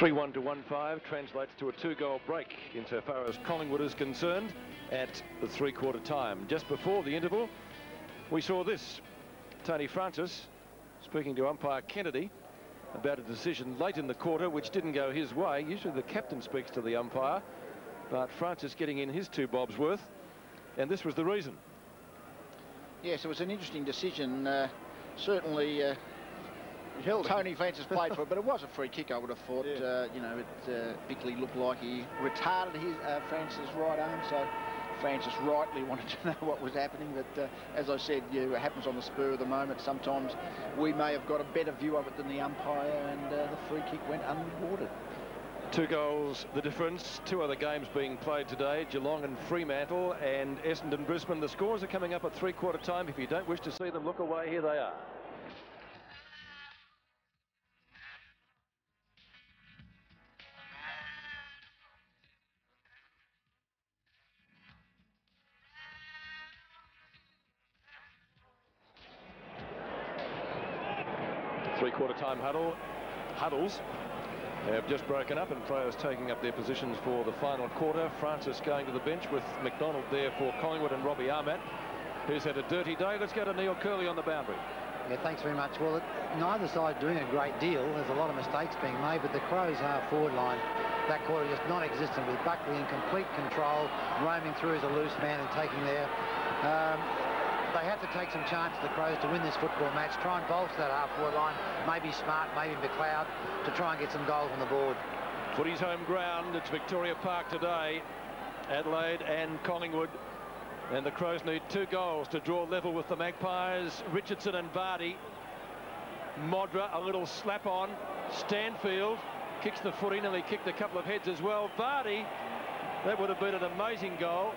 three one to one five translates to a two-goal break insofar as Collingwood is concerned at the three-quarter time. Just before the interval, we saw this. Tony Francis speaking to umpire Kennedy about a decision late in the quarter which didn't go his way. Usually the captain speaks to the umpire, but Francis getting in his two bobs worth, and this was the reason. Yes, it was an interesting decision. Uh, certainly... Uh Held Tony Francis played for it, but it was a free kick, I would have thought. Yeah. Uh, you know, it uh, Bickley looked like he retarded his uh, Francis' right arm, so Francis rightly wanted to know what was happening. But uh, as I said, yeah, it happens on the spur of the moment. Sometimes we may have got a better view of it than the umpire, and uh, the free kick went unrewarded. Two goals, the difference. Two other games being played today, Geelong and Fremantle and Essendon Brisbane. The scores are coming up at three-quarter time. If you don't wish to see them, look away. Here they are. Quarter-time huddle, huddles have just broken up and players taking up their positions for the final quarter. Francis going to the bench with McDonald there for Collingwood and Robbie Ahmat, who's had a dirty day. Let's go to Neil Curley on the boundary. Yeah, thanks very much. Well, it, neither side doing a great deal. There's a lot of mistakes being made, but the Crows' half-forward line that quarter just non-existent, with Buckley in complete control, roaming through as a loose man and taking their... Um, They have to take some chance, the Crows, to win this football match. Try and bolster that half-forward line. Maybe Smart, maybe McLeod, to try and get some goals on the board. Footy's home ground. It's Victoria Park today. Adelaide and Collingwood. And the Crows need two goals to draw level with the Magpies. Richardson and Vardy. Modra, a little slap on. Stanfield kicks the footy, nearly kicked a couple of heads as well. Vardy, that would have been an amazing goal.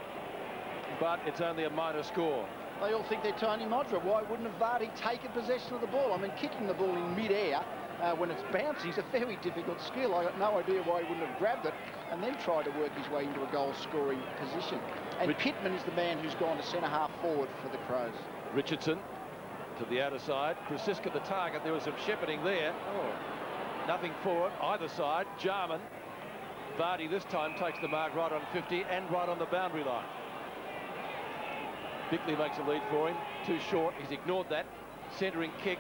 But it's only a minor score. They all think they're Tony Modra. Why wouldn't have Vardy taken possession of the ball? I mean, kicking the ball in mid-air uh, when it's bouncing is a very difficult skill. I got no idea why he wouldn't have grabbed it and then tried to work his way into a goal-scoring position. And Rich Pittman is the man who's gone to centre-half forward for the Crows. Richardson to the outer side. Crosisca the target. There was some shepherding there. Oh. Nothing for it either side. Jarman. Vardy this time takes the mark right on fifty and right on the boundary line. Bickley makes a lead for him. Too short. He's ignored that. Centering kick.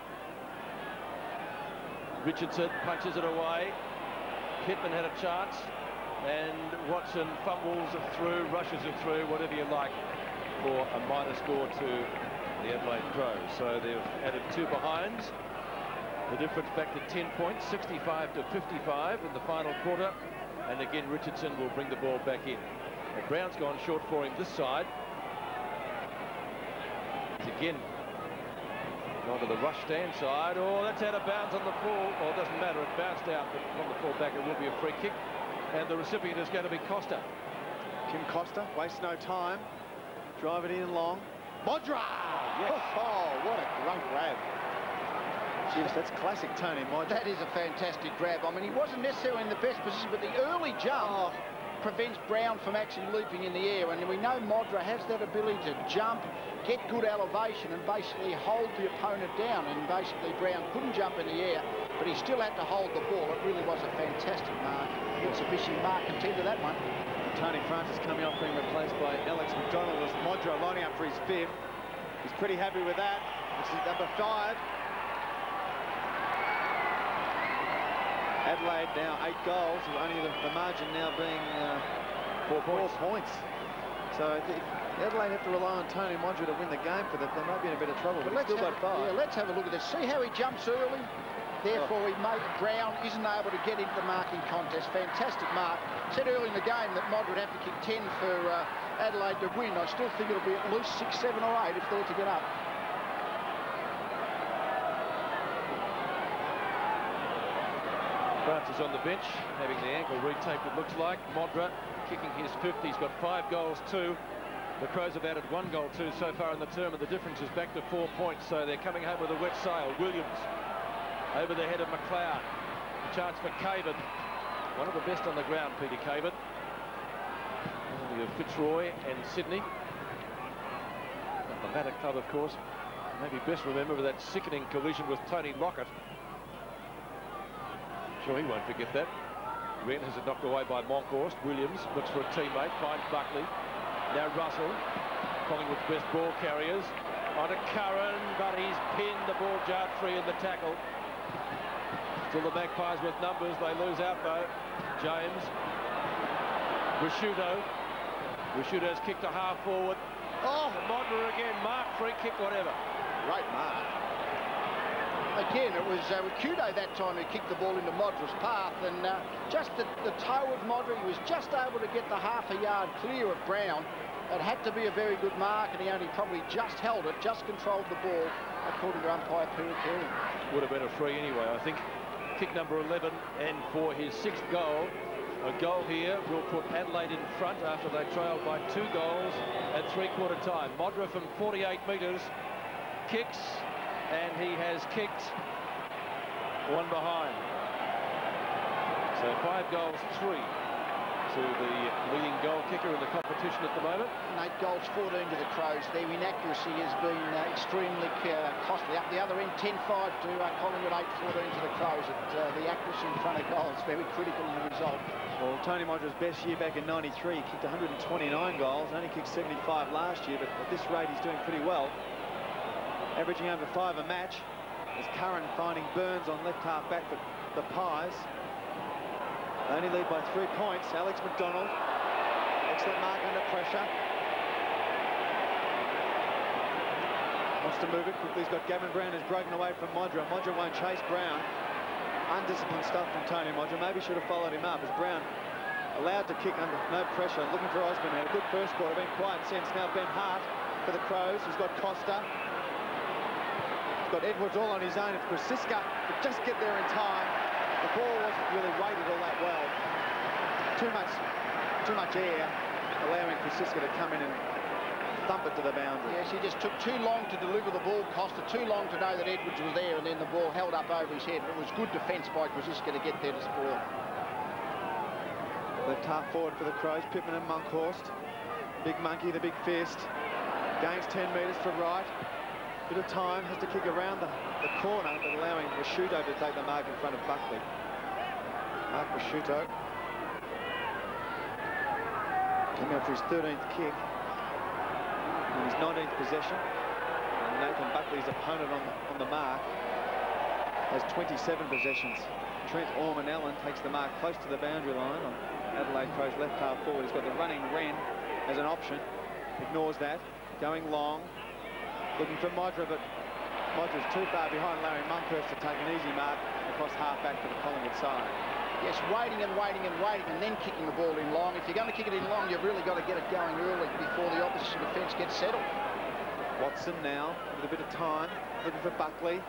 Richardson punches it away. Pittman had a chance. And Watson fumbles it through, rushes it through, whatever you like, for a minor score to the Adelaide Crows. So they've added two behinds. The difference back to ten points, sixty-five to fifty-five in the final quarter. And again, Richardson will bring the ball back in. And Brown's gone short for him this side. Again, onto the rush stand side. Oh, that's out of bounds on the full. Oh, it doesn't matter. It bounced out, but from the fullback, it will be a free kick. And the recipient is going to be Costa. Kim Costa wastes no time. Drive it in long. Modra! Yes. Oh, oh, what a great grab. Jeez, that's classic Tony Modra. That is a fantastic grab. I mean, he wasn't necessarily in the best position, but the early jump... Oh. Prevents Brown from actually leaping in the air, and we know Modra has that ability to jump, get good elevation, and basically hold the opponent down. And basically Brown couldn't jump in the air, but he still had to hold the ball. It really was a fantastic mark. Mitsubishi mark contender, that one. Tony Francis coming off being replaced by Alex McDonald as Modra lining up for his fifth. He's pretty happy with that. This is number five. Adelaide now eight goals, with only the, the margin now being uh, four, four points. points. So if, if Adelaide have to rely on Tony Modra to win the game for them, they might be in a bit of trouble. But, but let's, still have, yeah, let's have a look at this. See how he jumps early. Therefore, oh. he made Brown isn't able to get into the marking contest. Fantastic mark. Said early in the game that Modra would have to kick ten for uh, Adelaide to win. I still think it'll be at least six, seven, or eight if they're to get up. Francis on the bench, having the ankle retaped, it looks like. Modra kicking his fifth. He's got five goals, two. The Crows have added one goal, two so far in the term, and the difference is back to four points. So they're coming home with a wet sail. Williams over the head of McLeod. A chance for Caven. One of the best on the ground, Peter Caven. Of Fitzroy and Sydney. At the Matter Club, of course. Maybe best remember that sickening collision with Tony Lockett. Sure, he won't forget that. Wren has it knocked away by Monkhorst. Williams looks for a teammate, finds Buckley. Now Russell, Collingwood's best ball carriers, on to Curran, but he's pinned. The ball jarred free in the tackle. Still the Magpies with numbers, they lose out though. James, Ricciuto, Ricciuto's kicked a half forward. Oh, Modra again, mark, free kick, whatever. Great mark. Again, it was uh, Ricciuto that time who kicked the ball into Modra's path, and uh, just at the toe of Modra, he was just able to get the half a yard clear of Brown. It had to be a very good mark, and he only probably just held it, just controlled the ball, according to umpire Peter Caven. Would have been a free anyway, I think. Kick number eleven, and for his sixth goal, a goal here will put Adelaide in front after they trailed by two goals at three-quarter time. Modra from forty-eight metres, kicks. And he has kicked one behind. So five goals, three to the leading goal kicker in the competition at the moment. And eight goals, fourteen to the Crows. Their inaccuracy has been uh, extremely uh, costly. Up the other end, ten five to uh, Collingwood, eight fourteen to the Crows. At, uh, the accuracy in front of goals is very critical in the result. Well, Tony Modra's best year back in ninety-three, he kicked one hundred twenty-nine goals, only kicked seventy-five last year, but at this rate he's doing pretty well. Averaging over five a match, as Curran finding Burns on left half back for the Pies. They only lead by three points. Alex McDonald, excellent mark under pressure. Wants to move it quickly. He's got Gavin Brown, who's broken away from Modra. Modra won't chase Brown. Undisciplined stuff from Tony Modra. Maybe should have followed him up, as Brown allowed to kick under no pressure. Looking for Osmond. Had a good first quarter, been quiet since. Now Ben Hart for the Crows, who's got Costa. Got Edwards all on his own. If Crosisca could just get there in time, the ball wasn't really weighted all that well. Too much, too much air, allowing Crosisca to come in and thump it to the boundary. Yes, he just took too long to deliver the ball, Costa, too long to know that Edwards was there, and then the ball held up over his head. But it was good defence by Crosisca to get there to spoil. The tough forward for the Crows, Pittman and Monkhorst. Big Monkey, the big fist. Gains ten metres for Wright. Bit of time, has to kick around the, the corner, but allowing Ricciuto to take the mark in front of Buckley. Mark Ricciuto coming up for his thirteenth kick in his nineteenth possession, and Nathan Buckley's opponent on the, on the mark has twenty-seven possessions. Trent Ormond-Allen takes the mark close to the boundary line on Adelaide Crows left half forward. He's got the running Wren as an option, ignores that, going long. Looking for Modra, but Modra's too far behind Larry Monkhorst to take an easy mark across half-back to the Collingwood side. Yes, waiting and waiting and waiting, and then kicking the ball in long. If you're going to kick it in long, you've really got to get it going early before the opposition defence gets settled. Watson now, with a bit of time, looking for Buckley.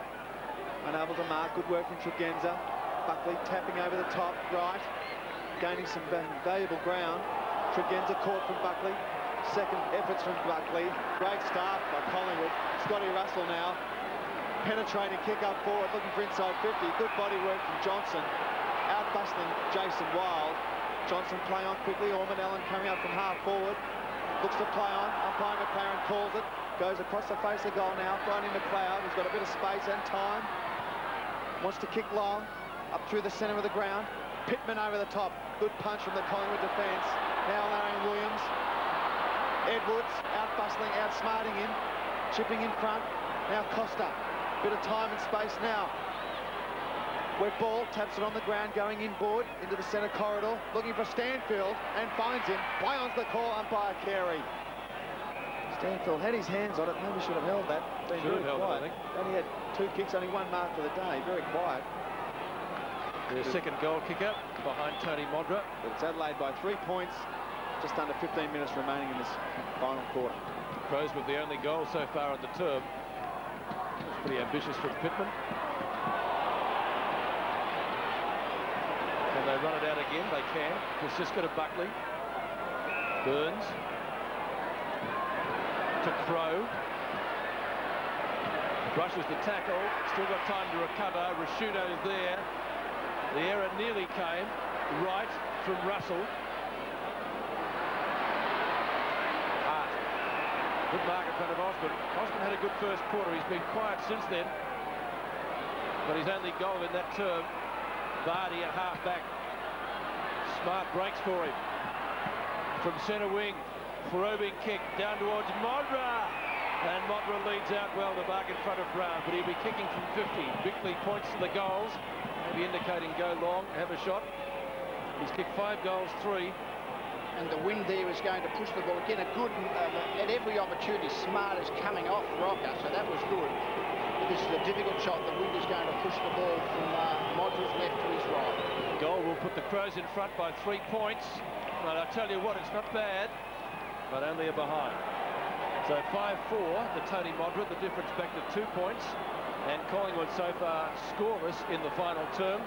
Unable to mark, good work from Tregenza. Buckley tapping over the top, right. Gaining some valuable ground. Tregenza caught from Buckley. Second efforts from Buckley. Great start by Collingwood. Scotty Russell now. Penetrating kick up forward, looking for inside fifty. Good body work from Johnson. Out bustling Jason Wild. Johnson play on quickly. Ormond-Allen coming up from half forward. Looks to play on. Umpire McLaren calls it. Goes across the face of the goal now. Finding McLeod. He's got a bit of space and time. Wants to kick long. Up through the centre of the ground. Pittman over the top. Good punch from the Collingwood defence. Now allowing Williams. Edwards out bustling, outsmarting him, chipping in front. Now Costa, bit of time and space now. Wet ball, taps it on the ground, going inboard into the centre corridor, looking for Stanfield and finds him. Play on's the call, umpire Carey. Stanfield had his hands on it, maybe should have held that. Been should very have held quiet. It, I think. Only had two kicks, only one mark for the day, very quiet. Their second goal kicker behind Tony Modra. But it's Adelaide by three points. Just under fifteen minutes remaining in this final quarter. Crows with the only goal so far in the term. That's pretty ambitious from Pittman. Can they run it out again? They can. Crosisca to Buckley. Burns. To Crow. Brushes the tackle. Still got time to recover. Ricciuto's there. The error nearly came. Right from Russell. Good mark in front of Osmond. Osmond had a good first quarter. He's been quiet since then. But his only goal in that term, Vardy at half-back. Smart breaks for him. From centre wing, probing kick down towards Modra. And Modra leads out well to mark in front of Brown, but he'll be kicking from fifty. Bickley points to the goals, maybe indicating go long, have a shot. He's kicked five goals, three. And the wind there is going to push the ball again. A good, uh, at every opportunity, Smart is coming off Rocca, so that was good. But this is a difficult shot. The wind is going to push the ball from uh, Modra's left to his right. Goal will put the Crows in front by three points. Well, I tell you what, it's not bad, but only a behind. So five four to Tony Modra, the difference back to two points. And Collingwood so far scoreless in the final term.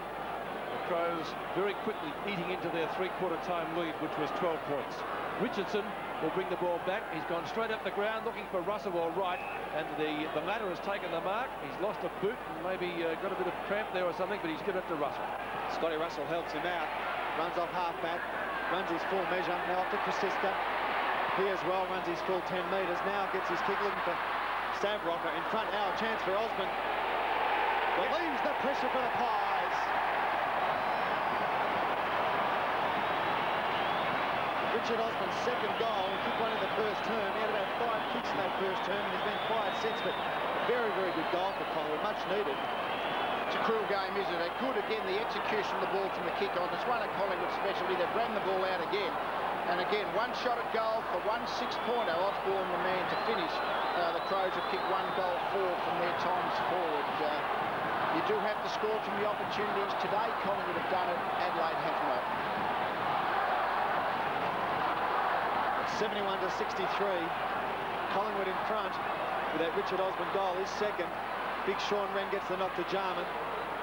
Crows very quickly eating into their three-quarter time lead, which was twelve points. Richardson will bring the ball back. He's gone straight up the ground looking for Russell or Wright, and the, the latter has taken the mark. He's lost a boot and maybe uh, got a bit of cramp there or something, but he's given it to Russell. Scotty Russell helps him out, runs off half-back, runs his full measure, now up to Crosisca. He as well runs his full ten metres, now gets his kick looking for Sav Rocca in front, now a chance for Osmond. Relieves the pressure for the Pies. Richard Osmond's second goal, he kicked one in the first term. He had about five kicks in that first term, and he's been quiet since, but very, very good goal for Collingwood, much needed. It's a cruel game, isn't it? Good again, the execution of the ball from the kick-off. It's one of Collingwood's specialty. They've ran the ball out again. And again, one shot at goal for one six-pointer. Osborne, the man to finish. Uh, the Crows have kicked one goal four from their times forward. Uh, you do have to score from the opportunities. Today, Collingwood have done it. Adelaide have not. seventy-one to sixty-three, Collingwood in front with that Richard Osmond goal, his second. Big Sean Wren gets the knock to Jarman.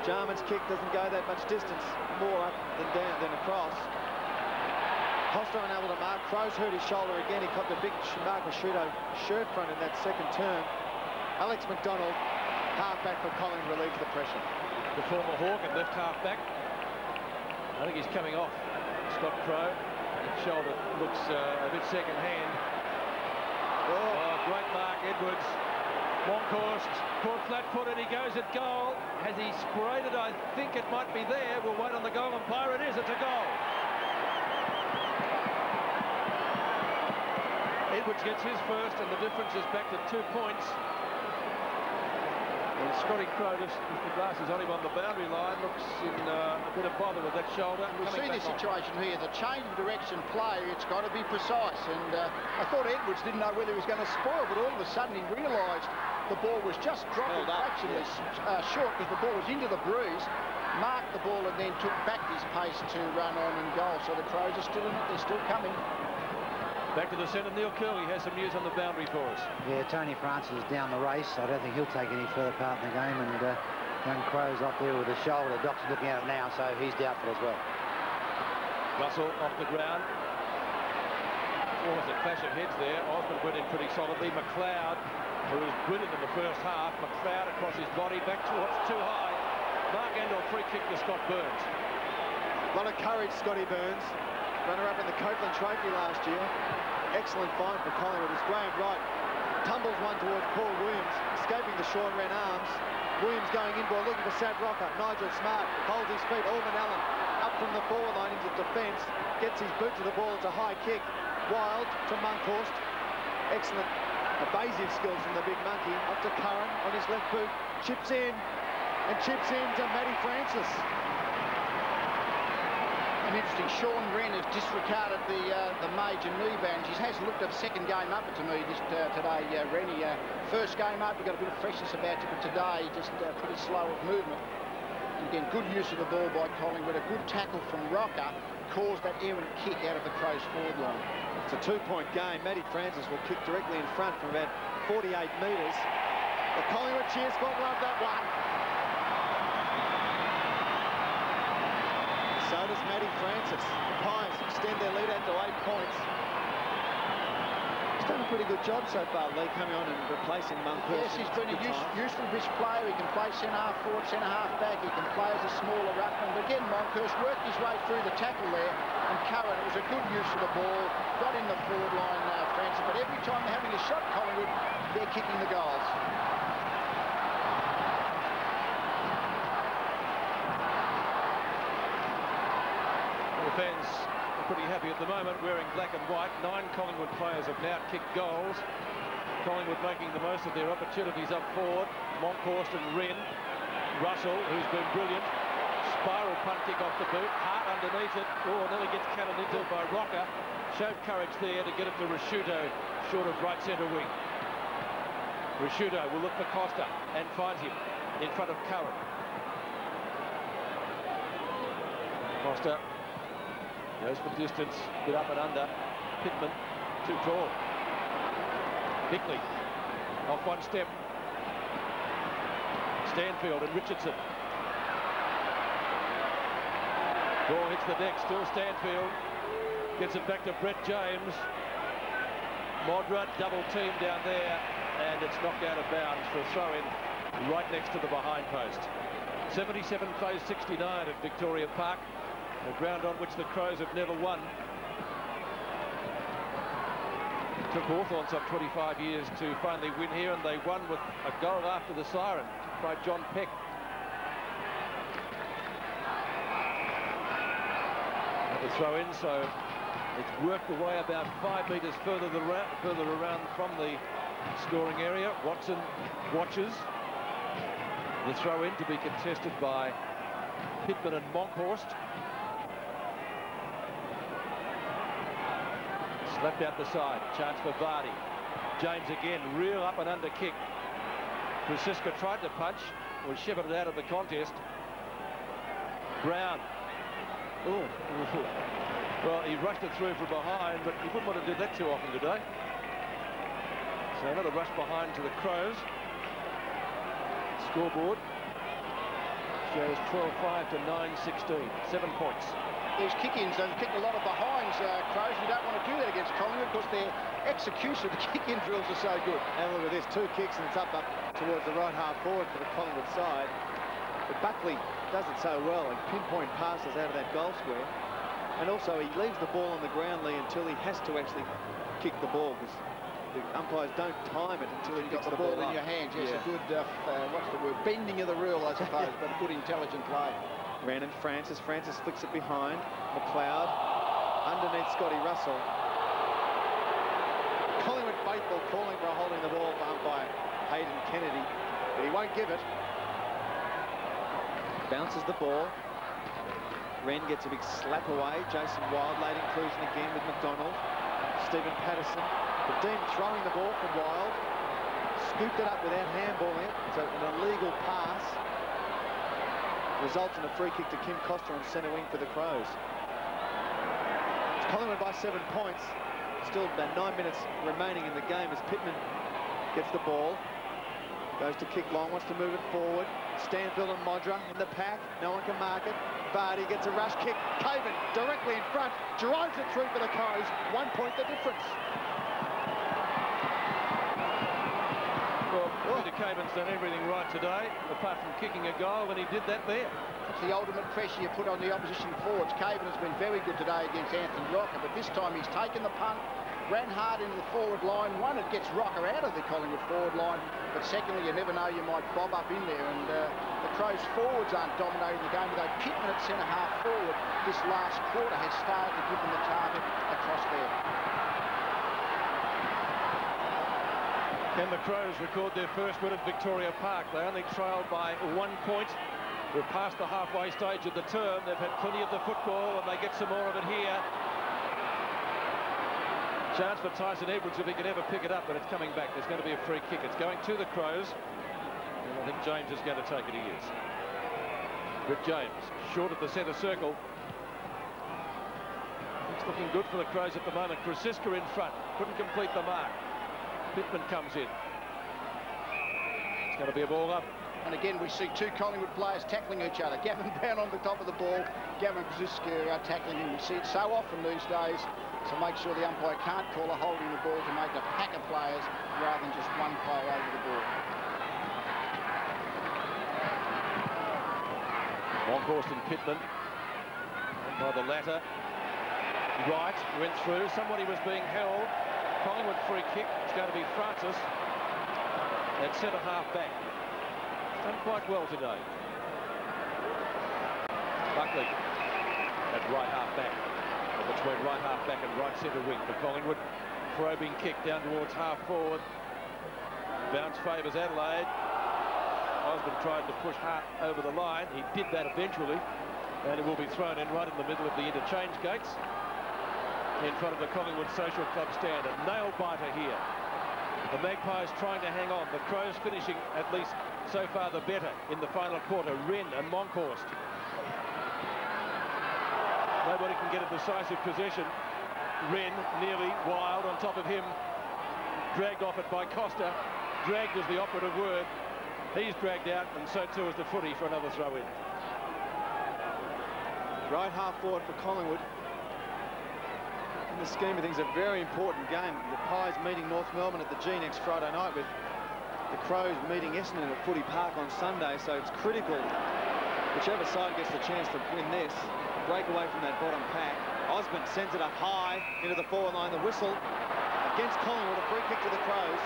Jarman's kick doesn't go that much distance, more up than down than across. Costa unable to mark. Crows hurt his shoulder again. He caught the big Mark Ricciuto shirt front in that second term. Alex McDonald, half-back for Collingwood, relieves the pressure. The former Hawk at left half-back. I think he's coming off. Scott Crowe. Shoulder looks uh, a bit second-hand. Oh. Oh, great mark, Edwards. Longhorst caught flat-footed. He goes at goal. Has he sprayed it? I think it might be there. We'll wait on the goal umpire. It is. It's a goal. Edwards gets his first, and the difference is back to two points. And Scotty Crowe, with the glasses on him on the boundary line, looks in uh, a bit of bother with that shoulder. We'll see the situation here. The change of direction play, it's got to be precise. And uh, I thought Edwards didn't know whether he was going to spoil, but all of a sudden he realised the ball was just dropping fractionally uh, short because the ball was into the breeze, marked the ball and then took back his pace to run on and goal. So the Crows are still in it. They're still coming. Back to the centre, Neil Curley has some news on the boundary for us. Yeah, Tony Francis is down the race. I don't think he'll take any further part in the game. And uh, young Crow's up there with the shoulder. The doctor's looking at it now, so he's doubtful as well. Russell off the ground. Almost a clash of heads there. Osmond went in pretty solidly. McLeod, who was brilliant in the first half. McLeod across his body, back towards too high. Mark Endall free kick to Scott Burns. A lot of courage, Scotty Burns. Runner-up in the Copeland Trophy last year. Excellent find for Collingwood as Graham Wright tumbles one towards Paul Williams, escaping the Sean Wren arms. Williams going in ball, looking for Sav Rocca. Nigel Smart holds his feet. Ormond-Allen up from the forward line into defence, gets his boot to the ball. It's a high kick. Wild to Monkhorst. Excellent evasive skills from the big monkey. Up to Curran on his left boot. Chips in, and chips in to Matty Francis. Interesting. Sean Wren has disregarded the uh, the major knee bands. He has looked at second game up to me just uh, today. Uh, Rennie, uh, first game up, he got a bit of freshness about it, but today just uh, pretty slow of movement. And again, good use of the ball by Collingwood. A good tackle from Rocca caused that errant kick out of the Crows forward line. It's a two-point game. Matty Francis will kick directly in front from about forty-eight metres. The Collingwood cheers for love that one. So does Matty Francis. The Pies extend their lead out to eight points. He's done a pretty good job so far, Lee, coming on and replacing Monkhorst. Yes, he's been a use, useful wrist player. He can play centre-half forward, centre-half back. He can play as a smaller ruckman. But again, Monkhorst worked his way through the tackle there. And Curran, it was a good use of the ball. Got in the forward line, uh, Francis. But every time they're having a shot, Collingwood, they're kicking the goals. fans are pretty happy at the moment, wearing black and white. Nine Collingwood players have now kicked goals. Collingwood making the most of their opportunities up forward. Monkhorst and Wren. Russell, who's been brilliant. Spiral punt kick off the boot. Hart underneath it. Oh, nearly gets cannoned into by Rocca. Showed courage there to get it to Ricciuto, short of right centre wing. Ricciuto will look for Costa and finds him in front of Curran. Costa goes for the distance, bit up and under. Pittman too tall. Bickley off one step. Stanfield and Richardson. Ball hits the deck, still Stanfield. Gets it back to Brett James. Modra double team down there, and it's knocked out of bounds for a throw-in right next to the behind post. seventy-seven plays sixty-nine at Victoria Park, a ground on which the Crows have never won. It took Hawthorn some twenty-five years to finally win here, and they won with a goal after the siren by John Peck. The throw in, so it's worked away about five metres further, the further around from the scoring area. Watson watches the throw in to be contested by Pittman and Monkhorst. Slapped out the side, chance for Vardy. James again, real up and under kick. Crosisca tried to punch, was shepherded out of the contest. Brown. Ooh. Well, he rushed it through from behind, but he wouldn't want to do that too often today. So another rush behind to the Crows. Scoreboard shows twelve five to nine sixteen, seven points. These kick-ins, they've kicked a lot of behinds, uh, Crows. You don't want to do that against Collingwood because their execution of the kick-in drills are so good. And look at this, two kicks and it's up, up towards the right half forward for the Collingwood side. But Buckley does it so well and pinpoint passes out of that goal square, and also he leaves the ball on the ground, Lee, until he has to actually kick the ball, because the umpires don't time it until he gets the, the ball, ball in your hands. Yes, yeah. A good uh, uh, what's the word, bending of the rule, I suppose, but a good intelligent play. Brandon Francis, Francis flicks it behind McLeod, underneath Scotty Russell. Collingwood faithful calling for holding the ball for umpire Hayden Kennedy, but he won't give it. Bounces the ball. Wren gets a big slap away. Jason Wild, late inclusion again with McDonald. Stephen Patterson. But Dean throwing the ball for Wild. Scooped it up without handballing it. So an illegal pass. Results in a free kick to Kim Costa on centre wing for the Crows. It's Collingwood by seven points. Still about nine minutes remaining in the game as Pittman gets the ball. Goes to kick long, wants to move it forward. Stanfield and Modra in the pack. No one can mark it. Vardy gets a rush kick. Caven directly in front. Drives it through for the Crows. One point the difference. Well, Peter Caven's done everything right today, apart from kicking a goal, and he did that there. It's the ultimate pressure you put on the opposition forwards. Caven has been very good today against Anthony Rocker, but this time he's taken the punt. Ran hard in the forward line. One, it gets Rocker out of the Collingwood forward line. But secondly, you never know, you might bob up in there. And uh, the Crows forwards aren't dominating the game, although Pittman at centre half forward this last quarter has started to give them the target across there. And the Crows record their first win at Victoria Park. They only trailed by one point. We're past the halfway stage of the term. They've had plenty of the football, and they get some more of it here. Chance for Tyson Edwards if he can ever pick it up, but it's coming back. There's going to be a free kick. It's going to the Crows. And I think James is going to take it. He is. Good James, short of the centre circle. It's looking good for the Crows at the moment. Crosisca in front. Couldn't complete the mark. Pittman comes in. It's going to be a ball up. And again, we see two Collingwood players tackling each other. Gavin Brown on the top of the ball. Gavin Crosisca are tackling him. We see it so often these days, to make sure the umpire can't call a holding the ball to make a pack of players rather than just one player over the ball. Monkhorst and Pittman. And by the latter, Wright went through. Somebody was being held. Collingwood free kick. It's going to be Francis. At centre half back. Done quite well today. Buckley at right half-back, between right half-back and right centre wing for Collingwood. Probing kick down towards half-forward. Bounce favours Adelaide. Osmond tried to push Hart over the line. He did that eventually, and it will be thrown in right in the middle of the interchange gates in front of the Collingwood Social Club stand. A nail-biter here. The Magpies trying to hang on. The Crows finishing, at least so far, the better in the final quarter. Wren and Monkhorst. Nobody can get a decisive possession. Wren nearly wild on top of him. Dragged off it by Costa. Dragged is the operative word. He's dragged out, and so too is the footy for another throw-in. Right half forward for Collingwood. In the scheme of things, a very important game. The Pies meeting North Melbourne at the G next Friday night, with the Crows meeting Essendon at Footy Park on Sunday, so it's critical whichever side gets the chance to win this. Break away from that bottom pack. Osmond sends it up high into the forward line. The whistle against Collingwood, a free kick to the Crows.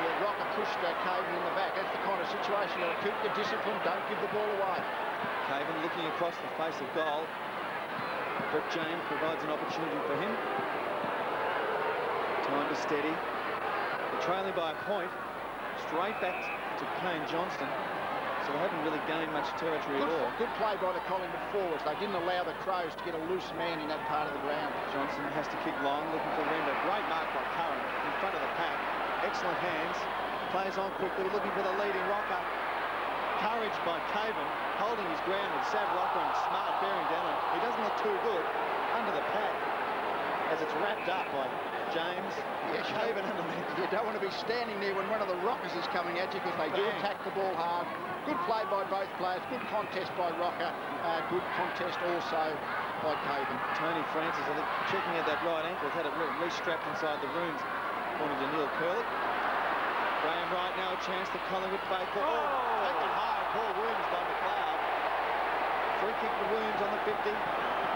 Yeah, Rocker pushed uh, Caven in the back. That's the kind of situation. You've got to keep the discipline, don't give the ball away. Caven looking across the face of goal. Brett James provides an opportunity for him. Time to steady. They're trailing by a point. Straight back to Kane Johnson. So they haven't really gained much territory good, at all. Good play by the Collingwood forwards. They didn't allow the Crows to get a loose man in that part of the ground. Johnson has to kick long, looking for Render. Great mark by Curran in front of the pack. Excellent hands. Plays on quickly, looking for the leading Rocker. Encouraged by Caven, holding his ground with Sav Rocca and Smart bearing down on him. He doesn't look too good under the pack as it's wrapped up by James. Yeah, Caven underneath. You don't want to be standing there when one of the Rockers is coming at you, because they Bang. do attack the ball hard. Good play by both players. Good contest by Rocca. Uh, good contest also by Caven. Tony Francis, I think, checking out that right ankle, has had it re-strapped inside the runes, according to Neil Curley. Graham Wright now a chance to Collingwood faithful. Oh, taken high, Paul Williams by McLeod. Free kick for Williams on the fifty.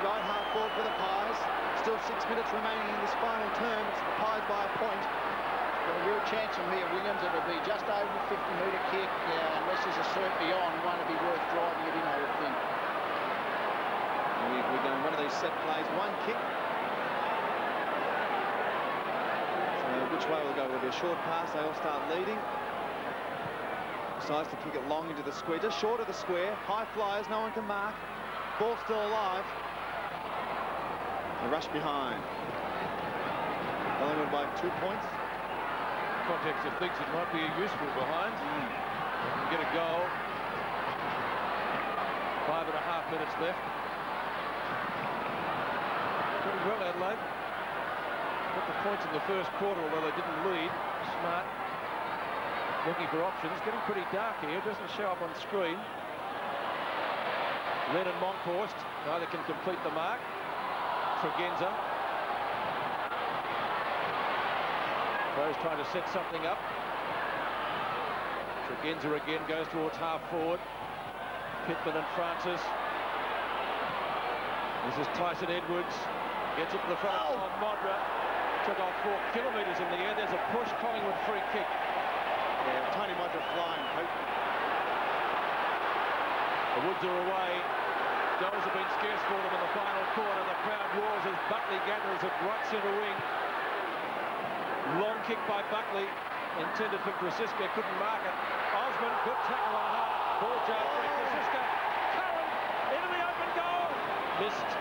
Right half forward for the Pies. Still six minutes remaining in this final term. It's the Pies by a point. Got a real chance from here, Williams. It'll be just over the fifty metre kick. Yeah, unless there's a cert beyond, won't it be worth driving it in, I would think. We're going one of these set plays, one kick. Which way will go? Will be a short pass. They all start leading. Decides to kick it long into the square. Just short of the square. High flyers. No one can mark. Ball still alive. They rush behind. Collingwood by two points. Context of things, it might be a useful behind. Mm. Get a goal. Five and a half minutes left. Pretty well, Adelaide. Got the points in the first quarter, although they didn't lead. Smart looking for options. Getting pretty dark here. Doesn't show up on screen. Wren and Monkhorst neither can complete the mark. Tregenza. Crows trying to set something up. Tregenza again goes towards half forward. Pittman and Francis. This is Tyson Edwards. Gets it to the front oh. on Modra. Took off four kilometres in the air. There's a push. Collingwood free kick. Yeah, Tony Modra flying. The Woods are away. Goals have been scarce for them in the final quarter. The crowd roars as Buckley gathers at right centre wing. Long kick by Buckley, intended for Crosisca. Couldn't mark it. Osmond, good tackle on Hart. Ball jailed for Crosisca. Curran into the open goal. Missed.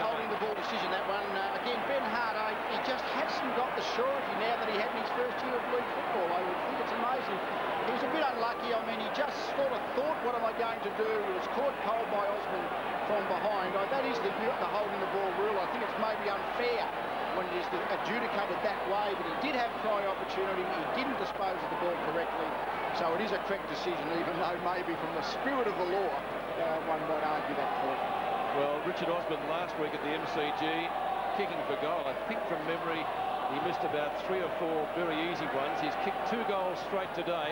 Holding the ball decision, that one. Uh, again, Ben Hart, I, he just hasn't got the surety now that he had in his first year of league football. I would think it's amazing. He was a bit unlucky. I mean, he just sort of thought, what am I going to do? He was caught cold by Osmond from behind. I, that is the, the holding the ball rule. I think it's maybe unfair when it is adjudicated that way, but he did have try opportunity. He didn't dispose of the ball correctly. So it is a correct decision, even though maybe from the spirit of the law, uh, one might argue that point. Well, Richard Osmond last week at the M C G, kicking for goal. I think from memory, he missed about three or four very easy ones. He's kicked two goals straight today.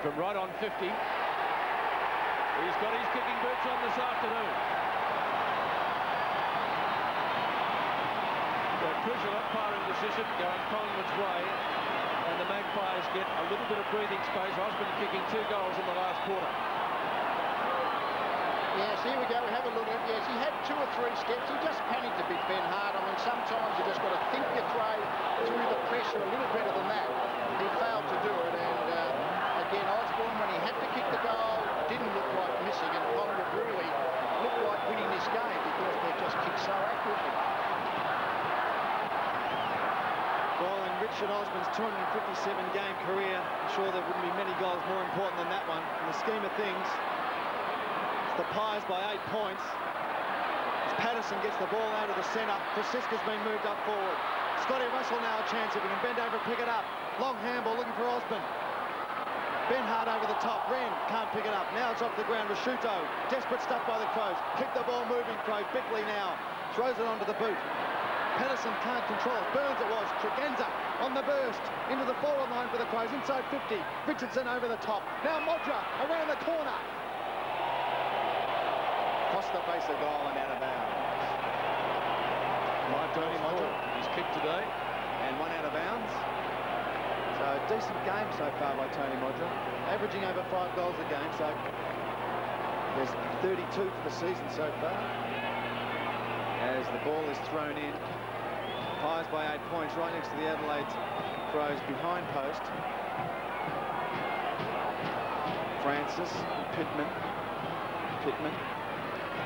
From right on fifty. He's got his kicking boots on this afternoon. So crucial umpiring decision going Collingwood's way. And the Magpies get a little bit of breathing space. Osmond kicking two goals in the last quarter. Here we go, have a look at it. Yes, he had two or three steps. He just panicked a bit, Ben Hart. I mean, sometimes you just got to think your way through the pressure a little better than that. He failed to do it, and uh, again, Osborne, when he had to kick the goal, didn't look like missing, and Collingwood really looked like winning this game because they just kicked so accurately. Well, in Richard Osmond's two hundred fifty-seven game career, I'm sure there wouldn't be many goals more important than that one. In the scheme of things, the Pies by eight points. As Patterson gets the ball out of the centre, Crosisca's been moved up forward. Scotty Russell now a chance if he can bend over and pick it up. Long handball looking for Osmond. Ben Hart over the top. Wren can't pick it up. Now it's off the ground. Ricciuto. Desperate stuff by the Crows. Kick the ball moving, Crow. Bickley now throws it onto the boot. Patterson can't control it. Burns it was. Tregenza on the burst. Into the forward line for the Crows. Inside fifty. Richardson over the top. Now Modra around the corner. Costa face the goal and out of bounds. Like Tony Modra, he's kicked today and one out of bounds. So a decent game so far by Tony Modra, averaging over five goals a game. So there's thirty-two for the season so far. As the ball is thrown in, Pies by eight points, right next to the Adelaide Crows behind post. Francis Pittman, Pittman.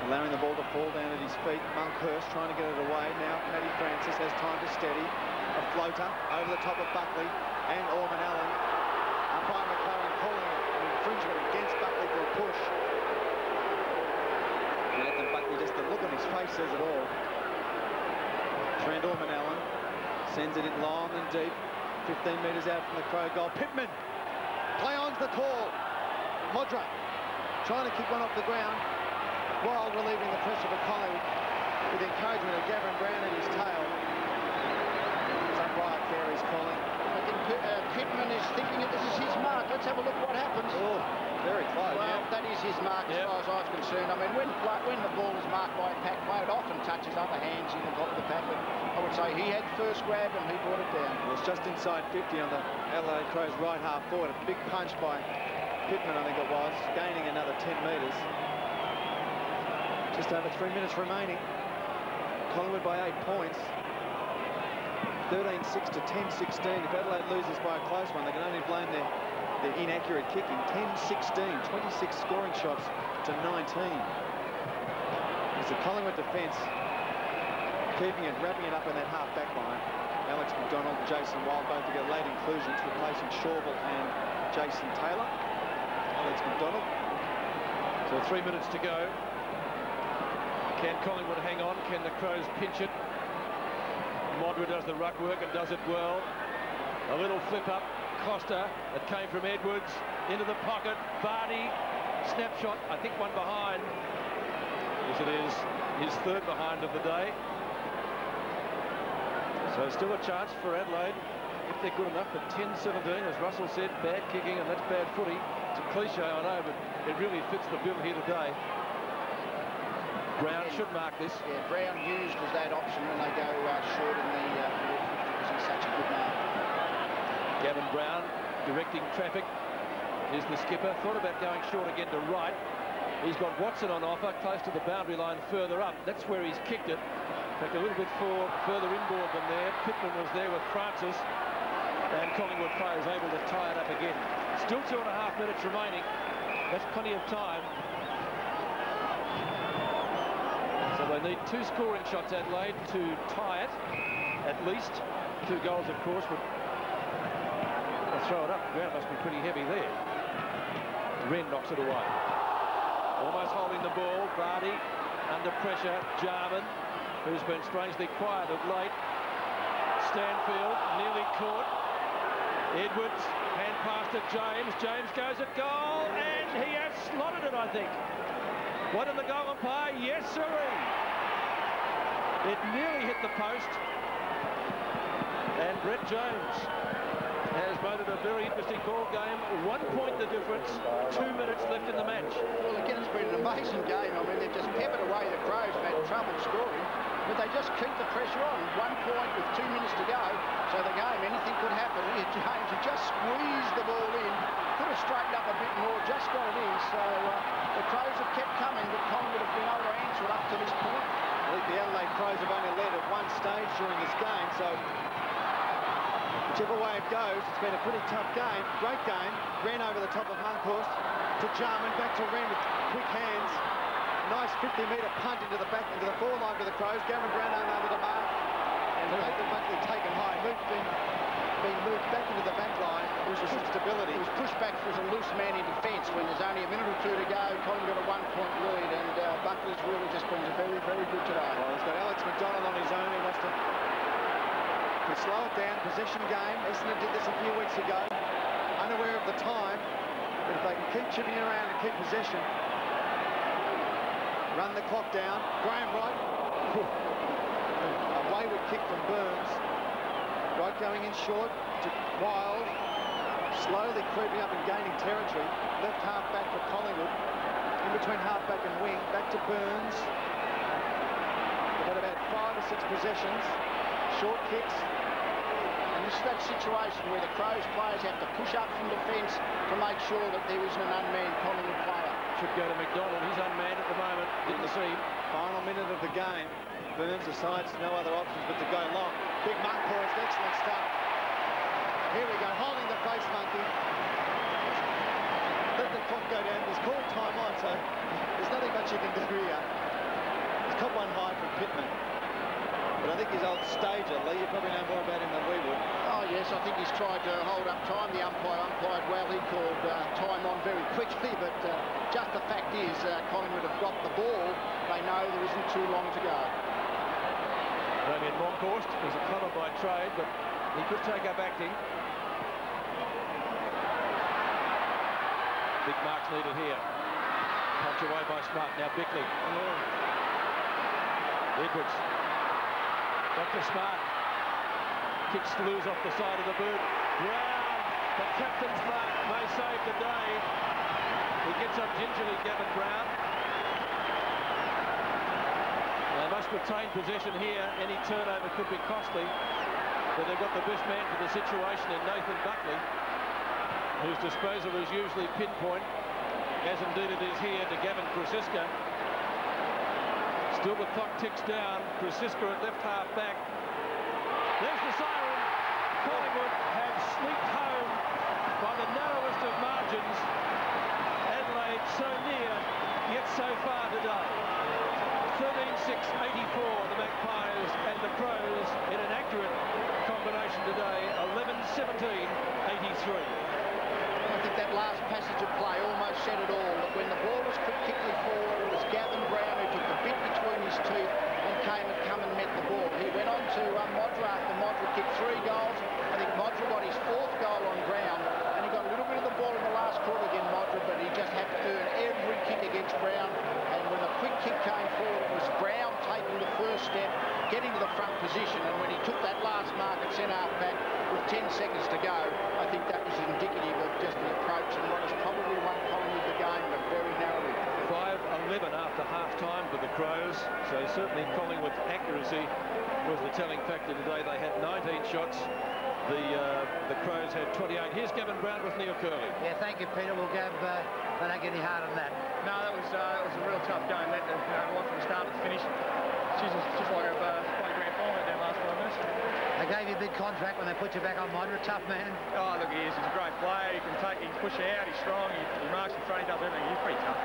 allowing the ball to fall down at his feet. Monkhurst trying to get it away. Now Matty Francis has time to steady. A floater over the top of Buckley and Ormond-Allen. Umpire McLeod calling an infringement against Buckley for a push. Nathan Buckley, just the look on his face says it all. Trent Ormond-Allen sends it in long and deep. fifteen metres out from the Crow goal. Pittman, play on's the call. Modra trying to kick one off the ground, while relieving the pressure for Collingwood with encouragement of Gavin Brown at his tail. Some right there is calling. I think uh, Pittman is thinking that this is his mark. Let's have a look what happens. Oh, very close. Well, yeah. That is his mark as yeah. far as I was concerned. I mean, when, when the ball is marked by a pack play, it often touches other hands in the top of the pack. But I would say he had first grab and he brought it down. It was just inside fifty on the Adelaide Crows right half forward. A big punch by Pittman, I think it was, gaining another ten metres. Just over three minutes remaining. Collingwood by eight points. thirteen six to ten sixteen. If Adelaide loses by a close one, they can only blame their, their inaccurate kicking. ten sixteen, twenty-six scoring shots to nineteen. It's the Collingwood defence keeping it, wrapping it up in that half-back line. Alex McDonald and Jason Wild both to get late inclusions, replacing Shawville and Jason Taylor. Alex McDonald. So three minutes to go. Can Collingwood hang on? Can the Crows pinch it? Modra does the ruck work and does it well. A little flip up. Costa. It came from Edwards. Into the pocket. Vardy. Snapshot. I think one behind. Yes, it is. His third behind of the day. So still a chance for Adelaide, if they're good enough, at ten seventeen. As Russell said, bad kicking and that's bad footy. It's a cliche, I know, but it really fits the bill here today. Brown should mark this. Yeah, Brown used as that option when they go uh, short in the uh, because he's such a good man. Gavin Brown directing traffic. Is the skipper. Thought about going short again to right. He's got Watson on offer, close to the boundary line further up. That's where he's kicked it. In fact, a little bit for, further inboard than there. Pittman was there with Francis. And Collingwood players able to tie it up again. Still two and a half minutes remaining. That's plenty of time. So they need two scoring shots, Adelaide, to tie it, at least. Two goals, of course, would throw it up. The ground must be pretty heavy there. Wren knocks it away. Almost holding the ball. Vardy under pressure. Jarman, who's been strangely quiet of late. Stanfield nearly caught. Edwards, hand pass to James. James goes at goal, and he has slotted it, I think. What did the goal umpire? Yes, sirree. It nearly hit the post. And Brett James has made it a very interesting ball game. One point the difference, two minutes left in the match. Well, again, it's been an amazing game. I mean, they've just peppered away the Crows. They've had trouble scoring, but they just keep the pressure on. One point with two minutes to go. So the game, anything could happen. James had just squeezed the ball in. have straightened up a bit more, just what it is. So uh, the Crows have kept coming, but Collingwood have been able to answer it up to this point. I think the Adelaide Crows have only led at one stage during this game, so whichever way it goes, it's been a pretty tough game. Great game. Wren over the top of Munkhorst to Jarman, back to Wren with quick hands. Nice fifty metre punt into the back, into the four line for the Crows. Gavin Brown over the mark. And Nathan Buckley taken high. Luke being, being moved back into the back line. It was some stability. It was pushed back for a loose man in defence when there's only a minute or two to go. Collingwood got a one-point lead, and uh, Buckley's really just been very, very good today. Well, he's got Alex McDonald on his own. He wants to slow it down. Possession game. Essendon did this a few weeks ago. Unaware of the time, but if they can keep chipping around and keep possession, run the clock down. Graham Wright, a wayward kick from Burns. Wright going in short to Wild, slowly creeping up and gaining territory. Left half back for Collingwood, in between half back and wing, back to Burns. They've had about five or six possessions, short kicks, and this is that situation where the Crows players have to push up from defence to make sure that there isn't an unmanned Collingwood player. Should go to McDonald. He's unmanned at the moment. Didn't see him. Final minute of the game. Burns decides no other options but to go long. Big Munkhorst, excellent start. Here we go, holding the face monkey. Let the clock go down. He's called time on, so there's nothing much you can do here. He's caught one high from Pittman. But I think his old stager, Lee, you probably know more about him than we would. Oh, yes, I think he's tried to hold up time. The umpire umpired well. He called uh, time on very quickly, but uh, just the fact is uh, Collingwood have got the ball. They know there isn't too long to go. Damien Monkhorst is a clever by trade, but he could take up acting. Big marks needed here. Punch away by Smart. Now Bickley. Oh. Edwards. Doctor Smart kicks to lose off the side of the boot. Brown, the captain's mark may save the day. He gets up gingerly, Gavin Brown. They must retain possession here. Any turnover could be costly, but they've got the best man for the situation in Nathan Buckley, whose disposal is usually pinpoint, as indeed it is here to Gavin Crosisca. Still the clock ticks down. Crosisca at left half back. There's the siren. Collingwood have sneaked home by the narrowest of margins. Adelaide so near, yet so far today. thirteen six eighty-four, the Magpies and the Crows in an accurate combination today. eleven seventeen eighty-three. I think that last passage of play almost said it all. That when the ball was quickly forward, it was Gavin Brown who took the bit between his teeth and came and come and met the ball. He went on to um, Modra after Modra kicked three goals. I think Modra got his fourth goal on ground, and he got a little bit of the ball in the last quarter again, Modra, but he just had to earn every kick against Brown. And when the quick kick came forward, it was Brown taking the first step, getting to the front position, and when he took that last mark at centre half back with ten seconds to go, I think that was indicative of just the approach and what has probably won Collingwood the game, but very narrowly. five eleven after half-time for the Crows, so certainly Collingwood's accuracy was the telling factor today. They had nineteen shots. The uh, the Crows had twenty-eight. Here's Gavin Brown with Neil Curley. Yeah, thank you, Peter. We'll give, uh, they don't get any hard on that. No, that was, uh, that was a real tough game. That, you know, right from the start to the finish. She's just, just like I've uh, played grand final that last five minutes. They gave you a big contract when they put you back on Modra. Tough man. Oh, look, he is. He's a great player. He can take, he can push you out. He's strong. He, he marks in front. He does everything. He's pretty tough.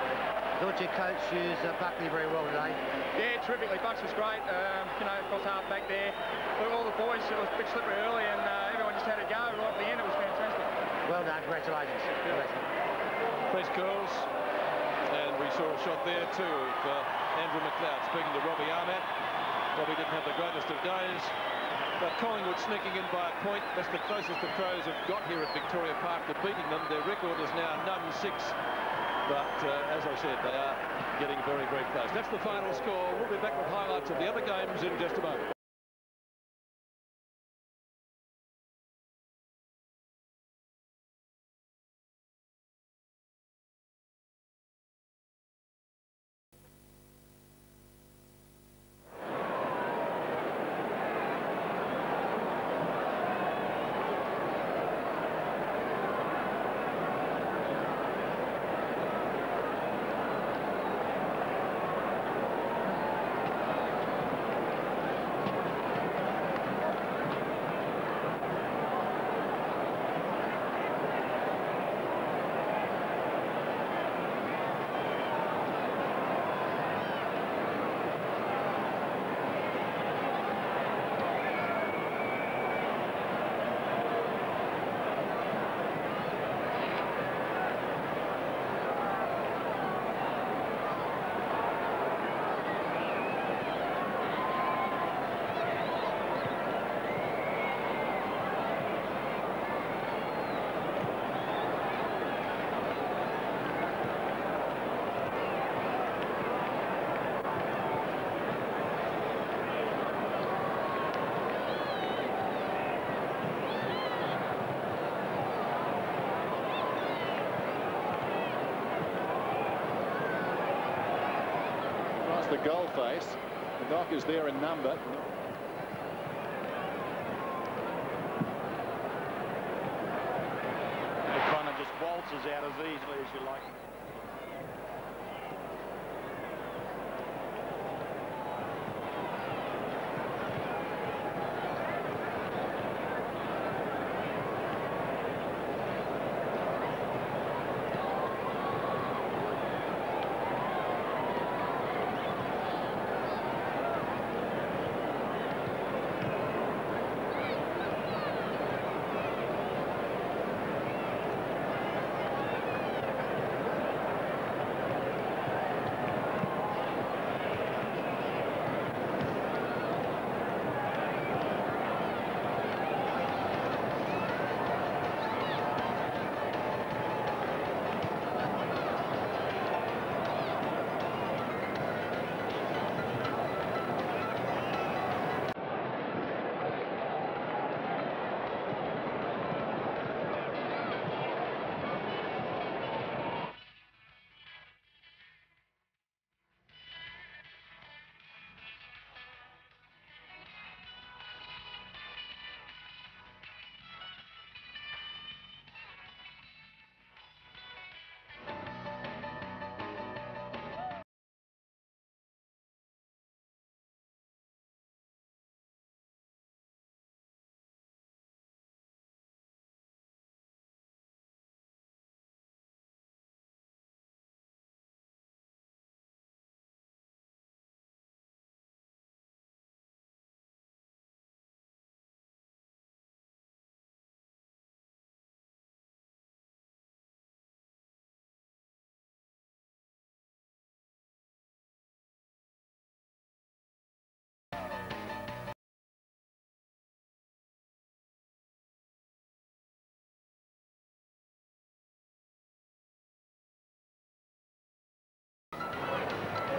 Thought your coach used uh, Buckley very well today. Yeah, terrifically. Bucks was great. Um, you know, of course, half back there. But all the boys, it was a bit slippery early, and uh, everyone just had a go. Right at the end, it was fantastic. Well done. Congratulations. Congratulations. Please, girls. And we saw a shot there, too, of uh, Andrew McLeod speaking to Robbie Ahmat. Robbie didn't have the greatest of days. But Collingwood sneaking in by a point. That's the closest the Crows have got here at Victoria Park to beating them. Their record is now none six. But, uh, as I said, they are getting very, very close. That's the final score. We'll be back with highlights of the other games in just a moment. towards the goal face. The knock is there in number. The Connor just waltzes out as easily as you like.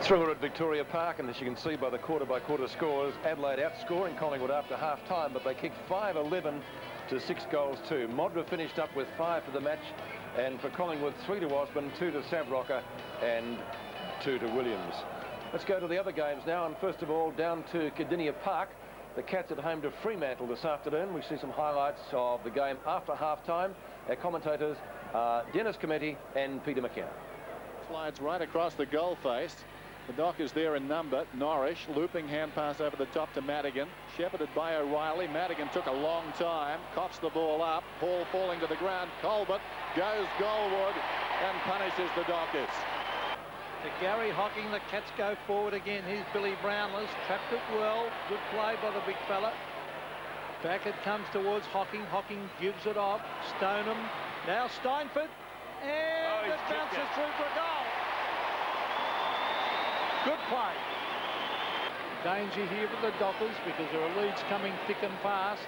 Thriller at Victoria Park, and as you can see by the quarter-by-quarter scores, Adelaide outscoring Collingwood after half-time, but they kicked five eleven to six goals two. Modra finished up with five for the match, and for Collingwood, three to Osmond, two to Sav Rocca, and two to Williams. Let's go to the other games now, and first of all, down to Cardinia Park. The Cats at home to Fremantle this afternoon. We see some highlights of the game after half-time. Our commentators are Dennis Cometti and Peter McKenna. Slides right across the goal face. The knock is there in number. Norrish, looping hand pass over the top to Madigan. Shepherded by O'Reilly. Madigan took a long time. Cops the ball up. Hall falling to the ground. Colbert goes goalward and punishes the Dockers. To Gary Hocking, the Cats go forward again. Here's Billy Brownless. Trapped it well. Good play by the big fella. Back it comes towards Hocking. Hocking gives it up. Stoneham. Now Steinford. And oh, it bounces it through for a goal. Good play. Danger here for the Dockers because there are leads coming thick and fast.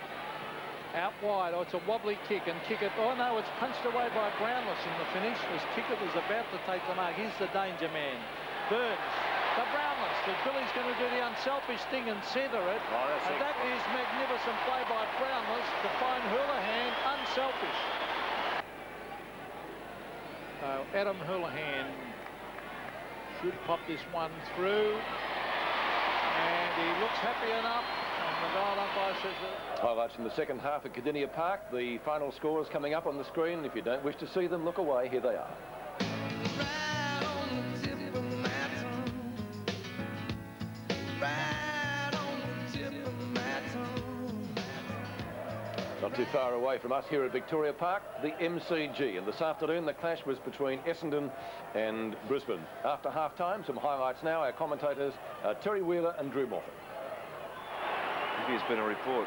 Out wide. Oh, it's a wobbly kick and kick it. Oh, no, it's punched away by Brownless in the finish. His kicker was about to take the mark. Here's the danger man. Burns. The Brownless. The Billy's going to do the unselfish thing and centre it. Oh, and that is magnificent play by Brownless to find Houlihan unselfish. Oh, Adam Houlihan should pop this one through, and he looks happy enough, and the goal umpire says that. Highlights in the second half at Cardinia Park. The final scores coming up on the screen. If you don't wish to see them, look away. Here they are. Not too far away from us here at Victoria Park, the M C G. And this afternoon, the clash was between Essendon and Brisbane. After half-time, some highlights now. Our commentators are Terry Wheeler and Drew Moffat. Here's been a report.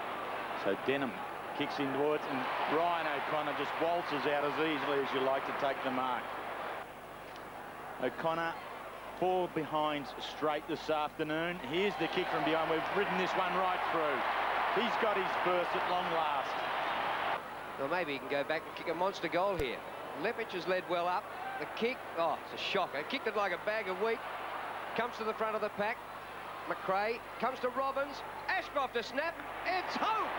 So Denham kicks in towards, and Ryan O'Connor just waltzes out as easily as you like to take the mark. O'Connor, four behinds straight this afternoon. Here's the kick from behind. We've ridden this one right through. He's got his burst at long last. Well, maybe he can go back and kick a monster goal here. Lepich has led well up. The kick, oh, it's a shocker. Kicked it like a bag of wheat. Comes to the front of the pack. McRae comes to Robbins. Ashcroft to snap. It's home!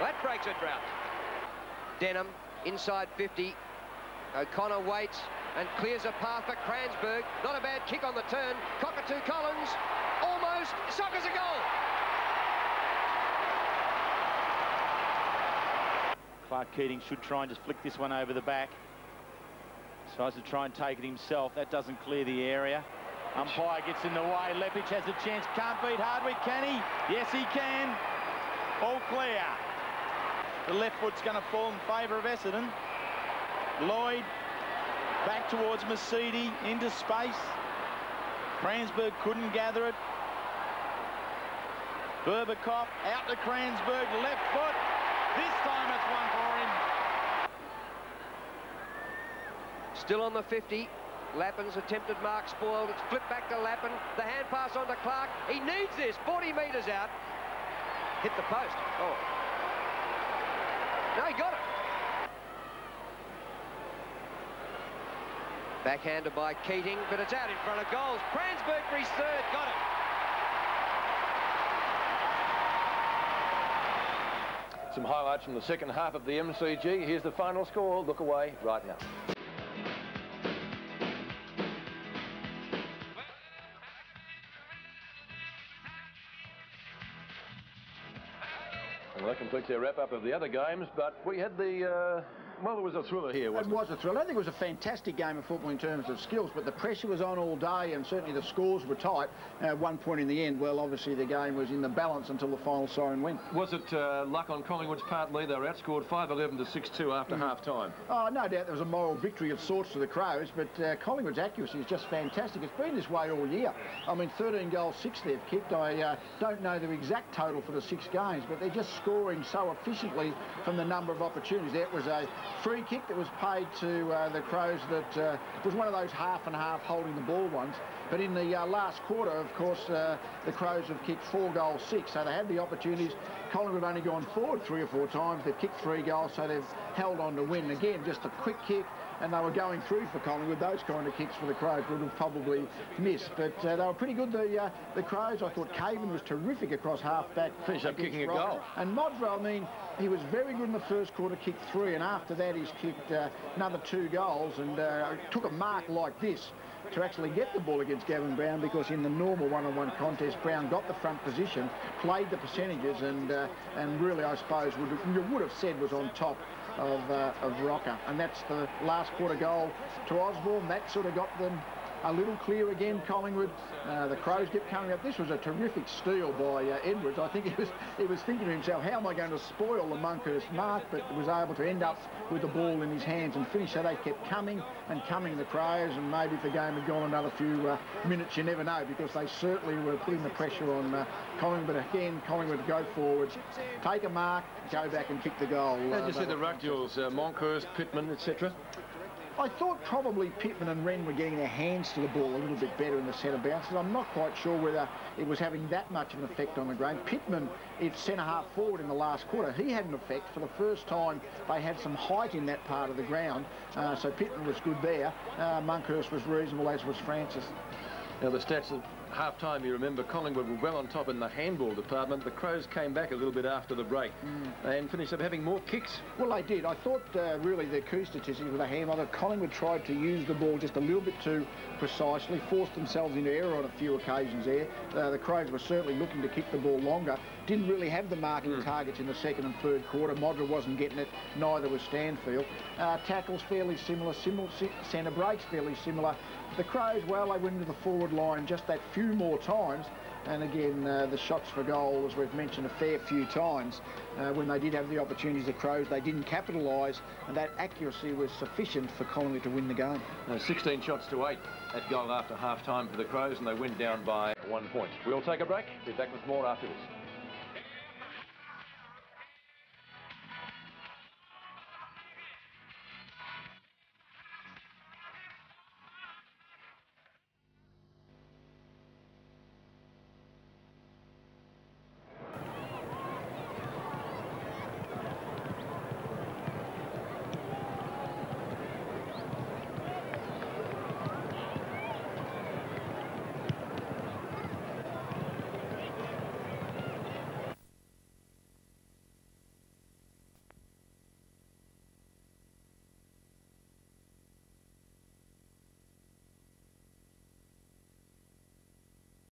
Well, that breaks a drought. Denham inside fifty. O'Connor waits. and clears a path for Cransberg. Not a bad kick on the turn. Cockatoo Collins almost suckers a goal. Clark Keating should try and just flick this one over the back. Tries to try and take it himself. That doesn't clear the area. Umpire gets in the way. Lepich has a chance. Can't beat Hardwick, can he? Yes, he can. All clear. The left foot's going to fall in favour of Essendon. Lloyd back towards Masidi, into space. Cransberg couldn't gather it. Berbakoff out to Cransberg, left foot. This time it's one for him. Still on the fifty. Lappin's attempted mark spoiled. It's flipped back to Lappin. The hand pass on to Clark. He needs this. forty metres out. Hit the post. Oh. No, he got it. Backhanded by Keating, but it's out in front of goals. Cransberg for his third. Got it. Some highlights from the second half of the M C G. Here's the final score. Look away right now. Well, that completes our wrap-up of the other games, but we had the... Uh... Well, it was a thriller here, wasn't it? It was a thriller. I think it was a fantastic game of football in terms of skills, but the pressure was on all day, and certainly the scores were tight. At uh, one point in the end, well, obviously the game was in the balance until the final siren went. Was it uh, luck on Collingwood's part, Lee? They were outscored five eleven to six two after mm. half-time. Oh, no doubt there was a moral victory of sorts for the Crows, but uh, Collingwood's accuracy is just fantastic. It's been this way all year. I mean, thirteen goals, six they've kicked. I uh, don't know the exact total for the six games, but they're just scoring so efficiently from the number of opportunities. That was a free kick that was paid to uh, the Crows that uh, was one of those half and half holding the ball ones. But in the uh, last quarter, of course, uh, the Crows have kicked four goals, six, so they had the opportunities. Collingwood have only gone forward three or four times. They've kicked three goals, so they've held on to win. Again, just a quick kick, and they were going through for Collingwood. Those kind of kicks for the Crows would have probably missed, but uh, they were pretty good, the uh, the Crows. I thought Caven was terrific across half-back. Finished up kicking a goal. And Modra, I mean, he was very good in the first quarter, kicked three, and after that he's kicked uh, another two goals, and uh, took a mark like this to actually get the ball against Gavin Brown, because in the normal one-on-one contest, Brown got the front position, played the percentages, and uh, and really, I suppose, would, you would have said was on top of, uh, of Rocca. And that's the last quarter goal to Osborne. That sort of got them a little clear again, Collingwood. Uh, the Crows kept coming up. This was a terrific steal by uh, Edwards. I think he was, he was thinking to himself, how am I going to spoil the Monkhurst mark? But was able to end up with the ball in his hands and finish. So they kept coming and coming, the Crows, and maybe if the game had gone another few uh, minutes, you never know, because they certainly were putting the pressure on uh, Collingwood. But again, Collingwood go forwards, take a mark, go back and kick the goal. How did you see the ruck duels, uh, Monkhurst, Pittman, et cetera? I thought probably Pittman and Wren were getting their hands to the ball a little bit better in the centre bounces. I'm not quite sure whether it was having that much of an effect on the game. Pittman, it's centre-half forward in the last quarter. He had an effect. For the first time, they had some height in that part of the ground. Uh, so Pittman was good there. Uh, Monkhurst was reasonable, as was Francis. Now, the stats of half-time, you remember, Collingwood were well on top in the handball department. The Crows came back a little bit after the break mm. and finished up having more kicks. Well, they did. I thought, uh, really, the key statistics with the handball, that Collingwood tried to use the ball just a little bit too precisely, forced themselves into error on a few occasions there. Uh, the Crows were certainly looking to kick the ball longer. Didn't really have the marking mm. targets in the second and third quarter. Modra wasn't getting it, neither was Stanfield. Uh, tackles fairly similar, similar centre breaks fairly similar. The Crows, well, they went into the forward line just that few more times, and again, uh, the shots for goal, as we've mentioned a fair few times, uh, when they did have the opportunities, the Crows, they didn't capitalise, and that accuracy was sufficient for Collingwood to win the game. Now, sixteen shots to eight at goal after half-time for the Crows, and they went down by one point. We'll take a break. Be back with more after this.